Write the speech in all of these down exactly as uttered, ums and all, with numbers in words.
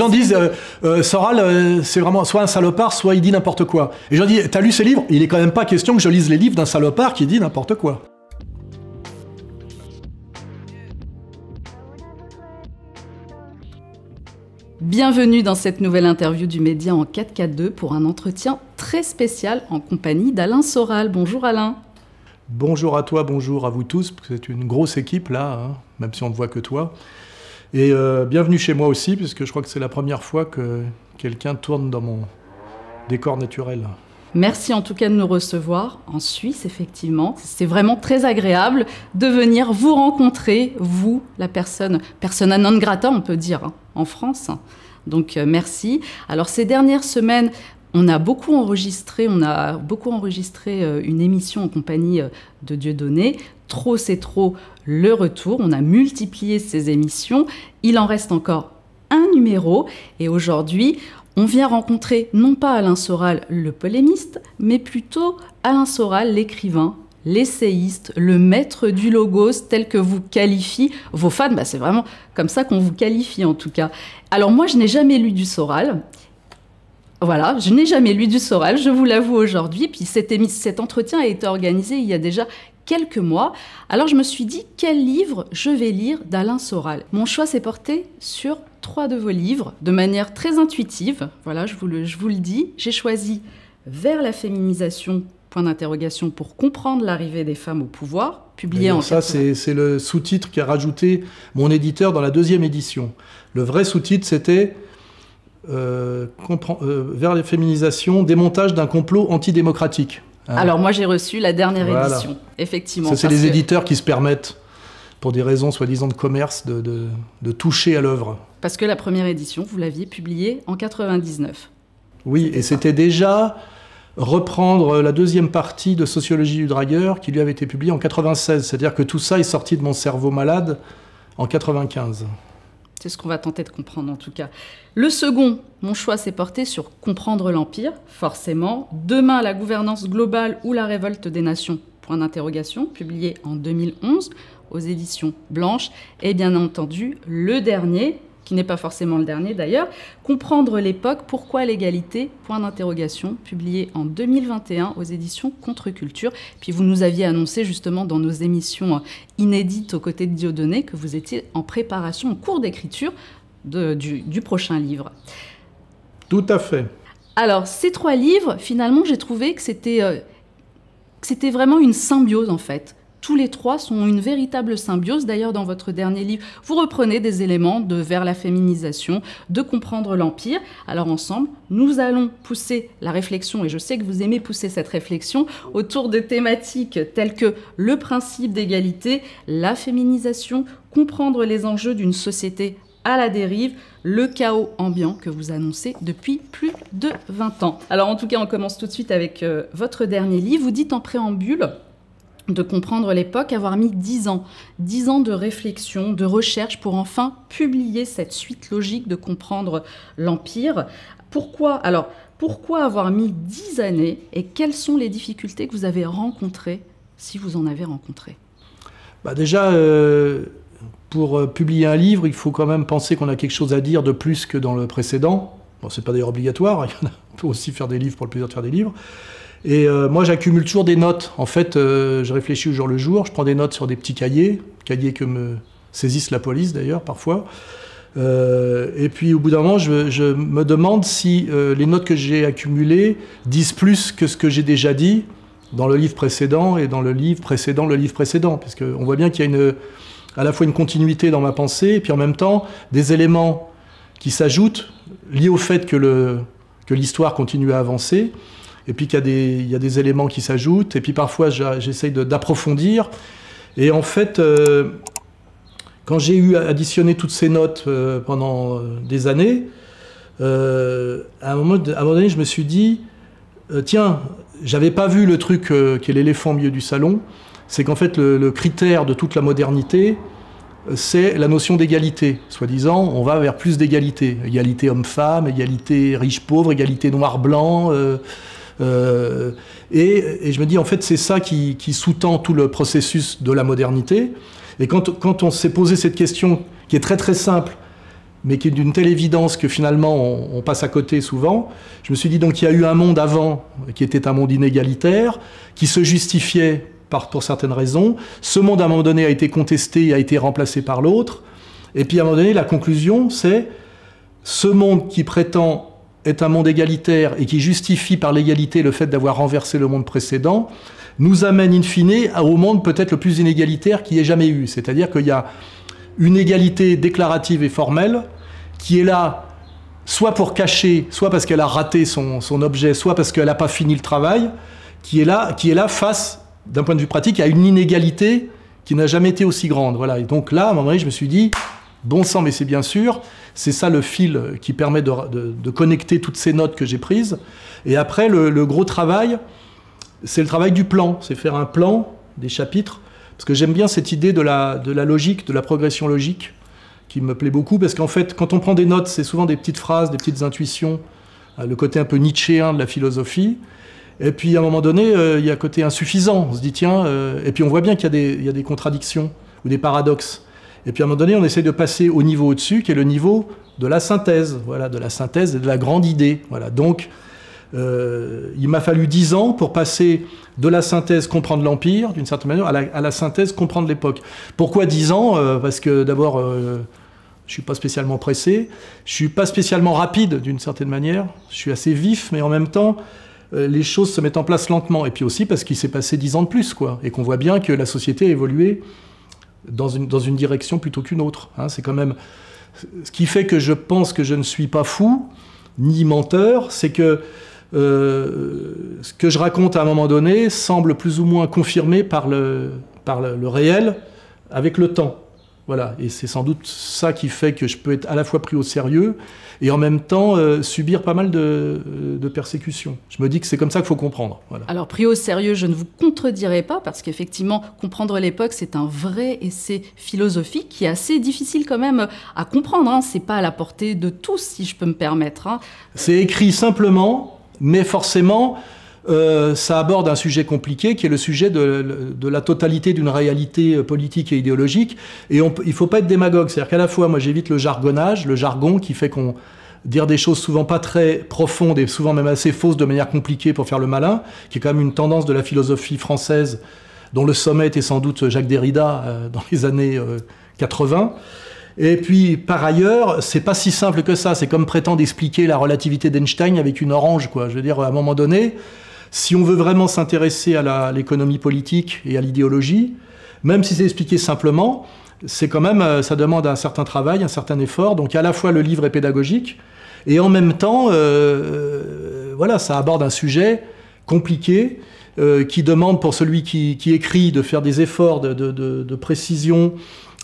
gens disent euh, euh, Soral, euh, c'est vraiment soit un salopard, soit il dit n'importe quoi. Et je leur dis, t'as lu ces livres? Il est quand même pas question que je lise les livres d'un salopard qui dit n'importe quoi. Bienvenue dans cette nouvelle interview du Média en quatre quatre deux pour un entretien très spécial en compagnie d'Alain Soral. Bonjour Alain. Bonjour à toi, bonjour à vous tous, parce que c'est une grosse équipe là, hein, même si on ne voit que toi. Et euh, bienvenue chez moi aussi, puisque je crois que c'est la première fois que quelqu'un tourne dans mon décor naturel. Merci en tout cas de nous recevoir en Suisse, effectivement. C'est vraiment très agréable de venir vous rencontrer, vous, la personne, persona non grata, on peut dire, hein, en France. Donc, euh, merci. Alors, ces dernières semaines, on a beaucoup enregistré, on a beaucoup enregistré euh, une émission en compagnie euh, de Dieudonné. Trop c'est trop le retour. On a multiplié ces émissions. Il en reste encore un numéro. Et aujourd'hui, on vient rencontrer non pas Alain Soral, le polémiste, mais plutôt Alain Soral, l'écrivain, l'essayiste, le maître du logos, tel que vous qualifie vos fans. Bah, c'est vraiment comme ça qu'on vous qualifie en tout cas. Alors moi, je n'ai jamais lu du Soral. Voilà, je n'ai jamais lu du Soral, je vous l'avoue aujourd'hui. Puis cet, cet entretien a été organisé il y a déjà quelques mois. Alors je me suis dit, quel livre je vais lire d'Alain Soral? Mon choix s'est porté sur trois de vos livres, de manière très intuitive. Voilà, je vous le, je vous le dis. J'ai choisi « Vers la féminisation », point d'interrogation, pour comprendre l'arrivée des femmes au pouvoir, publié en... Ça, c'est le sous-titre qu'a rajouté mon éditeur dans la deuxième édition. Le vrai sous-titre, c'était euh, euh, « Vers la féminisation, démontage d'un complot antidémocratique ». Hein. Alors moi, j'ai reçu la dernière voilà. édition, effectivement. Ça, c'est les que... éditeurs qui se permettent, pour des raisons soi-disant de commerce, de, de, de toucher à l'œuvre. Parce que la première édition, vous l'aviez publiée en quatre-vingt-dix-neuf. Oui, et c'était déjà reprendre la deuxième partie de Sociologie du Dragueur qui lui avait été publiée en quatre-vingt-seize. C'est-à-dire que tout ça est sorti de mon cerveau malade en quatre-vingt-quinze. C'est ce qu'on va tenter de comprendre en tout cas. Le second, mon choix s'est porté sur Comprendre l'Empire, forcément. Demain, la gouvernance globale ou la révolte des nations, point d'interrogation, publié en deux mille onze aux éditions Blanche. Et bien entendu, le dernier, qui n'est pas forcément le dernier d'ailleurs, Comprendre l'époque, pourquoi l'égalité, point d'interrogation, publié en deux mille vingt et un aux éditions Contre-Culture. Puis vous nous aviez annoncé justement dans nos émissions inédites aux côtés de Dieudonné que vous étiez en préparation, en cours d'écriture du, du prochain livre. Tout à fait. Alors ces trois livres, finalement j'ai trouvé que c'était euh, que c'était vraiment une symbiose en fait. Tous les trois sont une véritable symbiose. D'ailleurs, dans votre dernier livre, vous reprenez des éléments de Vers la féminisation, de Comprendre l'Empire. Alors ensemble, nous allons pousser la réflexion, et je sais que vous aimez pousser cette réflexion, autour de thématiques telles que le principe d'égalité, la féminisation, comprendre les enjeux d'une société à la dérive, le chaos ambiant que vous annoncez depuis plus de vingt ans. Alors en tout cas, on commence tout de suite avec euh, votre dernier livre. Vous dites en préambule de Comprendre l'époque, avoir mis dix ans. dix ans de réflexion, de recherche pour enfin publier cette suite logique de Comprendre l'Empire. Pourquoi, alors, pourquoi avoir mis dix années et quelles sont les difficultés que vous avez rencontrées, si vous en avez rencontrées? Bah déjà, euh, pour publier un livre, il faut quand même penser qu'on a quelque chose à dire de plus que dans le précédent. Bon, c'est pas d'ailleurs obligatoire, il y en a, on peut aussi faire des livres pour le plaisir de faire des livres. Et euh, moi, j'accumule toujours des notes. En fait, euh, je réfléchis au jour le jour. Je prends des notes sur des petits cahiers, cahiers que me saisissent la police d'ailleurs parfois. Euh, et puis, au bout d'un moment, je, je me demande si euh, les notes que j'ai accumulées disent plus que ce que j'ai déjà dit dans le livre précédent et dans le livre précédent, le livre précédent, parce qu'on voit bien qu'il y a une, à la fois une continuité dans ma pensée et puis en même temps des éléments qui s'ajoutent liés au fait que le, que l'histoire continue à avancer. Et puis qu'il y a des, il y a des éléments qui s'ajoutent, et puis parfois j'essaye d'approfondir. Et en fait, euh, quand j'ai eu additionné toutes ces notes euh, pendant des années, euh, à, un moment, à un moment donné, je me suis dit, euh, tiens, j'avais pas vu le truc euh, qui est l'éléphant au milieu du salon, c'est qu'en fait le, le critère de toute la modernité, c'est la notion d'égalité. Soi-disant, on va vers plus d'égalité. Égalité, égalité homme-femme, égalité riche-pauvre, égalité noir-blanc... Euh, Euh, et, et je me dis, en fait, c'est ça qui, qui sous-tend tout le processus de la modernité. Et quand, quand on s'est posé cette question, qui est très très simple, mais qui est d'une telle évidence que finalement on, on passe à côté souvent. Je me suis dit donc il y a eu un monde avant qui était un monde inégalitaire, qui se justifiait par, pour certaines raisons. Ce monde à un moment donné a été contesté et a été remplacé par l'autre. Et puis à un moment donné la conclusion c'est ce monde qui prétend être un monde égalitaire et qui justifie par l'égalité le fait d'avoir renversé le monde précédent, nous amène in fine au monde peut-être le plus inégalitaire qu'il ait jamais eu. C'est-à-dire qu'il y a une égalité déclarative et formelle qui est là soit pour cacher, soit parce qu'elle a raté son, son objet, soit parce qu'elle n'a pas fini le travail, qui est là, qui est là face, d'un point de vue pratique, à une inégalité qui n'a jamais été aussi grande. Voilà. Et donc là, à un moment donné, je me suis dit, bon sang, mais c'est bien sûr, c'est ça le fil qui permet de, de, de connecter toutes ces notes que j'ai prises. Et après, le, le gros travail, c'est le travail du plan, c'est faire un plan des chapitres, parce que j'aime bien cette idée de la, de la logique, de la progression logique, qui me plaît beaucoup, parce qu'en fait, quand on prend des notes, c'est souvent des petites phrases, des petites intuitions, le côté un peu nietzschéen de la philosophie, et puis à un moment donné, euh, il y a un côté insuffisant, on se dit tiens, euh, et puis on voit bien qu'il y a des, il y a des contradictions, ou des paradoxes, et puis à un moment donné, on essaie de passer au niveau au-dessus, qui est le niveau de la synthèse, voilà, de la synthèse et de la grande idée, voilà, donc... Euh, il m'a fallu dix ans pour passer de la synthèse Comprendre l'Empire, d'une certaine manière, à la, à la synthèse Comprendre l'époque. Pourquoi dix ans? euh, Parce que d'abord, euh, je suis pas spécialement pressé, je suis pas spécialement rapide, d'une certaine manière, je suis assez vif, mais en même temps, euh, les choses se mettent en place lentement. Et puis aussi parce qu'il s'est passé dix ans de plus, quoi, et qu'on voit bien que la société a évolué dans une, dans une direction plutôt qu'une autre. Hein. C'est quand même ce qui fait que je pense que je ne suis pas fou, ni menteur, c'est que Euh, ce que je raconte à un moment donné semble plus ou moins confirmé par le, par le, le réel avec le temps. Voilà. Et c'est sans doute ça qui fait que je peux être à la fois pris au sérieux et en même temps euh, subir pas mal de, de persécutions. Je me dis que c'est comme ça qu'il faut comprendre. Voilà. Alors pris au sérieux, je ne vous contredirai pas parce qu'effectivement, comprendre l'époque, c'est un vrai essai philosophique qui est assez difficile quand même à comprendre. Hein. C'est pas à la portée de tous, si je peux me permettre. Hein. C'est écrit simplement... Mais forcément, euh, ça aborde un sujet compliqué qui est le sujet de, de la totalité d'une réalité politique et idéologique. Et on, il ne faut pas être démagogue. C'est-à-dire qu'à la fois, moi, j'évite le jargonnage, le jargon qui fait qu'on dire des choses souvent pas très profondes et souvent même assez fausses de manière compliquée pour faire le malin, qui est quand même une tendance de la philosophie française dont le sommet était sans doute Jacques Derrida euh, dans les années euh, quatre-vingt. Et puis, par ailleurs, c'est pas si simple que ça. C'est comme prétendre expliquer la relativité d'Einstein avec une orange, quoi. Je veux dire, à un moment donné, si on veut vraiment s'intéresser à l'économie politique et à l'idéologie, même si c'est expliqué simplement, c'est quand même, ça demande un certain travail, un certain effort. Donc, à la fois, le livre est pédagogique, et en même temps, euh, voilà, ça aborde un sujet compliqué euh, qui demande, pour celui qui, qui écrit, de faire des efforts de, de, de, de précision,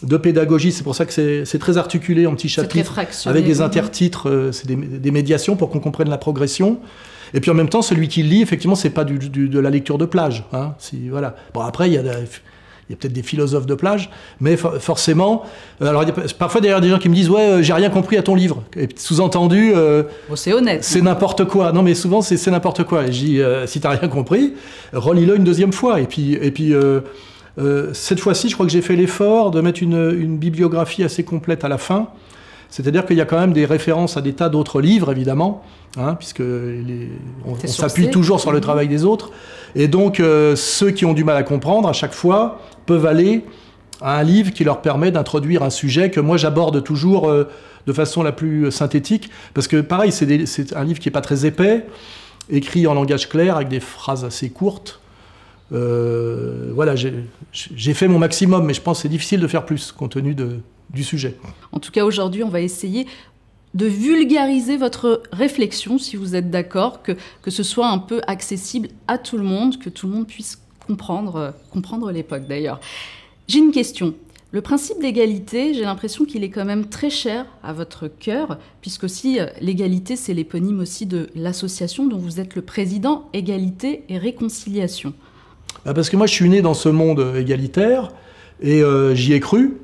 de pédagogie, c'est pour ça que c'est très articulé en petits chapitres, avec des intertitres, euh, c'est des, des médiations pour qu'on comprenne la progression. Et puis en même temps, celui qui lit, effectivement, c'est pas du, du, de la lecture de plage. Hein, si, voilà. Bon, après, il y a, y a peut-être des philosophes de plage, mais for forcément... Euh, alors, y a, parfois, d'ailleurs, des gens qui me disent « Ouais, euh, j'ai rien compris à ton livre. » Sous-entendu... Euh, bon, c'est honnête. C'est n'importe quoi. Non, mais souvent, c'est n'importe quoi. Et je dis euh, « Si t'as rien compris, relis-le une deuxième fois. » Et puis... Et puis euh, Euh, cette fois-ci, je crois que j'ai fait l'effort de mettre une, une bibliographie assez complète à la fin. C'est-à-dire qu'il y a quand même des références à des tas d'autres livres, évidemment, hein, puisque les, on, on s'appuie toujours sur le travail des autres. Et donc, euh, ceux qui ont du mal à comprendre, à chaque fois, peuvent aller à un livre qui leur permet d'introduire un sujet que moi, j'aborde toujours euh, de façon la plus synthétique. Parce que, pareil, c'est un livre qui n'est pas très épais, écrit en langage clair, avec des phrases assez courtes. Euh, voilà, j'ai fait mon maximum, mais je pense que c'est difficile de faire plus, compte tenu de, du sujet. En tout cas, aujourd'hui, on va essayer de vulgariser votre réflexion, si vous êtes d'accord, que, que ce soit un peu accessible à tout le monde, que tout le monde puisse comprendre, euh, comprendre l'époque, d'ailleurs. J'ai une question. Le principe d'égalité, j'ai l'impression qu'il est quand même très cher à votre cœur, puisque aussi l'égalité, c'est l'éponyme aussi de l'association dont vous êtes le président, Égalité et Réconciliation. Parce que moi, je suis né dans ce monde égalitaire, et euh, j'y ai cru.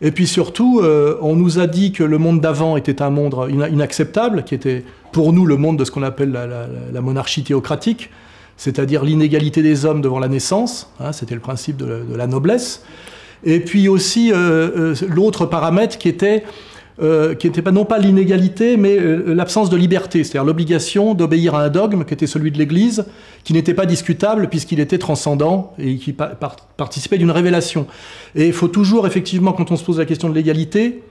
Et puis surtout, euh, on nous a dit que le monde d'avant était un monde inacceptable, qui était pour nous le monde de ce qu'on appelle la, la, la monarchie théocratique, c'est-à-dire l'inégalité des hommes devant la naissance, hein, c'était le principe de la, de la noblesse. Et puis aussi, euh, euh, l'autre paramètre qui était euh, qui n'était pas, non pas l'inégalité, mais euh, l'absence de liberté, c'est-à-dire l'obligation d'obéir à un dogme qui était celui de l'Église, qui n'était pas discutable puisqu'il était transcendant et qui par par participait d'une révélation. Et il faut toujours, effectivement, quand on se pose la question de l'égalité,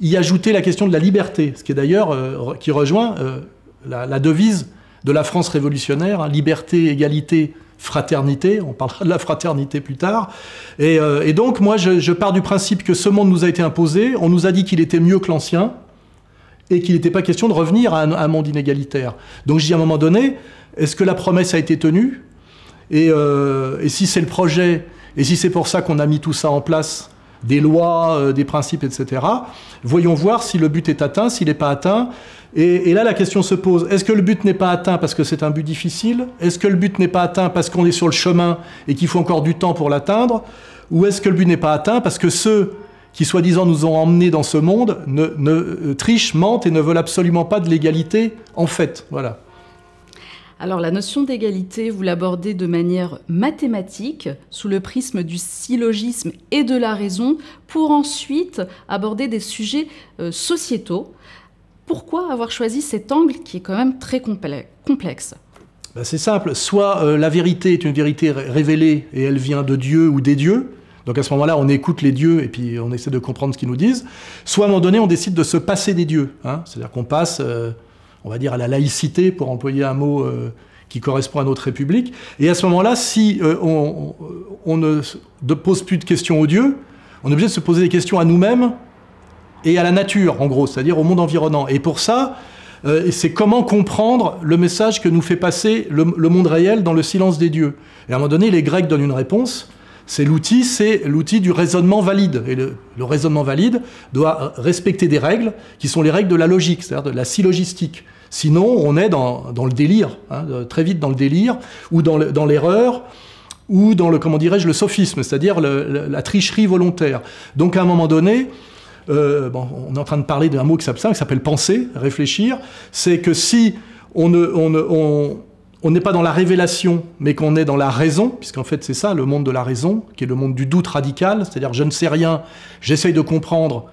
y ajouter la question de la liberté, ce qui est d'ailleurs, euh, qui rejoint euh, la, la devise de la France révolutionnaire, hein, liberté, égalité, fraternité, on parlera de la fraternité plus tard, et, euh, et donc moi je, je pars du principe que ce monde nous a été imposé, on nous a dit qu'il était mieux que l'ancien, et qu'il n'était pas question de revenir à un, à un monde inégalitaire. Donc je dis à un moment donné, est-ce que la promesse a été tenue, et, euh, et si c'est le projet, et si c'est pour ça qu'on a mis tout ça en place, des lois, euh, des principes, et cetera. Voyons voir si le but est atteint, s'il n'est pas atteint. Et, et là, la question se pose, est-ce que le but n'est pas atteint parce que c'est un but difficile? Est-ce que le but n'est pas atteint parce qu'on est sur le chemin et qu'il faut encore du temps pour l'atteindre? Ou est-ce que le but n'est pas atteint parce que ceux qui, soi-disant, nous ont emmenés dans ce monde ne, ne trichent, mentent et ne veulent absolument pas de l'égalité, en fait? Voilà. Alors, la notion d'égalité, vous l'abordez de manière mathématique, sous le prisme du syllogisme et de la raison, pour ensuite aborder des sujets euh, sociétaux. Pourquoi avoir choisi cet angle qui est quand même très complexe? Ben, c'est simple. Soit euh, la vérité est une vérité ré révélée et elle vient de Dieu ou des dieux. Donc à ce moment-là, on écoute les dieux et puis on essaie de comprendre ce qu'ils nous disent. Soit à un moment donné, on décide de se passer des dieux. Hein. C'est-à-dire qu'on passe... Euh, on va dire à la laïcité, pour employer un mot euh, qui correspond à notre République. Et à ce moment-là, si euh, on, on ne pose plus de questions aux dieux, on est obligé de se poser des questions à nous-mêmes et à la nature, en gros, c'est-à-dire au monde environnant. Et pour ça, euh, c'est comment comprendre le message que nous fait passer le, le monde réel dans le silence des dieux. Et à un moment donné, les Grecs donnent une réponse. C'est l'outil, c'est l'outil du raisonnement valide. Et le, le raisonnement valide doit respecter des règles qui sont les règles de la logique, c'est-à-dire de la syllogistique. Sinon, on est dans, dans le délire, hein, très vite dans le délire, ou dans l'erreur, le, ou dans le, comment dirais-je, le sophisme, c'est-à-dire la tricherie volontaire. Donc à un moment donné, euh, bon, on est en train de parler d'un mot qui s'appelle penser, réfléchir, c'est que si on ne... On ne on, on n'est pas dans la révélation, mais qu'on est dans la raison, puisqu'en fait c'est ça, le monde de la raison, qui est le monde du doute radical, c'est-à-dire je ne sais rien, j'essaye de comprendre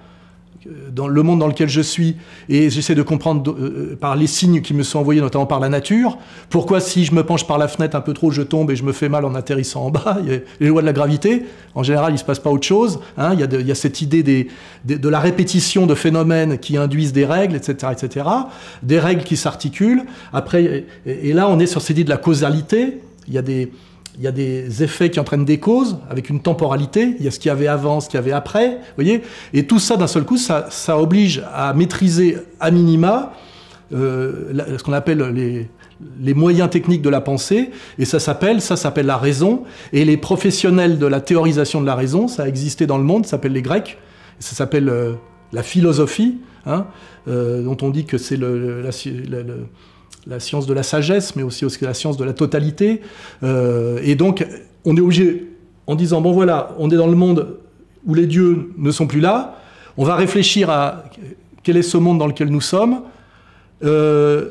dans le monde dans lequel je suis, et j'essaie de comprendre euh, par les signes qui me sont envoyés, notamment par la nature, pourquoi si je me penche par la fenêtre un peu trop, je tombe et je me fais mal en atterrissant en bas, il y a les lois de la gravité, en général il ne se passe pas autre chose, hein. il, y a de, il y a cette idée des, des, de la répétition de phénomènes qui induisent des règles, et cetera, et cetera, des règles qui s'articulent, après, et, et là on est sur cette idée de la causalité, il y a des... Il y a des effets qui entraînent des causes, avec une temporalité, il y a ce qu'il y avait avant, ce qu'il y avait après, voyez. Et tout ça, d'un seul coup, ça, ça oblige à maîtriser à minima euh, la, ce qu'on appelle les, les moyens techniques de la pensée, et ça s'appelle ça s'appelle la raison, et les professionnels de la théorisation de la raison, ça a existé dans le monde, ça s'appelle les Grecs, ça s'appelle euh, la philosophie, hein, euh, dont on dit que c'est le... La, la, le la science de la sagesse, mais aussi la science de la totalité. Euh, et donc, on est obligé, en disant, bon voilà, on est dans le monde où les dieux ne sont plus là, on va réfléchir à quel est ce monde dans lequel nous sommes. Euh,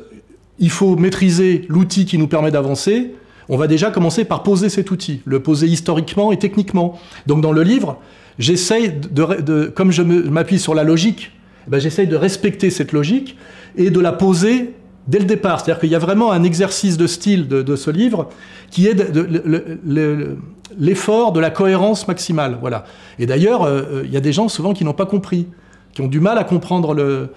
il faut maîtriser l'outil qui nous permet d'avancer. On va déjà commencer par poser cet outil, le poser historiquement et techniquement. Donc dans le livre, j'essaye, de, de, comme je m'appuie sur la logique, ben j'essaye de respecter cette logique et de la poser dès le départ, c'est-à-dire qu'il y a vraiment un exercice de style de, de ce livre qui est l'effort de la cohérence maximale. Voilà. Et d'ailleurs, euh, il y a des gens souvent qui n'ont pas compris, qui ont du mal à comprendre le,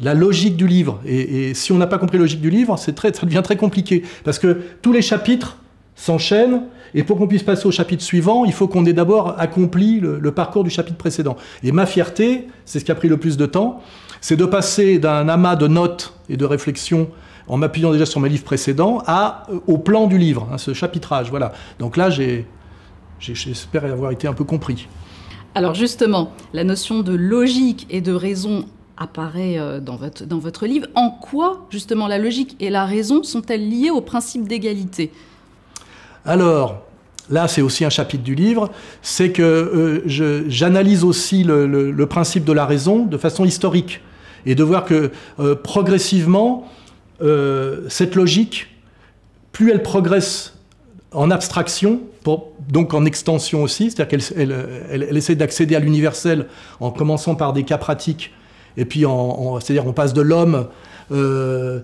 la logique du livre. Et, et si on n'a pas compris la logique du livre, c'est très, ça devient très compliqué, parce que tous les chapitres s'enchaînent, et pour qu'on puisse passer au chapitre suivant, il faut qu'on ait d'abord accompli le, le parcours du chapitre précédent. Et ma fierté, c'est ce qui a pris le plus de temps, c'est de passer d'un amas de notes et de réflexions, en m'appuyant déjà sur mes livres précédents, à, au plan du livre, hein, ce chapitrage. Voilà. Donc là, j'espère avoir été un peu compris. Alors justement, la notion de logique et de raison apparaît dans votre, dans votre livre. En quoi, justement, la logique et la raison sont-elles liées au principe d'égalité? Alors... Là, c'est aussi un chapitre du livre, c'est que euh, j'analyse aussi le, le, le principe de la raison de façon historique, et de voir que euh, progressivement, euh, cette logique, plus elle progresse en abstraction, pour, donc en extension aussi, c'est-à-dire qu'elle elle, elle, elle essaie d'accéder à l'universel en commençant par des cas pratiques et puis c'est-à-dire on passe de l'homme euh,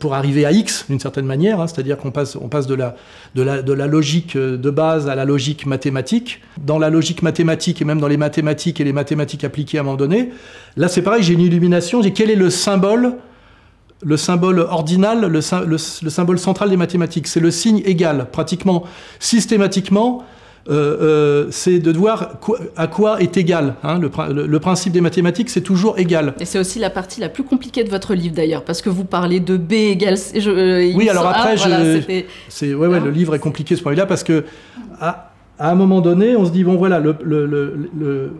pour arriver à X d'une certaine manière, hein, c'est-à-dire qu'on passe, on passe de, la, de, la, de la logique de base à la logique mathématique. Dans la logique mathématique et même dans les mathématiques et les mathématiques appliquées à un moment donné, là c'est pareil, j'ai une illumination, j'ai quel est le symbole, le symbole ordinal, le, le, le symbole central des mathématiques, c'est le signe égal, pratiquement systématiquement. Euh, euh, c'est de voir quoi, à quoi est égal. Hein, le, le, le principe des mathématiques, c'est toujours égal. Et c'est aussi la partie la plus compliquée de votre livre, d'ailleurs, parce que vous parlez de B égale C. Je, euh, oui, alors après, je, voilà, c'est, ouais, ouais, le livre est compliqué, ce point-là, parce que à, à un moment donné, on se dit, bon, voilà, le, le, le, le,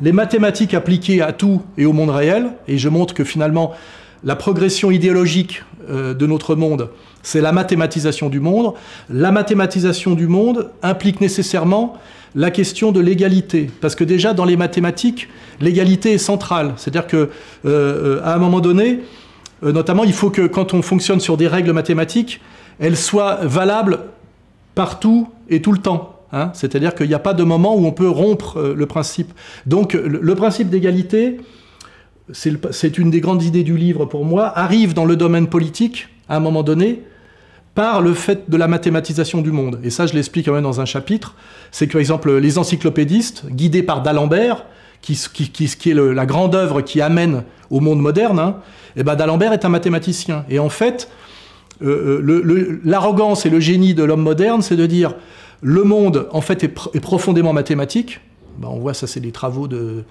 les mathématiques appliquées à tout et au monde réel, et je montre que finalement, la progression idéologique euh, de notre monde, c'est la mathématisation du monde. La mathématisation du monde implique nécessairement la question de l'égalité. Parce que déjà, dans les mathématiques, l'égalité est centrale. C'est-à-dire qu'à euh, un moment donné, euh, notamment, il faut que quand on fonctionne sur des règles mathématiques, elles soient valables partout et tout le temps. Hein. C'est-à-dire qu'il n'y a pas de moment où on peut rompre euh, le principe. Donc, le, le principe d'égalité, c'est une des grandes idées du livre pour moi, arrive dans le domaine politique, à un moment donné, par le fait de la mathématisation du monde. Et ça, je l'explique quand même dans un chapitre. C'est que, par exemple, les encyclopédistes, guidés par d'Alembert, qui, qui, qui, qui est le, la grande œuvre qui amène au monde moderne, hein, et ben d'Alembert est un mathématicien. Et en fait, euh, l'arrogance et le génie de l'homme moderne, c'est de dire le monde, en fait, est, pr est profondément mathématique. Ben, on voit, ça, c'est des travaux de...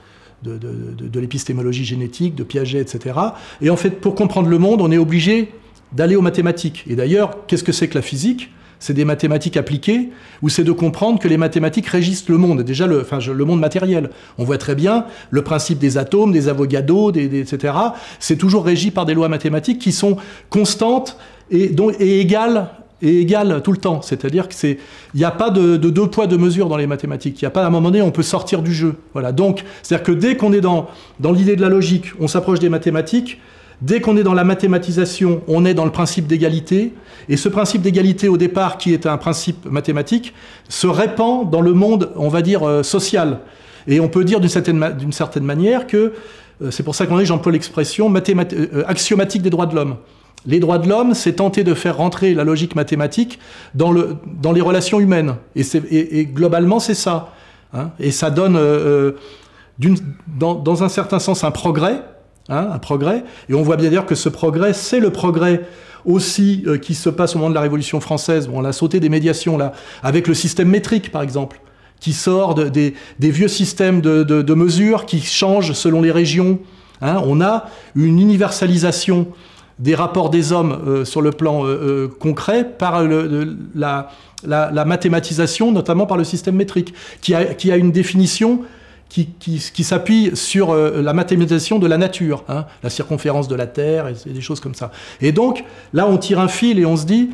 de, de, de, de l'épistémologie génétique, de Piaget, et cetera. Et en fait, pour comprendre le monde, on est obligé d'aller aux mathématiques. Et d'ailleurs, qu'est-ce que c'est que la physique? C'est des mathématiques appliquées, ou c'est de comprendre que les mathématiques régissent le monde, déjà le, enfin, le monde matériel. On voit très bien le principe des atomes, des Avogadro, des, des, et cetera. C'est toujours régi par des lois mathématiques qui sont constantes et, donc, et égales et égale tout le temps, c'est-à-dire que c'est, il n'y a pas de, de deux poids deux mesures dans les mathématiques. Il n'y a pas à un moment donné on peut sortir du jeu. Voilà. Donc, c'est-à-dire que dès qu'on est dans dans l'idée de la logique, on s'approche des mathématiques. Dès qu'on est dans la mathématisation, on est dans le principe d'égalité. Et ce principe d'égalité au départ, qui est un principe mathématique, se répand dans le monde, on va dire euh, social. Et on peut dire d'une certaine d'une certaine manière que euh, c'est pour ça qu'on est, j'emploie l'expression euh, axiomatique des droits de l'homme. Les droits de l'homme, c'est tenter de faire rentrer la logique mathématique dans, le, dans les relations humaines. Et, et, et globalement, c'est ça. Hein, et ça donne, euh, dans, dans un certain sens, un progrès. Hein, un progrès. Et on voit bien d'ailleurs que ce progrès, c'est le progrès aussi euh, qui se passe au moment de la Révolution française. Bon, on a sauté des médiations, là, avec le système métrique, par exemple, qui sort de, des, des vieux systèmes de, de, de mesures qui changent selon les régions. Hein, on a une universalisation des rapports des hommes euh, sur le plan euh, euh, concret par le, de, la, la, la mathématisation, notamment par le système métrique, qui a, qui a une définition qui, qui, qui s'appuie sur euh, la mathématisation de la nature, hein, la circonférence de la Terre, et, et des choses comme ça. Et donc, là, on tire un fil et on se dit,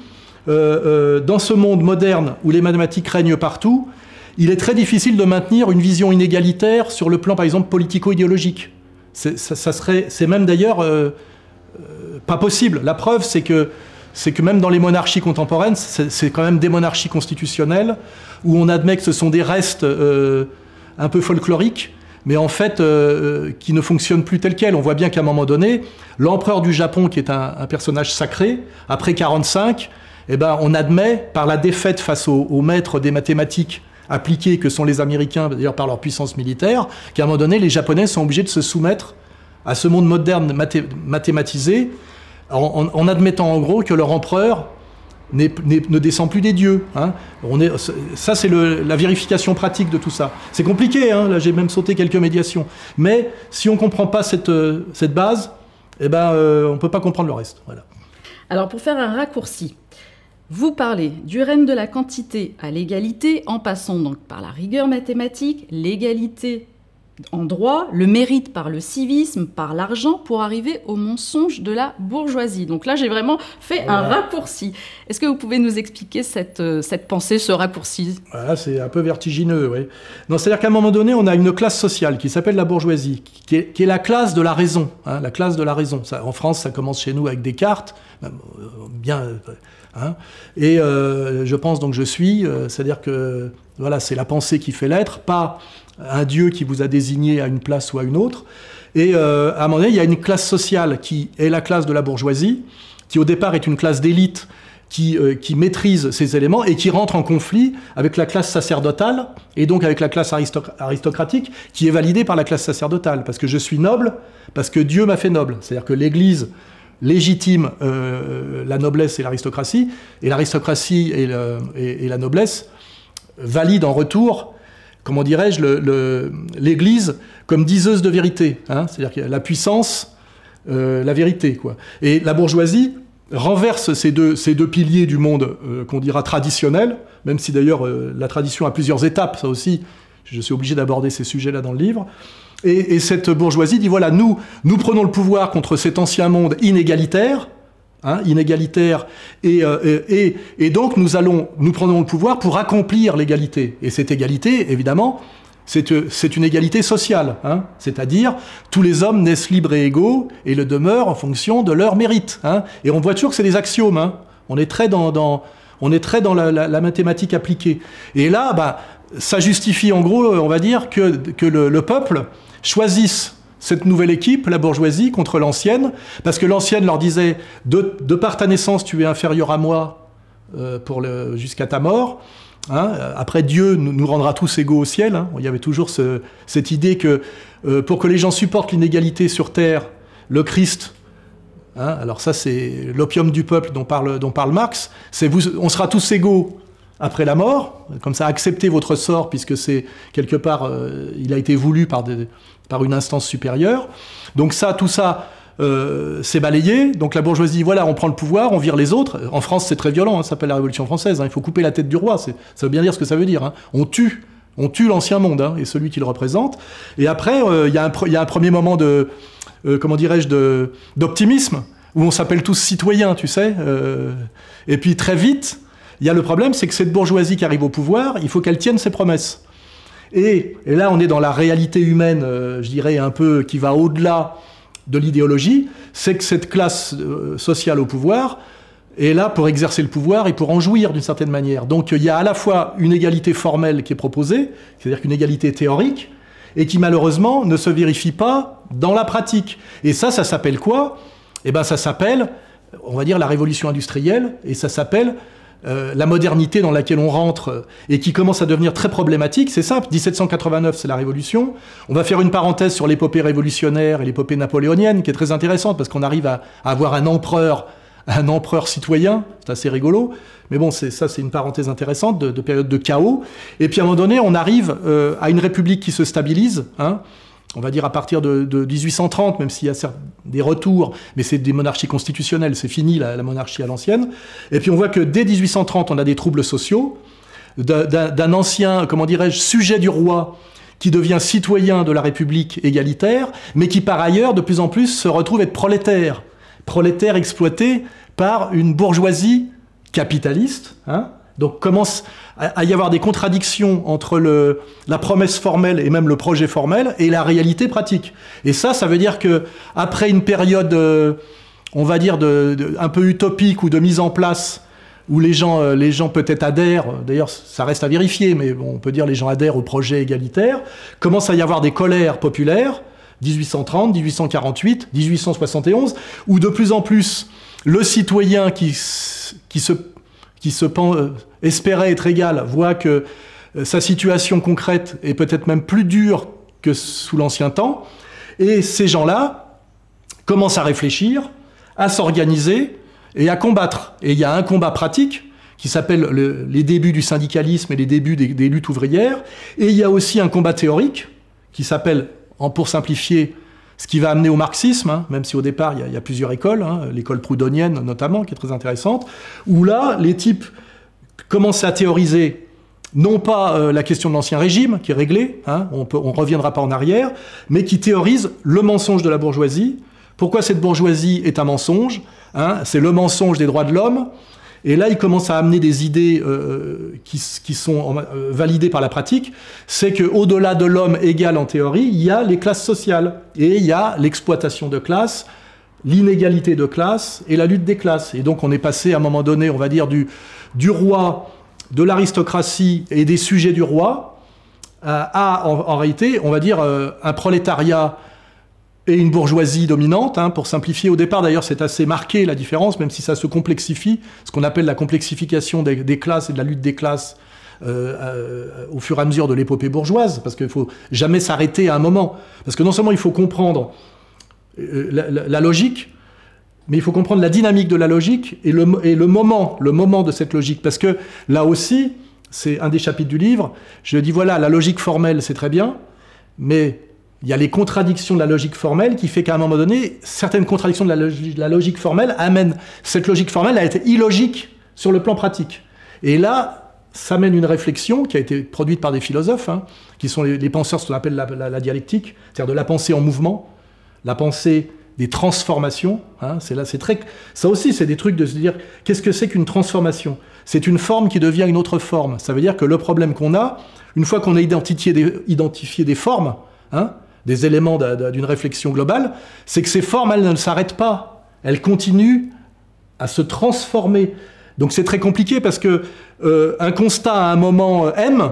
euh, euh, dans ce monde moderne où les mathématiques règnent partout, il est très difficile de maintenir une vision inégalitaire sur le plan, par exemple, politico-idéologique. C'est ça, ça serait, c'est même d'ailleurs... Euh, pas possible. La preuve, c'est que, c'est que même dans les monarchies contemporaines, c'est quand même des monarchies constitutionnelles où on admet que ce sont des restes euh, un peu folkloriques, mais en fait euh, qui ne fonctionnent plus tels quels. On voit bien qu'à un moment donné, l'empereur du Japon, qui est un, un personnage sacré, après quarante-cinq, eh ben, on admet, par la défaite face aux, aux maîtres des mathématiques appliquées que sont les Américains, d'ailleurs par leur puissance militaire, qu'à un moment donné, les Japonais sont obligés de se soumettre à ce monde moderne mathé mathématisé, en, en, en admettant en gros que leur empereur n'est, n'est, ne descend plus des dieux. Hein. On est, ça, c'est la vérification pratique de tout ça. C'est compliqué, hein, là j'ai même sauté quelques médiations. Mais si on ne comprend pas cette, cette base, eh ben, euh, on ne peut pas comprendre le reste. Voilà. Alors pour faire un raccourci, vous parlez du règne de la quantité à l'égalité, en passant donc par la rigueur mathématique, l'égalité en droit, le mérite par le civisme, par l'argent, pour arriver au mensonge de la bourgeoisie. Donc là, j'ai vraiment fait voilà. un raccourci. Est-ce que vous pouvez nous expliquer cette, cette pensée, ce raccourci? Voilà, c'est un peu vertigineux, oui. C'est-à-dire qu'à un moment donné, on a une classe sociale qui s'appelle la bourgeoisie, qui est, qui est la classe de la raison. Hein, la classe de la raison. Ça, en France, ça commence chez nous avec Descartes, bien... Hein, et euh, je pense donc je suis, euh, c'est-à-dire que voilà, c'est la pensée qui fait l'être, pas un Dieu qui vous a désigné à une place ou à une autre. Et euh, à un moment donné, il y a une classe sociale qui est la classe de la bourgeoisie, qui au départ est une classe d'élite qui, euh, qui maîtrise ces éléments et qui rentre en conflit avec la classe sacerdotale et donc avec la classe aristoc- aristocratique, qui est validée par la classe sacerdotale. Parce que je suis noble, parce que Dieu m'a fait noble. C'est-à-dire que l'Église légitime euh, la noblesse et l'aristocratie, et l'aristocratie et, et, et la noblesse valident en retour, comment dirais-je, l'Église comme diseuse de vérité. Hein, c'est-à-dire qu'il y a la puissance, euh, la vérité, quoi. Et la bourgeoisie renverse ces deux, ces deux piliers du monde euh, qu'on dira traditionnel, même si d'ailleurs euh, la tradition a plusieurs étapes, ça aussi, je suis obligé d'aborder ces sujets-là dans le livre. Et, et cette bourgeoisie dit, voilà, nous, nous prenons le pouvoir contre cet ancien monde inégalitaire, hein, inégalitaire, et, euh, et, et donc nous, allons, nous prenons le pouvoir pour accomplir l'égalité. Et cette égalité, évidemment, c'est une égalité sociale, hein, c'est-à-dire tous les hommes naissent libres et égaux et le demeurent en fonction de leur mérite. Hein. Et on voit toujours que c'est des axiomes, hein. On est très dans, dans, on est très dans la, la, la mathématique appliquée. Et là, bah, ça justifie en gros, on va dire, que, que le, le peuple choisisse cette nouvelle équipe, la bourgeoisie, contre l'ancienne, parce que l'ancienne leur disait de, de par ta naissance tu es inférieur à moi euh, pour le, jusqu'à ta mort. Hein, après, Dieu nous rendra tous égaux au ciel. Hein. Il y avait toujours ce, cette idée que euh, pour que les gens supportent l'inégalité sur terre, le Christ, hein, alors ça c'est l'opium du peuple dont parle, dont parle Marx, c'est vous, on sera tous égaux après la mort, comme ça acceptez votre sort puisque c'est quelque part, euh, il a été voulu par, des, par une instance supérieure. Donc ça, tout ça, Euh, c'est balayé, donc la bourgeoisie, voilà, on prend le pouvoir, on vire les autres. En France, c'est très violent, hein, ça s'appelle la Révolution française, hein, il faut couper la tête du roi, ça veut bien dire ce que ça veut dire. Hein. On tue, on tue l'ancien monde, hein, et celui qui le représente. Et après, il euh, y, y a un premier moment de, euh, comment dirais-je, de, d'optimisme, où on s'appelle tous citoyens, tu sais. Euh, et puis très vite, il y a le problème, c'est que cette bourgeoisie qui arrive au pouvoir, il faut qu'elle tienne ses promesses. Et, et là, on est dans la réalité humaine, euh, je dirais, un peu qui va au-delà de l'idéologie, c'est que cette classe euh, sociale au pouvoir est là pour exercer le pouvoir et pour en jouir d'une certaine manière. Donc il y a à la fois une égalité formelle qui est proposée, c'est-à-dire qu'une égalité théorique, et qui malheureusement ne se vérifie pas dans la pratique. Et ça, ça s'appelle quoi? Eh bien ça s'appelle, on va dire, la révolution industrielle, et ça s'appelle euh, la modernité dans laquelle on rentre, et qui commence à devenir très problématique. C'est simple, dix-sept cent quatre-vingt-neuf, c'est la Révolution. On va faire une parenthèse sur l'épopée révolutionnaire et l'épopée napoléonienne, qui est très intéressante, parce qu'on arrive à, à avoir un empereur, un empereur citoyen, c'est assez rigolo, mais bon, ça c'est une parenthèse intéressante, de, de période de chaos. Et puis à un moment donné, on arrive euh, à une république qui se stabilise, hein, on va dire à partir de, de mille huit cent trente, même s'il y a des retours, mais c'est des monarchies constitutionnelles, c'est fini la, la monarchie à l'ancienne. Et puis on voit que dès mille huit cent trente, on a des troubles sociaux, d'un ancien, comment dirais-je, sujet du roi, qui devient citoyen de la République égalitaire, mais qui par ailleurs, de plus en plus, se retrouve être prolétaire. Prolétaire exploité par une bourgeoisie capitaliste, hein. Donc commence à y avoir des contradictions entre le, la promesse formelle et même le projet formel et la réalité pratique. Et ça, ça veut dire que après une période, euh, on va dire, de, de, un peu utopique ou de mise en place, où les gens, euh, les gens peut-être adhèrent, d'ailleurs ça reste à vérifier, mais bon, on peut dire les gens adhèrent au projet égalitaire, commence à y avoir des colères populaires, mille huit cent trente, mille huit cent quarante-huit, mille huit cent soixante et onze, où de plus en plus, le citoyen qui, qui se... qui se pense, euh, espérait être égal, voit que euh, sa situation concrète est peut-être même plus dure que sous l'ancien temps. Et ces gens-là commencent à réfléchir, à s'organiser et à combattre. Et il y a un combat pratique qui s'appelle le, les débuts du syndicalisme et les débuts des, des luttes ouvrières. Et il y a aussi un combat théorique qui s'appelle, pour simplifier, ce qui va amener au marxisme, hein, même si au départ il y a, il y a plusieurs écoles, hein, l'école proudhonienne notamment, qui est très intéressante, où là, les types commencent à théoriser non pas euh, la question de l'ancien régime, qui est réglée, hein, on peut, on reviendra pas en arrière, mais qui théorisent le mensonge de la bourgeoisie, pourquoi cette bourgeoisie est un mensonge, hein, c'est le mensonge des droits de l'homme, et là, ils commencent à amener des idées euh, qui, qui sont euh, validées par la pratique. C'est qu'au-delà de l'homme égal en théorie, il y a les classes sociales. Et il y a l'exploitation de classe, l'inégalité de classe et la lutte des classes. Et donc, on est passé à un moment donné, on va dire, du, du roi, de l'aristocratie et des sujets du roi, à, à en, en réalité, on va dire, euh, un prolétariat et une bourgeoisie dominante, hein, pour simplifier. Au départ, d'ailleurs, c'est assez marqué, la différence, même si ça se complexifie, ce qu'on appelle la complexification des, des classes et de la lutte des classes euh, euh, au fur et à mesure de l'épopée bourgeoise, parce qu'il ne faut jamais s'arrêter à un moment. Parce que non seulement il faut comprendre euh, la, la, la logique, mais il faut comprendre la dynamique de la logique et le, et le moment, le moment de cette logique. Parce que là aussi, c'est un des chapitres du livre, je dis voilà, la logique formelle, c'est très bien, mais il y a les contradictions de la logique formelle qui fait qu'à un moment donné, certaines contradictions de la, de la logique formelle amènent cette logique formelle à être illogique sur le plan pratique. Et là, ça mène une réflexion qui a été produite par des philosophes, hein, qui sont les, les penseurs, ce qu'on appelle la, la, la dialectique, c'est-à-dire de la pensée en mouvement, la pensée des transformations. Hein, c'est là, c'est très, ça aussi, c'est des trucs de se dire, qu'est-ce que c'est qu'une transformation? C'est une forme qui devient une autre forme. Ça veut dire que le problème qu'on a, une fois qu'on a identifié des, identifié des formes, hein, des éléments d'une réflexion globale, c'est que ces formes, elles ne s'arrêtent pas. Elles continuent à se transformer. Donc c'est très compliqué parce que euh, un constat à un moment M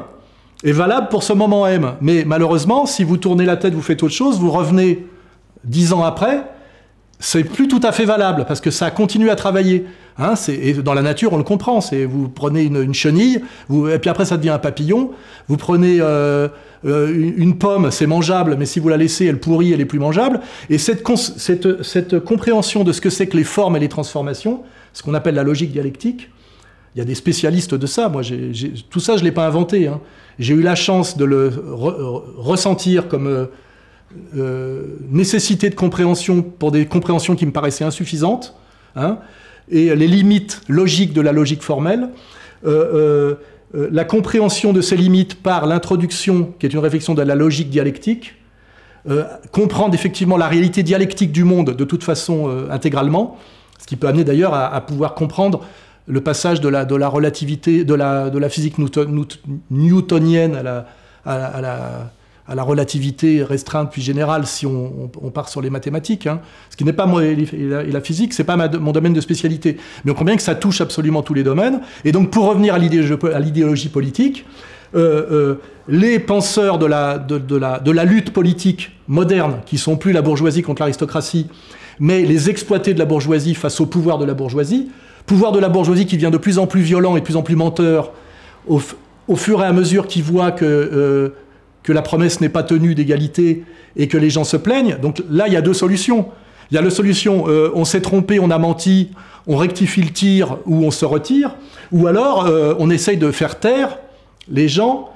est valable pour ce moment M. Mais malheureusement, si vous tournez la tête, vous faites autre chose, vous revenez dix ans après, c'est plus tout à fait valable parce que ça continue à travailler. Hein, et dans la nature, on le comprend. Vous prenez une, une chenille, vous, et puis après ça devient un papillon. Vous prenez euh, une, une pomme, c'est mangeable, mais si vous la laissez, elle pourrit, elle est plus mangeable. Et cette, cette, cette compréhension de ce que c'est que les formes et les transformations, ce qu'on appelle la logique dialectique, il y a des spécialistes de ça. Moi, j'ai, j'ai, tout ça, je ne l'ai pas inventé. Hein. J'ai eu la chance de le re, ressentir comme euh, euh, nécessité de compréhension pour des compréhensions qui me paraissaient insuffisantes. Hein. Et les limites logiques de la logique formelle, euh, euh, la compréhension de ces limites par l'introduction, qui est une réflexion de la logique dialectique, euh, comprendre effectivement la réalité dialectique du monde de toute façon euh, intégralement, ce qui peut amener d'ailleurs à, à pouvoir comprendre le passage de la, de la relativité, de la, de la physique newton, newton, newtonienne à la, à, la, à, la, à la relativité restreinte puis générale si on, on, on part sur les mathématiques, hein. Ce qui n'est pas moi et la, et la physique, c'est pas ma, mon domaine de spécialité, mais on comprend bien que ça touche absolument tous les domaines. Et donc pour revenir à l'idéologie politique, euh, euh, les penseurs de la, de, de, la, de la lutte politique moderne, qui sont plus la bourgeoisie contre l'aristocratie, mais les exploités de la bourgeoisie face au pouvoir de la bourgeoisie, pouvoir de la bourgeoisie qui devient de plus en plus violent et de plus en plus menteur au, au fur et à mesure qu'il voit que euh, que la promesse n'est pas tenue d'égalité et que les gens se plaignent. Donc là, il y a deux solutions. Il y a la solution, euh, on s'est trompé, on a menti, on rectifie le tir ou on se retire, ou alors euh, on essaye de faire taire les gens,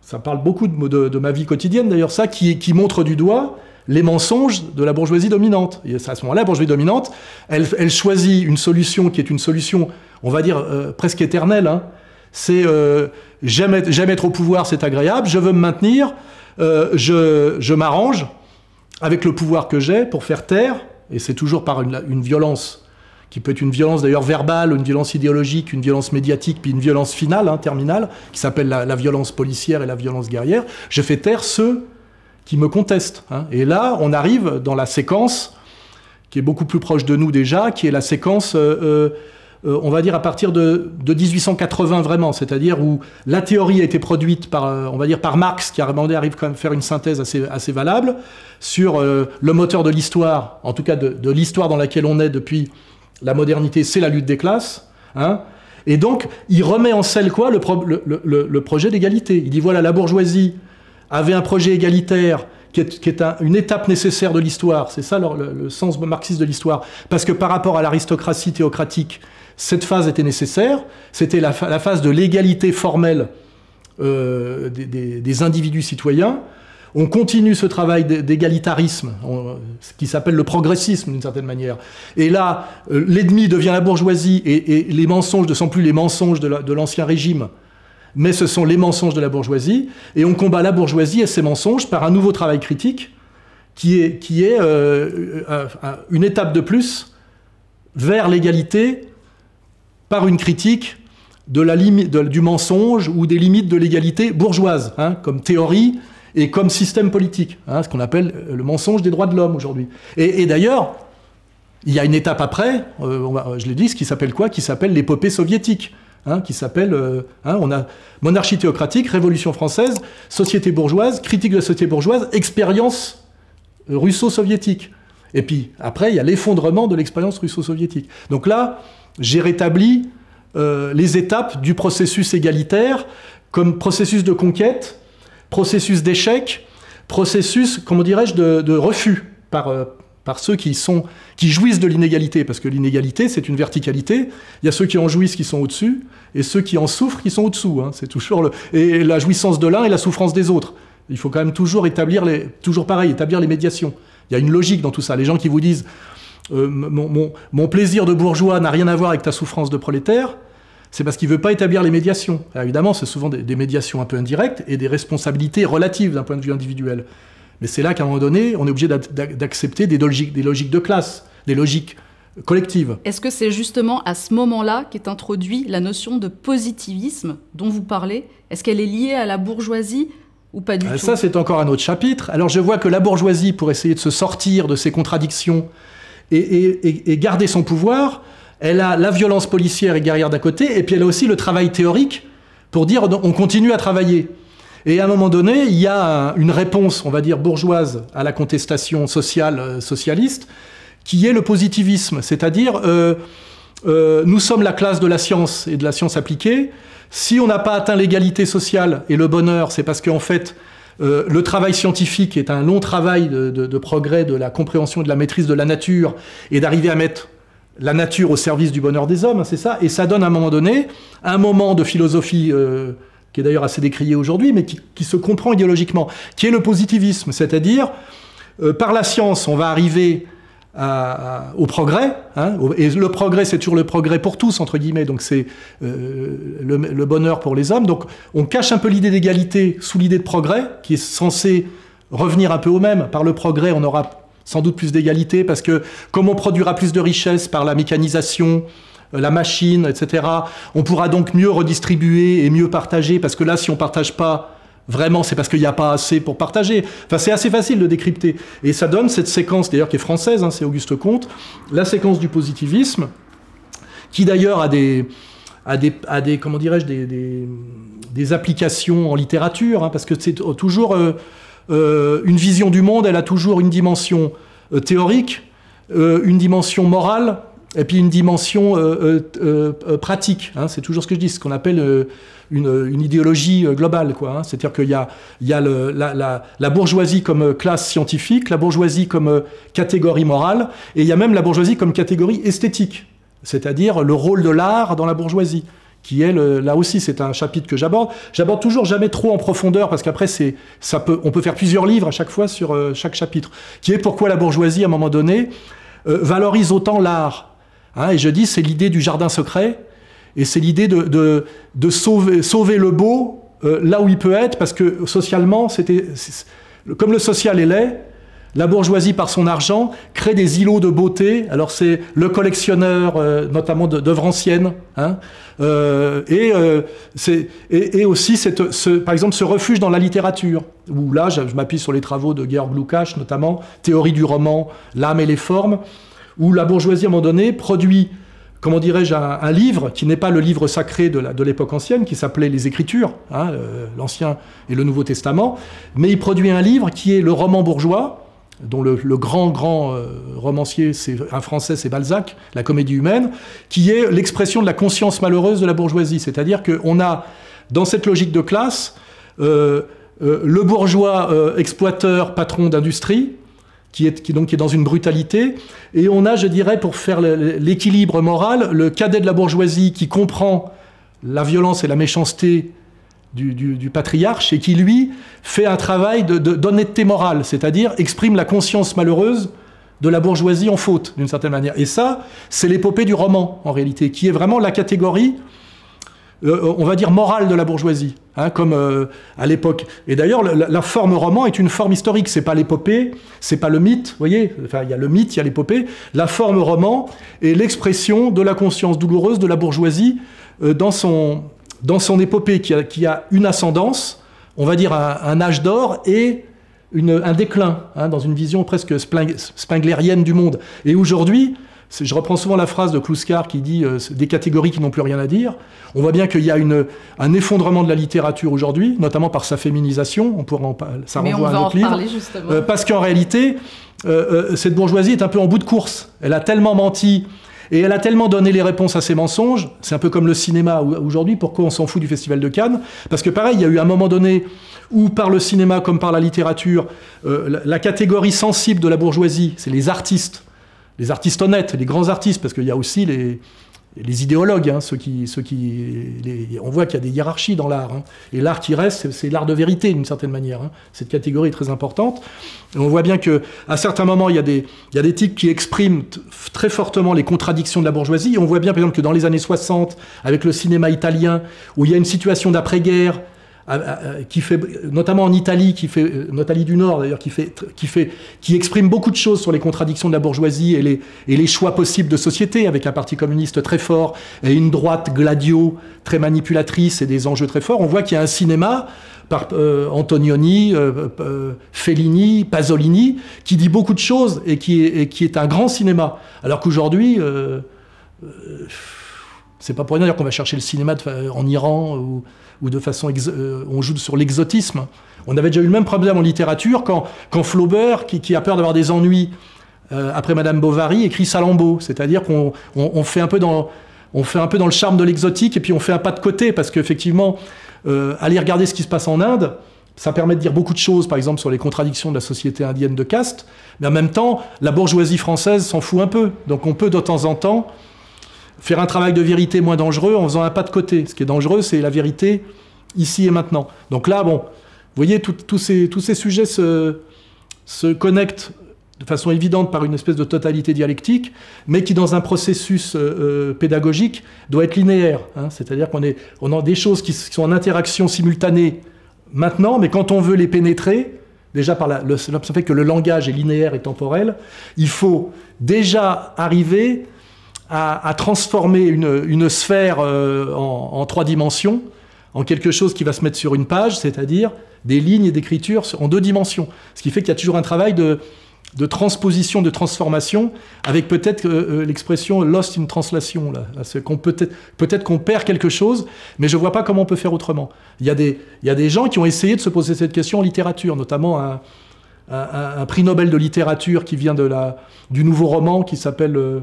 ça parle beaucoup de, de, de ma vie quotidienne d'ailleurs ça, qui, qui montre du doigt les mensonges de la bourgeoisie dominante. Et à ce moment-là, la bourgeoisie dominante, elle, elle choisit une solution qui est une solution, on va dire, euh, presque éternelle, hein. C'est euh, j'aime être, j'aime être au pouvoir, c'est agréable, je veux me maintenir, euh, je, je m'arrange avec le pouvoir que j'ai pour faire taire, et c'est toujours par une, une violence, qui peut être une violence d'ailleurs verbale, une violence idéologique, une violence médiatique, puis une violence finale, hein, terminale, qui s'appelle la, la violence policière et la violence guerrière. Je fais taire ceux qui me contestent. Hein. Et là, on arrive dans la séquence, qui est beaucoup plus proche de nous déjà, qui est la séquence... Euh, euh, Euh, on va dire à partir de, de mille huit cent quatre-vingts vraiment, c'est-à-dire où la théorie a été produite par, euh, on va dire par Marx, qui a demandé, arrive quand même à faire une synthèse assez, assez valable sur euh, le moteur de l'histoire, en tout cas de, de l'histoire dans laquelle on est depuis la modernité, c'est la lutte des classes, hein. Et donc il remet en selle quoi, le, pro, le, le, le projet d'égalité. Il dit voilà, la bourgeoisie avait un projet égalitaire qui est, qui est un, une étape nécessaire de l'histoire, c'est ça le, le, le sens marxiste de l'histoire, parce que par rapport à l'aristocratie théocratique, cette phase était nécessaire, c'était la, la phase de l'égalité formelle euh, des, des, des individus citoyens. On continue ce travail d'égalitarisme, ce qui s'appelle le progressisme d'une certaine manière. Et là, euh, l'ennemi devient la bourgeoisie, et, et les mensonges ne sont plus les mensonges de l'ancien régime, mais ce sont les mensonges de la bourgeoisie, et on combat la bourgeoisie et ses mensonges par un nouveau travail critique qui est, qui est euh, euh, une étape de plus vers l'égalité, par une critique de la limite, de, du mensonge ou des limites de l'égalité bourgeoise, hein, comme théorie et comme système politique, hein, ce qu'on appelle le mensonge des droits de l'homme aujourd'hui. Et, et d'ailleurs, il y a une étape après, euh, on va, je l'ai dit, ce qui s'appelle quoi? Qui s'appelle l'épopée soviétique, hein, qui s'appelle, euh, hein, on a monarchie théocratique, révolution française, société bourgeoise, critique de la société bourgeoise, expérience russo-soviétique. Et puis, après, il y a l'effondrement de l'expérience russo-soviétique. Donc là, j'ai rétabli euh, les étapes du processus égalitaire comme processus de conquête, processus d'échec, processus, comment dirais-je, de, de refus par, euh, par ceux qui, sont, qui jouissent de l'inégalité. Parce que l'inégalité, c'est une verticalité. Il y a ceux qui en jouissent qui sont au-dessus, et ceux qui en souffrent qui sont au-dessous. Hein. C'est toujours le... Et la jouissance de l'un et la souffrance des autres. Il faut quand même toujours établir les... Toujours pareil, établir les médiations. Il y a une logique dans tout ça. Les gens qui vous disent euh, « mon, mon, mon plaisir de bourgeois n'a rien à voir avec ta souffrance de prolétaire », c'est parce qu'il ne veut pas établir les médiations. Alors évidemment, c'est souvent des, des médiations un peu indirectes et des responsabilités relatives d'un point de vue individuel. Mais c'est là qu'à un moment donné, on est obligé d'accepter des logiques, des logiques de classe, des logiques collectives. Est-ce que c'est justement à ce moment-là qu'est introduite la notion de positivisme dont vous parlez? Est-ce qu'elle est liée à la bourgeoisie ou pas du tout? Ça, c'est encore un autre chapitre. Alors je vois que la bourgeoisie, pour essayer de se sortir de ses contradictions et, et, et, et garder son pouvoir... Elle a la violence policière et guerrière d'un côté, et puis elle a aussi le travail théorique pour dire on continue à travailler. Et à un moment donné, il y a une réponse, on va dire, bourgeoise à la contestation sociale, euh, socialiste, qui est le positivisme, c'est-à-dire euh, euh, nous sommes la classe de la science et de la science appliquée. Si on n'a pas atteint l'égalité sociale et le bonheur, c'est parce qu'en fait, Euh, le travail scientifique est un long travail de, de, de progrès, de la compréhension et de la maîtrise de la nature, et d'arriver à mettre la nature au service du bonheur des hommes, hein, c'est ça. Et ça donne à un moment donné, un moment de philosophie, euh, qui est d'ailleurs assez décrié aujourd'hui, mais qui, qui se comprend idéologiquement, qui est le positivisme, c'est-à-dire, euh, par la science, on va arriver à, à, au progrès, hein, au, et le progrès, c'est toujours le progrès pour tous, entre guillemets, donc c'est euh, le, le bonheur pour les hommes. Donc on cache un peu l'idée d'égalité sous l'idée de progrès, qui est censée revenir un peu au même. Par le progrès, on aura... sans doute plus d'égalité, parce que comme on produira plus de richesses par la mécanisation, la machine, et cetera, on pourra donc mieux redistribuer et mieux partager, parce que là, si on ne partage pas vraiment, c'est parce qu'il n'y a pas assez pour partager. Enfin, c'est assez facile de décrypter. Et ça donne cette séquence, d'ailleurs, qui est française, hein, c'est Auguste Comte, la séquence du positivisme, qui d'ailleurs a des... à des, à des comment dirais-je, des, des, des applications en littérature, hein, parce que c'est toujours... Euh, Euh, une vision du monde, elle a toujours une dimension euh, théorique, euh, une dimension morale, et puis une dimension euh, euh, euh, pratique. Hein, c'est toujours ce que je dis, ce qu'on appelle euh, une, une idéologie euh, globale. Hein, c'est-à-dire qu'il y a, il y a le, la, la, la bourgeoisie comme euh, classe scientifique, la bourgeoisie comme euh, catégorie morale, et il y a même la bourgeoisie comme catégorie esthétique, c'est-à-dire le rôle de l'art dans la bourgeoisie, qui est, le, là aussi, c'est un chapitre que j'aborde. J'aborde toujours jamais trop en profondeur, parce qu'après, ça peut, on peut faire plusieurs livres à chaque fois sur euh, chaque chapitre, qui est pourquoi la bourgeoisie, à un moment donné, euh, valorise autant l'art. Hein, et je dis, c'est l'idée du jardin secret, et c'est l'idée de, de, de sauver, sauver le beau euh, là où il peut être, parce que socialement, c'était comme le social est laid, la bourgeoisie, par son argent, crée des îlots de beauté. Alors c'est le collectionneur, euh, notamment d'œuvres anciennes, hein, euh, et, euh, et, et aussi, cette, ce, par exemple, ce refuge dans la littérature, où là, je, je m'appuie sur les travaux de Georg Lukács, notamment, théorie du roman, l'âme et les formes, où la bourgeoisie, à un moment donné, produit, comment dirais-je, un, un livre qui n'est pas le livre sacré de l'époque ancienne, qui s'appelait les Écritures, hein, euh, l'Ancien et le Nouveau Testament, mais il produit un livre qui est le roman bourgeois, dont le, le grand, grand euh, romancier, c'est un Français, c'est Balzac, La Comédie humaine, qui est l'expression de la conscience malheureuse de la bourgeoisie. C'est-à-dire qu'on a, dans cette logique de classe, euh, euh, le bourgeois euh, exploiteur, patron d'industrie, qui est, qui, donc, qui est dans une brutalité, et on a, je dirais, pour faire l'équilibre moral, le cadet de la bourgeoisie qui comprend la violence et la méchanceté Du, du, du patriarche, et qui, lui, fait un travail de, de, d'honnêteté morale, c'est-à-dire exprime la conscience malheureuse de la bourgeoisie en faute, d'une certaine manière. Et ça, c'est l'épopée du roman, en réalité, qui est vraiment la catégorie, euh, on va dire, morale de la bourgeoisie, hein, comme euh, à l'époque. Et d'ailleurs, la, la forme roman est une forme historique, c'est pas l'épopée, c'est pas le mythe, vous voyez, enfin, il y a le mythe, il y a l'épopée. La forme roman est l'expression de la conscience douloureuse de la bourgeoisie euh, dans son... dans son épopée, qui a, qui a une ascendance, on va dire un, un âge d'or et une, un déclin, hein, dans une vision presque spling, spinglérienne du monde. Et aujourd'hui, Je reprends souvent la phrase de Kluskar qui dit euh, des catégories qui n'ont plus rien à dire. On voit bien qu'il y a une, un effondrement de la littérature aujourd'hui, notamment par sa féminisation. On pourra en parler, ça renvoie à un autre livre. Euh, parce qu'en réalité, euh, euh, cette bourgeoisie est un peu en bout de course. Elle a tellement menti et elle a tellement donné les réponses à ses mensonges. C'est un peu comme le cinéma aujourd'hui. Pourquoi on s'en fout du Festival de Cannes? Parce que pareil, il y a eu un moment donné où par le cinéma comme par la littérature, euh, la, la catégorie sensible de la bourgeoisie, c'est les artistes. Les artistes honnêtes, les grands artistes, parce qu'il y a aussi les, les idéologues, hein, ceux qui, ceux qui, les, on voit qu'il y a des hiérarchies dans l'art, hein, et l'art qui reste, c'est l'art de vérité d'une certaine manière, hein. Cette catégorie est très importante, et on voit bien qu'à certains moments, il y a des, il y a des types qui expriment très fortement les contradictions de la bourgeoisie, et on voit bien par exemple que dans les années soixante, avec le cinéma italien, où il y a une situation d'après-guerre, qui fait, notamment en Italie, qui fait, en Italie du Nord d'ailleurs, qui, fait, qui, fait, qui exprime beaucoup de choses sur les contradictions de la bourgeoisie et les, et les choix possibles de société, avec un parti communiste très fort et une droite gladio, très manipulatrice et des enjeux très forts. On voit qu'il y a un cinéma par euh, Antonioni, euh, euh, Fellini, Pasolini, qui dit beaucoup de choses et qui est, et qui est un grand cinéma. Alors qu'aujourd'hui... Euh, euh, c'est pas pour rien qu'on va chercher le cinéma de, en Iran ou, ou de façon... Ex, euh, on joue sur l'exotisme. On avait déjà eu le même problème en littérature quand, quand Flaubert, qui, qui a peur d'avoir des ennuis euh, après Madame Bovary, écrit Salammbô. C'est-à-dire qu'on on, on fait, fait un peu dans le charme de l'exotique et puis on fait un pas de côté parce qu'effectivement, euh, aller regarder ce qui se passe en Inde, ça permet de dire beaucoup de choses, par exemple, sur les contradictions de la société indienne de caste. Mais en même temps, la bourgeoisie française s'en fout un peu. Donc on peut de temps en temps... faire un travail de vérité moins dangereux en faisant un pas de côté. Ce qui est dangereux, c'est la vérité ici et maintenant. Donc là, bon, vous voyez, tous ces, tous ces sujets se, se connectent de façon évidente par une espèce de totalité dialectique, mais qui, dans un processus euh, pédagogique, doit être linéaire. Hein. C'est-à-dire qu'on est, on a des choses qui sont en interaction simultanée maintenant, mais quand on veut les pénétrer... Déjà, par la, le, ça fait que le langage est linéaire et temporel. Il faut déjà arriver... À, à transformer une, une sphère euh, en, en trois dimensions, en quelque chose qui va se mettre sur une page, c'est-à-dire des lignes d'écriture en deux dimensions. Ce qui fait qu'il y a toujours un travail de, de transposition, de transformation, avec peut-être euh, l'expression « lost in translation ». Peut-être peut-être qu'on perd quelque chose, mais je ne vois pas comment on peut faire autrement. Il y a des, il y a des gens qui ont essayé de se poser cette question en littérature, notamment un, un, un prix Nobel de littérature qui vient de la, du nouveau roman qui s'appelle... Euh,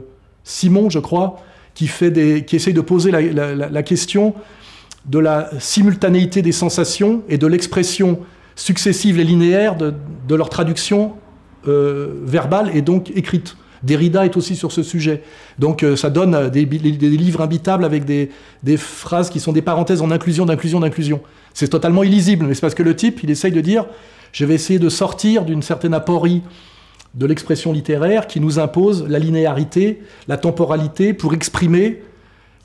Simon, je crois, qui, fait des, qui essaye de poser la, la, la question de la simultanéité des sensations et de l'expression successive et linéaire de, de leur traduction euh, verbale et donc écrite. Derrida est aussi sur ce sujet. Donc euh, ça donne des, des livres imbitables avec des, des phrases qui sont des parenthèses en inclusion, d'inclusion, d'inclusion. C'est totalement illisible, mais c'est parce que le type, il essaye de dire « je vais essayer de sortir d'une certaine aporie » de l'expression littéraire qui nous impose la linéarité, la temporalité pour exprimer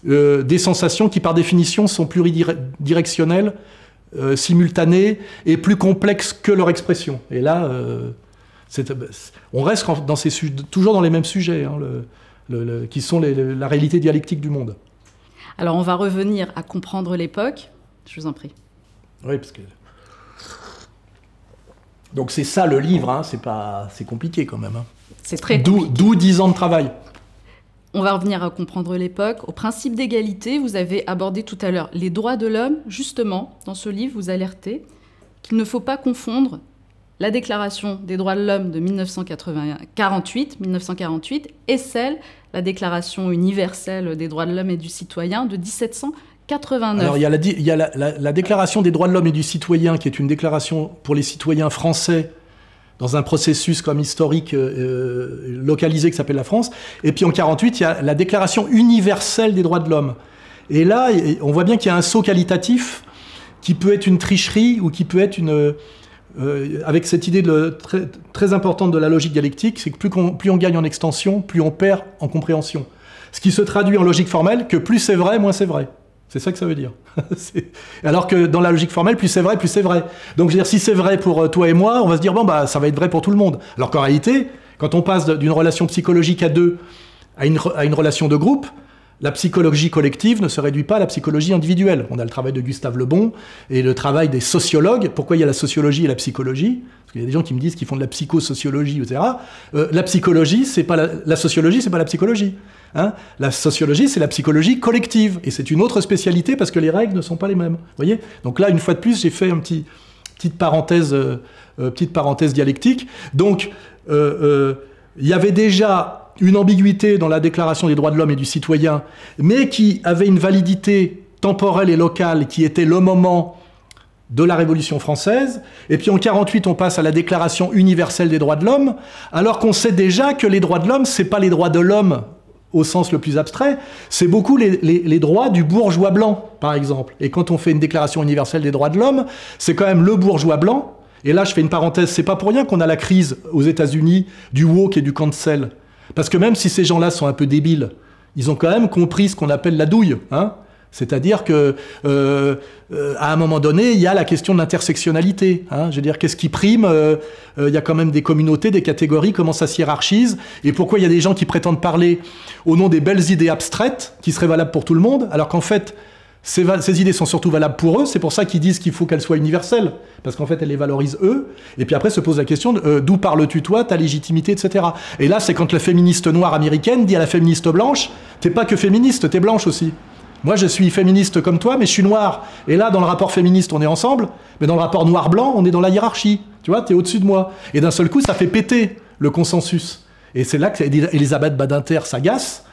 euh, des sensations qui par définition sont pluridirectionnelles, euh, simultanées et plus complexes que leur expression. Et là, euh, on reste dans ces toujours dans les mêmes sujets, hein, le, le, le, qui sont les, le, la réalité dialectique du monde. Alors on va revenir à comprendre l'époque, je vous en prie. Oui, parce que... Donc c'est ça le livre, hein, c'est pas, c'est compliqué quand même. Hein. C'est très compliqué. D'où dix ans de travail. On va revenir à comprendre l'époque. Au principe d'égalité, vous avez abordé tout à l'heure les droits de l'homme. Justement, dans ce livre, vous alertez qu'il ne faut pas confondre la Déclaration des droits de l'homme de mille neuf cent quarante-huit et celle, la Déclaration universelle des droits de l'homme et du citoyen de mille sept cent quatre-vingt-neuf. Alors, il y a, la, il y a la, la, la Déclaration des droits de l'homme et du citoyen, qui est une déclaration pour les citoyens français, dans un processus comme historique euh, localisé qui s'appelle la France. Et puis en mille neuf cent quarante-huit, il y a la Déclaration universelle des droits de l'homme. Et là, on voit bien qu'il y a un saut qualitatif qui peut être une tricherie ou qui peut être une... Euh, avec cette idée de, très, très importante de la logique dialectique, c'est que plus, qu'on, plus on gagne en extension, plus on perd en compréhension. Ce qui se traduit en logique formelle que plus c'est vrai, moins c'est vrai. C'est ça que ça veut dire. Alors que dans la logique formelle, plus c'est vrai, plus c'est vrai. Donc je veux dire, si c'est vrai pour toi et moi, on va se dire, bon, bah, ça va être vrai pour tout le monde. Alors qu'en réalité, quand on passe d'une relation psychologique à deux à une, à une relation de groupe, La psychologie collective ne se réduit pas à la psychologie individuelle. On a le travail de Gustave Le Bon et le travail des sociologues. Pourquoi il y a la sociologie et la psychologie? Parce qu'il y a des gens qui me disent qu'ils font de la psychosociologie, et cetera. Euh, la psychologie, c'est pas la, la sociologie, c'est pas la psychologie. Hein, la sociologie, c'est la psychologie collective. Et c'est une autre spécialité parce que les règles ne sont pas les mêmes. Voyez. Donc là, une fois de plus, j'ai fait une petit, petite, parenthèse, euh, euh, petite parenthèse dialectique. Donc, il euh, euh, y avait déjà une ambiguïté dans la Déclaration des droits de l'homme et du citoyen, mais qui avait une validité temporelle et locale, qui était le moment de la Révolution française. Et puis en mille neuf cent quarante-huit, on passe à la Déclaration universelle des droits de l'homme, alors qu'on sait déjà que les droits de l'homme, c'est pas les droits de l'homme au sens le plus abstrait, c'est beaucoup les, les, les droits du bourgeois blanc, par exemple. Et quand on fait une Déclaration universelle des droits de l'homme, c'est quand même le bourgeois blanc. Et là, je fais une parenthèse, c'est pas pour rien qu'on a la crise aux États-Unis du woke et du cancel. Parce que même si ces gens-là sont un peu débiles, ils ont quand même compris ce qu'on appelle la douille. Hein, c'est-à-dire que, euh, euh, à un moment donné, il y a la question de l'intersectionnalité. Hein, je veux dire, qu'est-ce qui prime? euh, euh, Il y a quand même des communautés, des catégories, comment ça s'hiérarchise? Et pourquoi il y a des gens qui prétendent parler au nom des belles idées abstraites, qui seraient valables pour tout le monde, alors qu'en fait, ces, ces idées sont surtout valables pour eux. C'est pour ça qu'ils disent qu'il faut qu'elles soient universelles, parce qu'en fait elles les valorisent eux. Et puis après se pose la question euh, d'où parles-tu toi, ta légitimité, et cetera. Et là c'est quand la féministe noire américaine dit à la féministe blanche, t'es pas que féministe, t'es blanche aussi. Moi je suis féministe comme toi, mais je suis noire. Et là dans le rapport féministe on est ensemble, mais dans le rapport noir-blanc on est dans la hiérarchie. Tu vois, t'es au-dessus de moi. Et d'un seul coup ça fait péter le consensus. Et c'est là que Elisabeth Badinter s'agace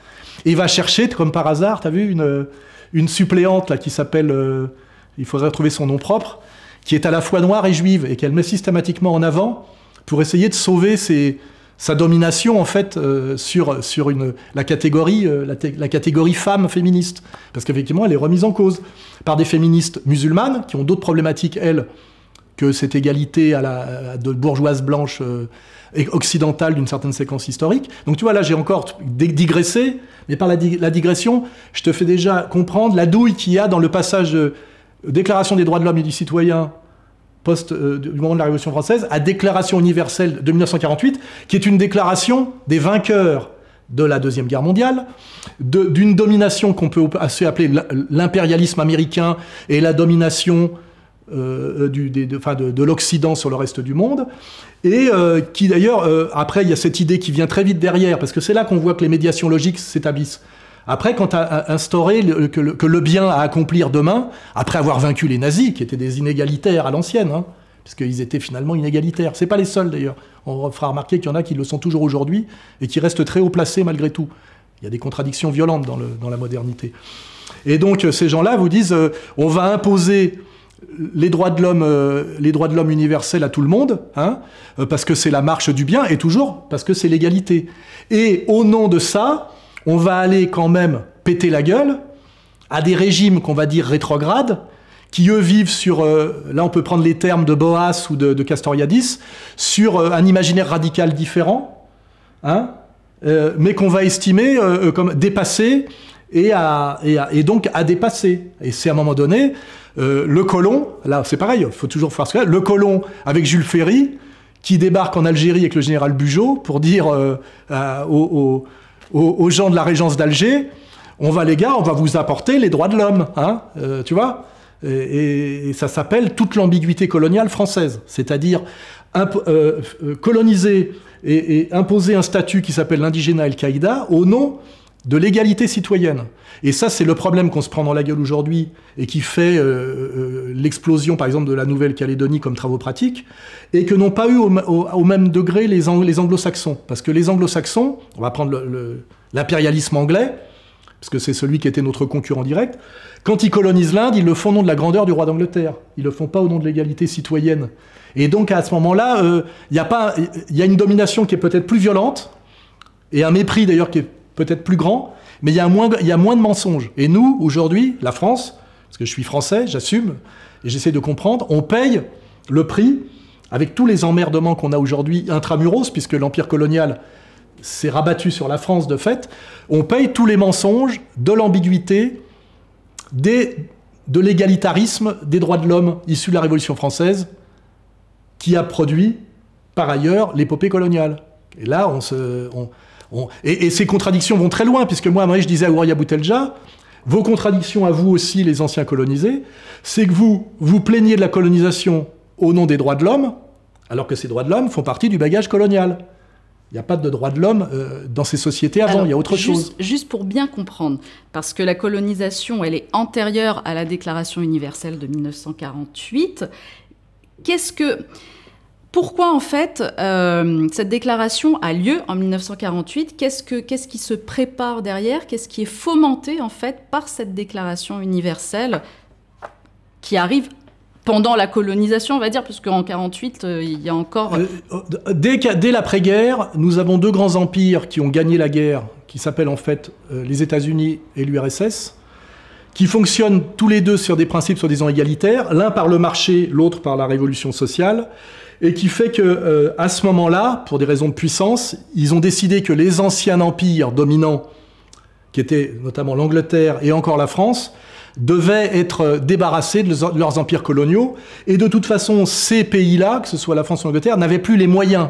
et va chercher, comme par hasard, t'as vu une une suppléante là, qui s'appelle, euh, il faudrait retrouver son nom propre, qui est à la fois noire et juive, et qu'elle met systématiquement en avant pour essayer de sauver ses, sa domination en fait euh, sur, sur une, la, catégorie, euh, la, la catégorie femme féministe. Parce qu'effectivement, elle est remise en cause par des féministes musulmanes qui ont d'autres problématiques, elles, que cette égalité à la à de bourgeoise blanche euh, et occidentale d'une certaine séquence historique. Donc tu vois, là j'ai encore digressé, mais par la, dig la digression, je te fais déjà comprendre la douille qu'il y a dans le passage euh, Déclaration des droits de l'homme et du citoyen post, euh, du moment de la Révolution française à Déclaration universelle de mille neuf cent quarante-huit, qui est une déclaration des vainqueurs de la Deuxième Guerre mondiale, d'une domination qu'on peut assez appeler l'impérialisme américain et la domination Euh, du, des, de, enfin de, de l'Occident sur le reste du monde, et euh, qui d'ailleurs, euh, après il y a cette idée qui vient très vite derrière, parce que c'est là qu'on voit que les médiations logiques s'établissent. Après, quand à instauré le, que, le, que le bien à accomplir demain, après avoir vaincu les nazis, qui étaient des inégalitaires à l'ancienne, hein, parce qu'ils étaient finalement inégalitaires, c'est pas les seuls d'ailleurs, on fera remarquer qu'il y en a qui le sont toujours aujourd'hui, et qui restent très haut placés malgré tout. Il y a des contradictions violentes dans, le, dans la modernité. Et donc ces gens-là vous disent, euh, on va imposer les droits de l'homme euh, universels à tout le monde, hein, parce que c'est la marche du bien, et toujours parce que c'est l'égalité. Et au nom de ça, on va aller quand même péter la gueule à des régimes qu'on va dire rétrogrades, qui eux vivent sur, euh, là on peut prendre les termes de Boas ou de, de Castoriadis, sur euh, un imaginaire radical différent, hein, euh, mais qu'on va estimer euh, comme dépassé, et, à, et, à, et donc à dépasser. Et c'est à un moment donné, Euh, le colon, là c'est pareil, il faut toujours faire ce que le colon avec Jules Ferry qui débarque en Algérie avec le général Bugeaud pour dire euh, euh, aux, aux, aux gens de la régence d'Alger, on va les gars, on va vous apporter les droits de l'homme, hein, euh, tu vois, et, et, et ça s'appelle toute l'ambiguïté coloniale française, c'est-à-dire euh, coloniser et, et imposer un statut qui s'appelle l'indigénat et le caïda au nom de l'égalité citoyenne. Et ça, c'est le problème qu'on se prend dans la gueule aujourd'hui et qui fait euh, euh, l'explosion, par exemple, de la Nouvelle-Calédonie comme travaux pratiques, et que n'ont pas eu au, au, au même degré les, ang les anglo-saxons. Parce que les anglo-saxons, on va prendre l'impérialisme anglais, parce que c'est celui qui était notre concurrent direct, quand ils colonisent l'Inde, ils le font au nom de la grandeur du roi d'Angleterre. Ils le font pas au nom de l'égalité citoyenne. Et donc, à ce moment-là, euh, y a pas, y a une domination qui est peut-être plus violente, et un mépris, d'ailleurs, qui est peut-être plus grand, mais il y a moins, il y a moins de mensonges. Et nous, aujourd'hui, la France, parce que je suis français, j'assume, et j'essaie de comprendre, on paye le prix, avec tous les emmerdements qu'on a aujourd'hui intramuros, puisque l'Empire colonial s'est rabattu sur la France de fait, on paye tous les mensonges de l'ambiguïté, de l'égalitarisme des droits de l'homme issus de la Révolution française, qui a produit, par ailleurs, l'épopée coloniale. Et là, on se... On, On, et, et ces contradictions vont très loin, puisque moi, moi je disais à Ouria Boutelja, vos contradictions à vous aussi, les anciens colonisés, c'est que vous vous plaignez de la colonisation au nom des droits de l'homme, alors que ces droits de l'homme font partie du bagage colonial. Il n'y a pas de droits de l'homme euh, dans ces sociétés avant, il y a autre juste, chose. Juste pour bien comprendre, parce que la colonisation, elle est antérieure à la Déclaration universelle de mille neuf cent quarante-huit. Qu'est-ce que... Pourquoi, en fait, euh, cette déclaration a lieu en mille neuf cent quarante-huit? Qu'est-ce que, qu'est-ce qui se prépare derrière? Qu'est-ce qui est fomenté, en fait, par cette déclaration universelle qui arrive pendant la colonisation, on va dire, puisque en mille neuf cent quarante-huit, euh, il y a encore... Euh, dès dès l'après-guerre, nous avons deux grands empires qui ont gagné la guerre, qui s'appellent, en fait, euh, les États-Unis et l'U R S S, qui fonctionnent tous les deux sur des principes soi-disant égalitaires, l'un par le marché, l'autre par la révolution sociale, et qui fait que euh, à ce moment-là, pour des raisons de puissance, ils ont décidé que les anciens empires dominants, qui étaient notamment l'Angleterre et encore la France, devaient être débarrassés de leurs empires coloniaux. Et de toute façon, ces pays-là, que ce soit la France ou l'Angleterre, n'avaient plus les moyens,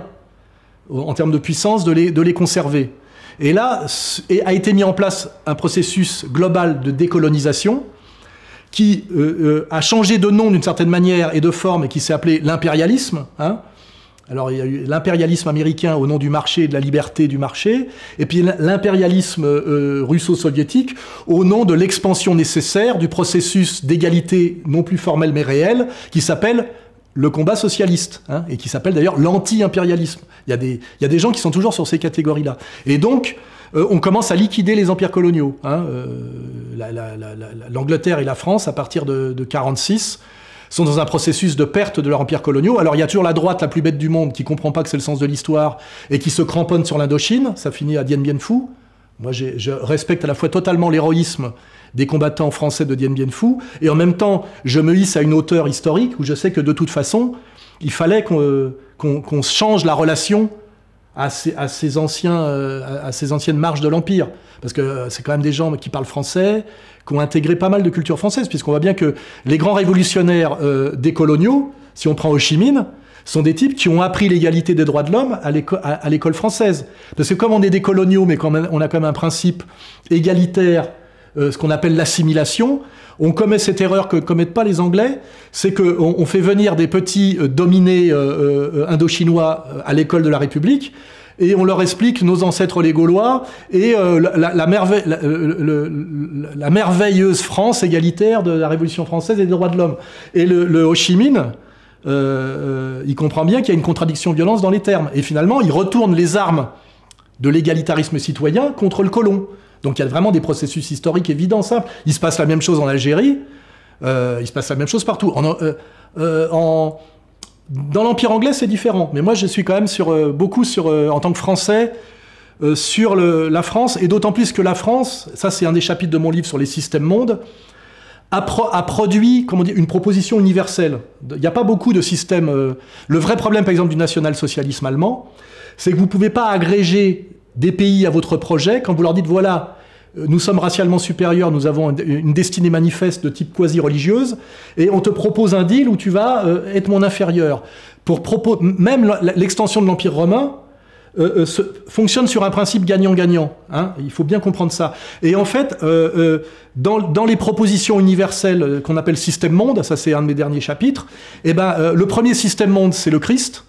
en termes de puissance, de les, de les conserver. Et là, a été mis en place un processus global de décolonisation, qui euh, euh, a changé de nom d'une certaine manière et de forme, et qui s'est appelé l'impérialisme. Hein. Alors il y a eu l'impérialisme américain au nom du marché et de la liberté du marché, et puis l'impérialisme euh, russo-soviétique au nom de l'expansion nécessaire du processus d'égalité non plus formel mais réel, qui s'appelle le combat socialiste, hein, et qui s'appelle d'ailleurs l'anti-impérialisme. Il y a des, il y a des gens qui sont toujours sur ces catégories-là. Et donc... Euh, on commence à liquider les empires coloniaux. Hein. Euh, la, la, la, la, L'Angleterre et la France, à partir de mille neuf cent quarante-six, sont dans un processus de perte de leurs empires coloniaux. Alors il y a toujours la droite la plus bête du monde qui ne comprend pas que c'est le sens de l'histoire et qui se cramponne sur l'Indochine. Ça finit à Dien Bien Phu. Moi, je respecte à la fois totalement l'héroïsme des combattants français de Dien Bien Phu et en même temps, je me hisse à une hauteur historique où je sais que de toute façon, il fallait qu'on euh, qu'on, qu'on change la relation à ces, à ces anciens, à ces anciennes marges de l'Empire. Parce que c'est quand même des gens qui parlent français, qui ont intégré pas mal de culture française, puisqu'on voit bien que les grands révolutionnaires euh, décoloniaux, si on prend Hô Chi Minh, sont des types qui ont appris l'égalité des droits de l'homme à l'école à, à l'école française. Parce que comme on est des coloniaux, mais quand même, on a quand même un principe égalitaire, euh, ce qu'on appelle l'assimilation, on commet cette erreur que ne commettent pas les Anglais, c'est qu'on on fait venir des petits euh, dominés euh, euh, indochinois à l'école de la République, et on leur explique nos ancêtres les Gaulois, et euh, la, la, merveille, la, le, le, la merveilleuse France égalitaire de la Révolution française et des droits de l'homme. Et le, le Hô Chi Minh, euh, euh, il comprend bien qu'il y a une contradiction violente dans les termes. Et finalement, il retourne les armes de l'égalitarisme citoyen contre le colon. Donc il y a vraiment des processus historiques évidents, simples. Il se passe la même chose en Algérie, euh, il se passe la même chose partout. En, euh, euh, en... Dans l'Empire anglais, c'est différent. Mais moi, je suis quand même sur, euh, beaucoup, sur, euh, en tant que Français, euh, sur le, la France, et d'autant plus que la France, ça c'est un des chapitres de mon livre sur les systèmes mondes, a, pro, a produit comment dire, une proposition universelle. Il n'y a pas beaucoup de systèmes... Euh... Le vrai problème, par exemple, du national-socialisme allemand, c'est que vous ne pouvez pas agréger des pays à votre projet, quand vous leur dites « voilà, nous sommes racialement supérieurs, nous avons une destinée manifeste de type quasi-religieuse, et on te propose un deal où tu vas euh, être mon inférieur. » Pour propos... Même l'extension de l'Empire romain euh, euh, se... fonctionne sur un principe gagnant-gagnant. Hein, il faut bien comprendre ça. Et en fait, euh, euh, dans, dans les propositions universelles qu'on appelle « système monde », ça c'est un de mes derniers chapitres, eh ben, euh, le premier système monde, c'est le Christ,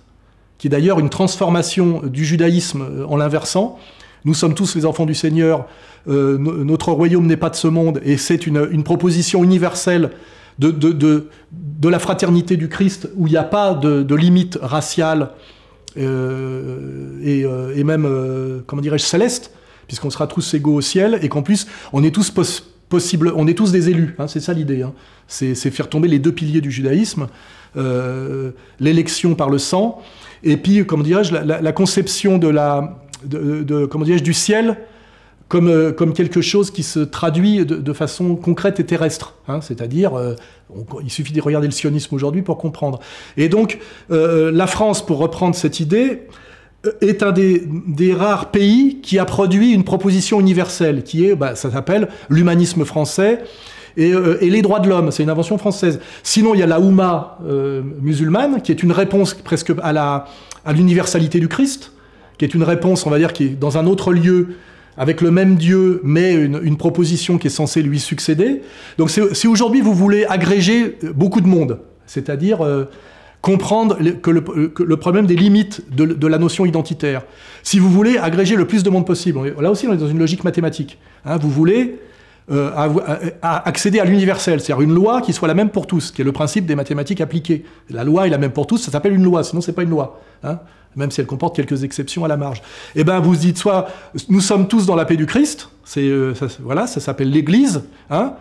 qui est d'ailleurs une transformation du judaïsme en l'inversant. Nous sommes tous les enfants du Seigneur, euh, notre royaume n'est pas de ce monde, et c'est une, une proposition universelle de, de, de, de la fraternité du Christ, où il n'y a pas de, de limite raciale euh, et, euh, et même, euh, comment dirais-je, céleste, puisqu'on sera tous égaux au ciel, et qu'en plus, on est tous pos- possible, on est tous des élus, hein, c'est ça l'idée, hein. C'est, c'est faire tomber les deux piliers du judaïsme, euh, l'élection par le sang, et puis, comment dirais-je, la, la, la conception de la, de, de, comment dirais-je, du ciel comme, euh, comme quelque chose qui se traduit de, de façon concrète et terrestre. Hein, c'est-à-dire, euh, on, il suffit de regarder le sionisme aujourd'hui pour comprendre. Et donc, euh, la France, pour reprendre cette idée, est un des, des rares pays qui a produit une proposition universelle, qui est, bah, ça s'appelle l'humanisme français et, euh, et les droits de l'homme. C'est une invention française. Sinon, il y a la Houma euh, musulmane, qui est une réponse presque à la, à l'universalité du Christ, qui est une réponse, on va dire, qui est dans un autre lieu, avec le même Dieu, mais une, une proposition qui est censée lui succéder. Donc si aujourd'hui vous voulez agréger beaucoup de monde, c'est-à-dire euh, comprendre le, que, le, que le problème des limites de, de la notion identitaire, si vous voulez agréger le plus de monde possible, là aussi on est dans une logique mathématique, hein, vous voulez euh, à, à accéder à l'universel, c'est-à-dire une loi qui soit la même pour tous, qui est le principe des mathématiques appliquées. La loi est la même pour tous, ça s'appelle une loi, sinon c'est pas une loi, hein, même si elle comporte quelques exceptions à la marge. Eh bien, vous dites soit nous sommes tous dans la paix du Christ, euh, ça, voilà, ça s'appelle l'Église, hein,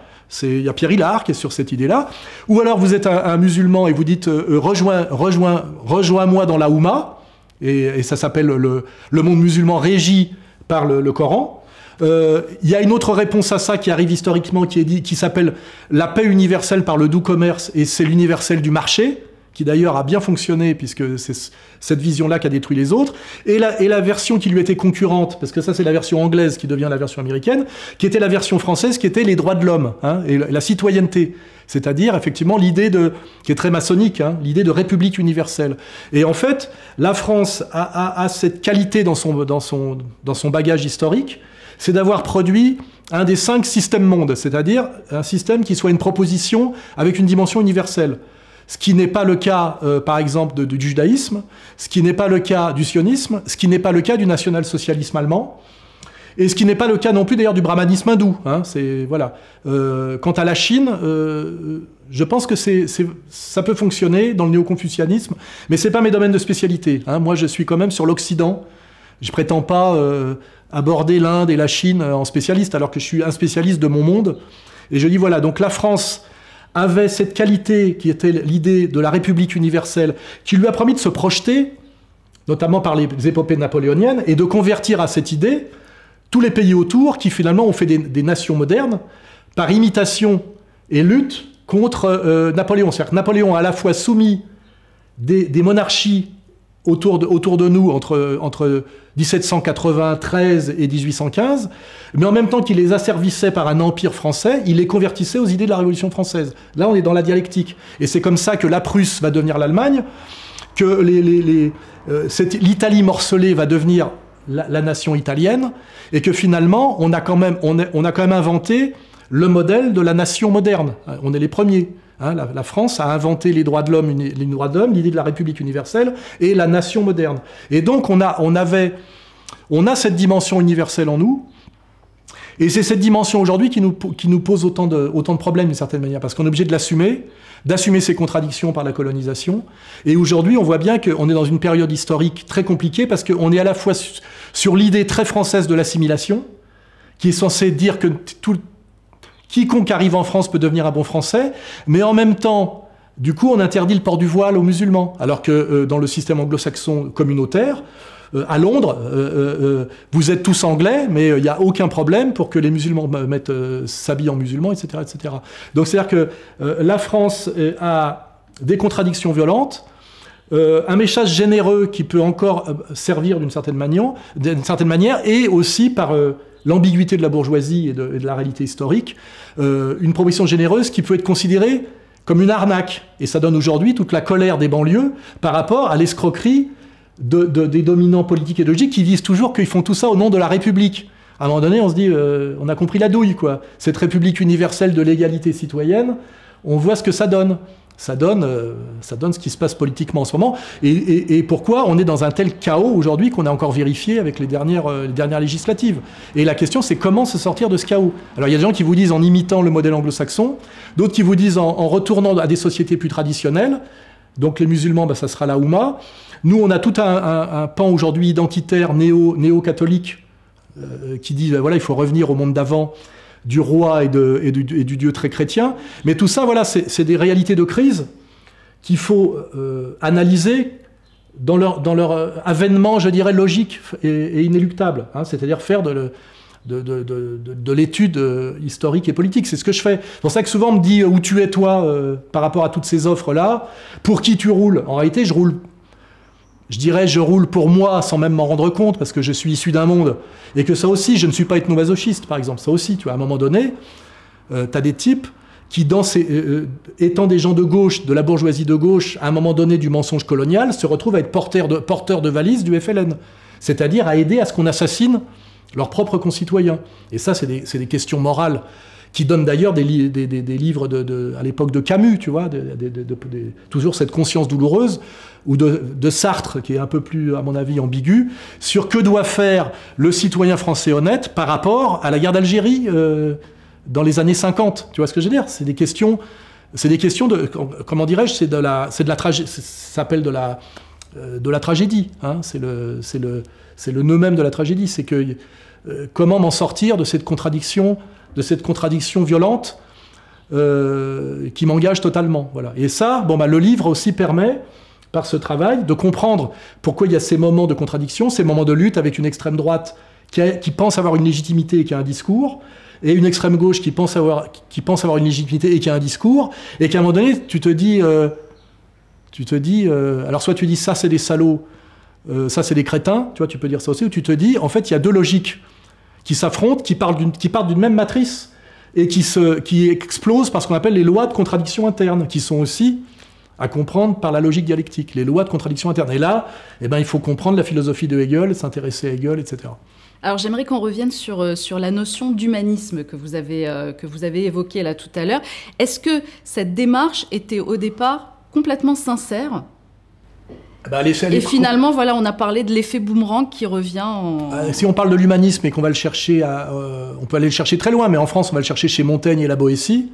il y a Pierre Hillard qui est sur cette idée-là, ou alors vous êtes un, un musulman et vous dites euh, « rejoins, rejoins, rejoins-moi dans la Houma », et ça s'appelle le, le monde musulman régi par le, le Coran. Il euh, y a une autre réponse à ça qui arrive historiquement, qui est dit, qui s'appelle « la paix universelle par le doux commerce », et c'est l'universel du marché, qui d'ailleurs a bien fonctionné, puisque c'est cette vision-là qui a détruit les autres, et la, et la version qui lui était concurrente, parce que ça c'est la version anglaise qui devient la version américaine, qui était la version française, qui était les droits de l'homme, hein, et la citoyenneté, c'est-à-dire effectivement l'idée de, qui est très maçonnique, hein, l'idée de république universelle. Et en fait, la France a, a, a cette qualité dans son, dans son, dans son bagage historique, c'est d'avoir produit un des cinq systèmes mondes, c'est-à-dire un système qui soit une proposition avec une dimension universelle. Ce qui n'est pas le cas, euh, par exemple, de, du judaïsme, ce qui n'est pas le cas du sionisme, ce qui n'est pas le cas du national-socialisme allemand, et ce qui n'est pas le cas non plus d'ailleurs du brahmanisme hindou. Hein, c'est, voilà. Euh, quant à la Chine, euh, je pense que c'est, c'est, ça peut fonctionner dans le néo-confucianisme, mais ce n'est pas mes domaines de spécialité. Hein. Moi, je suis quand même sur l'Occident. Je ne prétends pas euh, aborder l'Inde et la Chine en spécialiste, alors que je suis un spécialiste de mon monde. Et je dis, voilà, donc la France avait cette qualité qui était l'idée de la République universelle, qui lui a permis de se projeter, notamment par les épopées napoléoniennes, et de convertir à cette idée tous les pays autour qui finalement ont fait des, des nations modernes par imitation et lutte contre euh, Napoléon. C'est-à-dire que Napoléon a à la fois soumis des, des monarchies autour de, autour de nous entre, entre mille sept cent quatre-vingt-treize et mille huit cent quinze, mais en même temps qu'il les asservissait par un empire français, il les convertissait aux idées de la Révolution française. Là, on est dans la dialectique. Et c'est comme ça que la Prusse va devenir l'Allemagne, que les, les, les, euh, l'Italie morcelée va devenir la, la nation italienne, et que finalement, on a quand même, on est, on a quand même inventé le modèle de la nation moderne. On est les premiers. Hein, la, la France a inventé les droits de l'homme, les droits de l'homme, l'idée de la République universelle et la nation moderne. Et donc on a, on avait, on a cette dimension universelle en nous, et c'est cette dimension aujourd'hui qui nous, qui nous pose autant de, autant de problèmes d'une certaine manière, parce qu'on est obligé de l'assumer, d'assumer ses contradictions par la colonisation. Et aujourd'hui on voit bien qu'on est dans une période historique très compliquée, parce qu'on est à la fois su, sur l'idée très française de l'assimilation, qui est censée dire que tout quiconque arrive en France peut devenir un bon Français, mais en même temps, du coup, on interdit le port du voile aux musulmans, alors que euh, dans le système anglo-saxon communautaire, euh, à Londres, euh, euh, vous êtes tous anglais, mais il euh, n'y a aucun problème pour que les musulmans mettent euh, s'habillent en musulmans, et cetera, et cetera. Donc, c'est-à-dire que euh, la France a des contradictions violentes, euh, un message généreux qui peut encore servir d'une certaine manière, d'une certaine manière, et aussi par euh, l'ambiguïté de la bourgeoisie et de, et de la réalité historique, euh, une proposition généreuse qui peut être considérée comme une arnaque. Et ça donne aujourd'hui toute la colère des banlieues par rapport à l'escroquerie de, de, des dominants politiques et logiques qui disent toujours qu'ils font tout ça au nom de la République. À un moment donné, on se dit, euh, on a compris la douille, quoi. Cette République universelle de l'égalité citoyenne, on voit ce que ça donne. Ça donne, euh, ça donne ce qui se passe politiquement en ce moment. Et, et, et pourquoi on est dans un tel chaos aujourd'hui qu'on a encore vérifié avec les dernières, euh, les dernières législatives. Et la question, c'est comment se sortir de ce chaos. Alors il y a des gens qui vous disent en imitant le modèle anglo-saxon, d'autres qui vous disent en, en retournant à des sociétés plus traditionnelles. Donc les musulmans, bah, ça sera la Houma. Nous, on a tout un, un, un pan aujourd'hui identitaire, néo, néo-catholique, euh, qui dit, bah, voilà, il faut revenir au monde d'avant, du roi et, de, et, du, et du dieu très chrétien. Mais tout ça, voilà, c'est des réalités de crise qu'il faut euh, analyser dans leur, dans leur avènement, je dirais, logique et, et inéluctable. Hein, c'est-à-dire faire de, de, de, de, de, de l'étude historique et politique. C'est ce que je fais. C'est pour ça que souvent on me dit « Où tu es, toi euh, ?» par rapport à toutes ces offres-là. « Pour qui tu roules ?» En réalité, je roule. Je dirais, je roule pour moi sans même m'en rendre compte, parce que je suis issu d'un monde. Et que ça aussi, je ne suis pas ethno-masochiste, par exemple. Ça aussi, tu vois, à un moment donné, euh, tu as des types qui, dans ces, euh, étant des gens de gauche, de la bourgeoisie de gauche, à un moment donné du mensonge colonial, se retrouvent à être porteurs de, porteurs de valises du F L N. c'est-à-dire à aider à ce qu'on assassine leurs propres concitoyens. Et ça, c'est des, c'est des questions morales qui donnent d'ailleurs des, li des, des, des livres de, de, à l'époque de Camus, tu vois, de, de, de, de, de, toujours cette conscience douloureuse, ou de, de Sartre, qui est un peu plus, à mon avis, ambigu, sur que doit faire le citoyen français honnête par rapport à la guerre d'Algérie euh, dans les années cinquante. Tu vois ce que je veux dire? C'est des questions... C'est des questions de, comment dirais-je, c'est de la, c'est de la tragédie, ça s'appelle de la, euh, de la tragédie, hein, c'est le, c'est le, c'est le nœud même de la tragédie, c'est que, euh, comment m'en sortir de cette contradiction, de cette contradiction violente, euh, qui m'engage totalement, voilà. Et ça, bon bah, le livre aussi permet, par ce travail, de comprendre pourquoi il y a ces moments de contradiction, ces moments de lutte avec une extrême droite qui, a, qui pense avoir une légitimité et qui a un discours, et une extrême gauche qui pense avoir, qui pense avoir une légitimité et qui a un discours, et qu'à un moment donné, tu te dis... Euh, tu te dis euh, alors soit tu dis « ça, c'est des salauds, euh, ça, c'est des crétins », tu vois, tu peux dire ça aussi, ou tu te dis, en fait, il y a deux logiques qui s'affrontent, qui partent d'une même matrice, et qui, se, qui explosent par ce qu'on appelle les lois de contradiction interne, qui sont aussi à comprendre par la logique dialectique, les lois de contradiction interne. Et là, eh ben, il faut comprendre la philosophie de Hegel, s'intéresser à Hegel, et cetera. Alors j'aimerais qu'on revienne sur, sur la notion d'humanisme que vous avez, euh, que vous avez évoquée là tout à l'heure. Est-ce que cette démarche était au départ complètement sincère? Bah, allez, allez, et finalement, voilà, on a parlé de l'effet boomerang qui revient en... Euh, si on parle de l'humanisme et qu'on va le chercher, à, euh, on peut aller le chercher très loin, mais en France, on va le chercher chez Montaigne et la Boétie.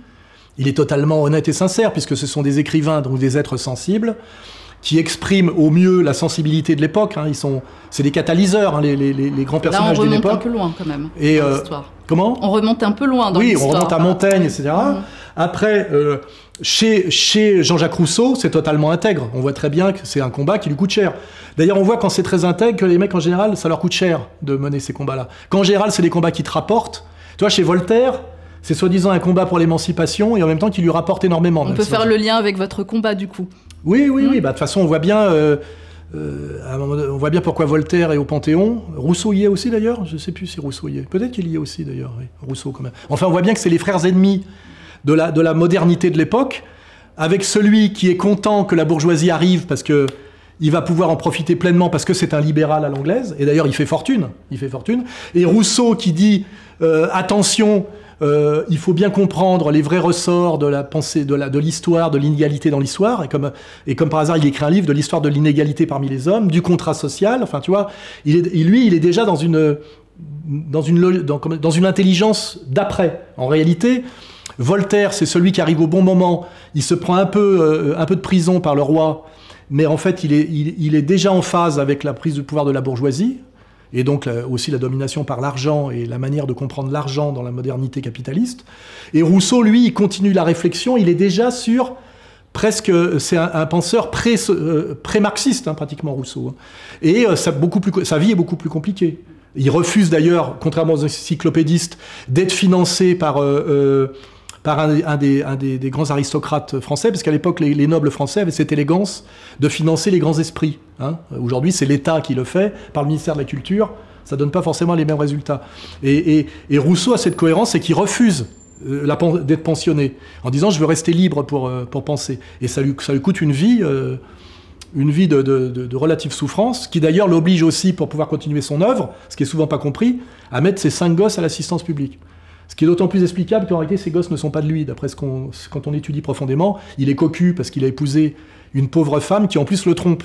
Il est totalement honnête et sincère, puisque ce sont des écrivains, donc des êtres sensibles, qui expriment au mieux la sensibilité de l'époque. Hein. Ils sont, c'est des catalyseurs, hein, les, les, les grands personnages de l'époque. On remonte un peu loin quand même et dans euh, l'histoire. Comment? On remonte un peu loin dans oui, l'histoire. Oui, on remonte à Montaigne, et cetera. Mmh. Après, euh, chez, chez Jean-Jacques Rousseau, c'est totalement intègre. On voit très bien que c'est un combat qui lui coûte cher. D'ailleurs, on voit quand c'est très intègre que les mecs, en général, ça leur coûte cher de mener ces combats-là. Qu'en général, c'est des combats qui te rapportent. Tu vois, chez Voltaire... C'est soi-disant un combat pour l'émancipation et en même temps qui lui rapporte énormément. On peut faire le lien avec votre combat du coup. Oui, oui, mmh. oui. Bah, de toute façon, on voit bien, euh, euh, on voit bien pourquoi Voltaire est au Panthéon. Rousseau y est aussi d'ailleurs. Je ne sais plus si Rousseau y est. Peut-être qu'il y est aussi d'ailleurs. Oui. Rousseau quand même. Enfin, on voit bien que c'est les frères ennemis de la de la modernité de l'époque, avec celui qui est content que la bourgeoisie arrive parce que il va pouvoir en profiter pleinement parce que c'est un libéral à l'anglaise. Et d'ailleurs, il fait fortune. Il fait fortune. Et Rousseau qui dit euh, attention. Euh, il faut bien comprendre les vrais ressorts de la pensée, de l'histoire, de l'inégalité dans l'histoire. Et comme, et comme par hasard, il écrit un livre de l'histoire de l'inégalité parmi les hommes, du contrat social. Enfin, tu vois, il est, lui, il est déjà dans une, dans une, dans, dans une intelligence d'après. En réalité, Voltaire, c'est celui qui arrive au bon moment. Il se prend un peu, euh, un peu de prison par le roi, mais en fait, il est, il, il est déjà en phase avec la prise de pouvoir de la bourgeoisie. Et donc là, aussi la domination par l'argent et la manière de comprendre l'argent dans la modernité capitaliste. Et Rousseau, lui, il continue la réflexion, il est déjà sur presque, c'est un, un penseur pré, euh, pré-marxiste, hein, pratiquement Rousseau. Et euh, ça, beaucoup plus, sa vie est beaucoup plus compliquée. Il refuse d'ailleurs, contrairement aux encyclopédistes, d'être financé par, euh, euh, par un, un, des, un des, des grands aristocrates français, parce qu'à l'époque, les, les nobles français avaient cette élégance de financer les grands esprits. Hein. Aujourd'hui, c'est l'État qui le fait, par le ministère de la Culture, ça ne donne pas forcément les mêmes résultats. Et, et, et Rousseau a cette cohérence, c'est qu'il refuse euh, d'être pensionné, en disant « je veux rester libre pour, euh, pour penser ». Et ça lui, ça lui coûte une vie, euh, une vie de, de, de, de relative souffrance, qui d'ailleurs l'oblige aussi, pour pouvoir continuer son œuvre, ce qui est souvent pas compris, à mettre ses cinq gosses à l'assistance publique. Ce qui est d'autant plus explicable qu'en réalité, ces gosses ne sont pas de lui. D'après ce qu'on, quand on étudie profondément, il est cocu parce qu'il a épousé une pauvre femme qui en plus le trompe.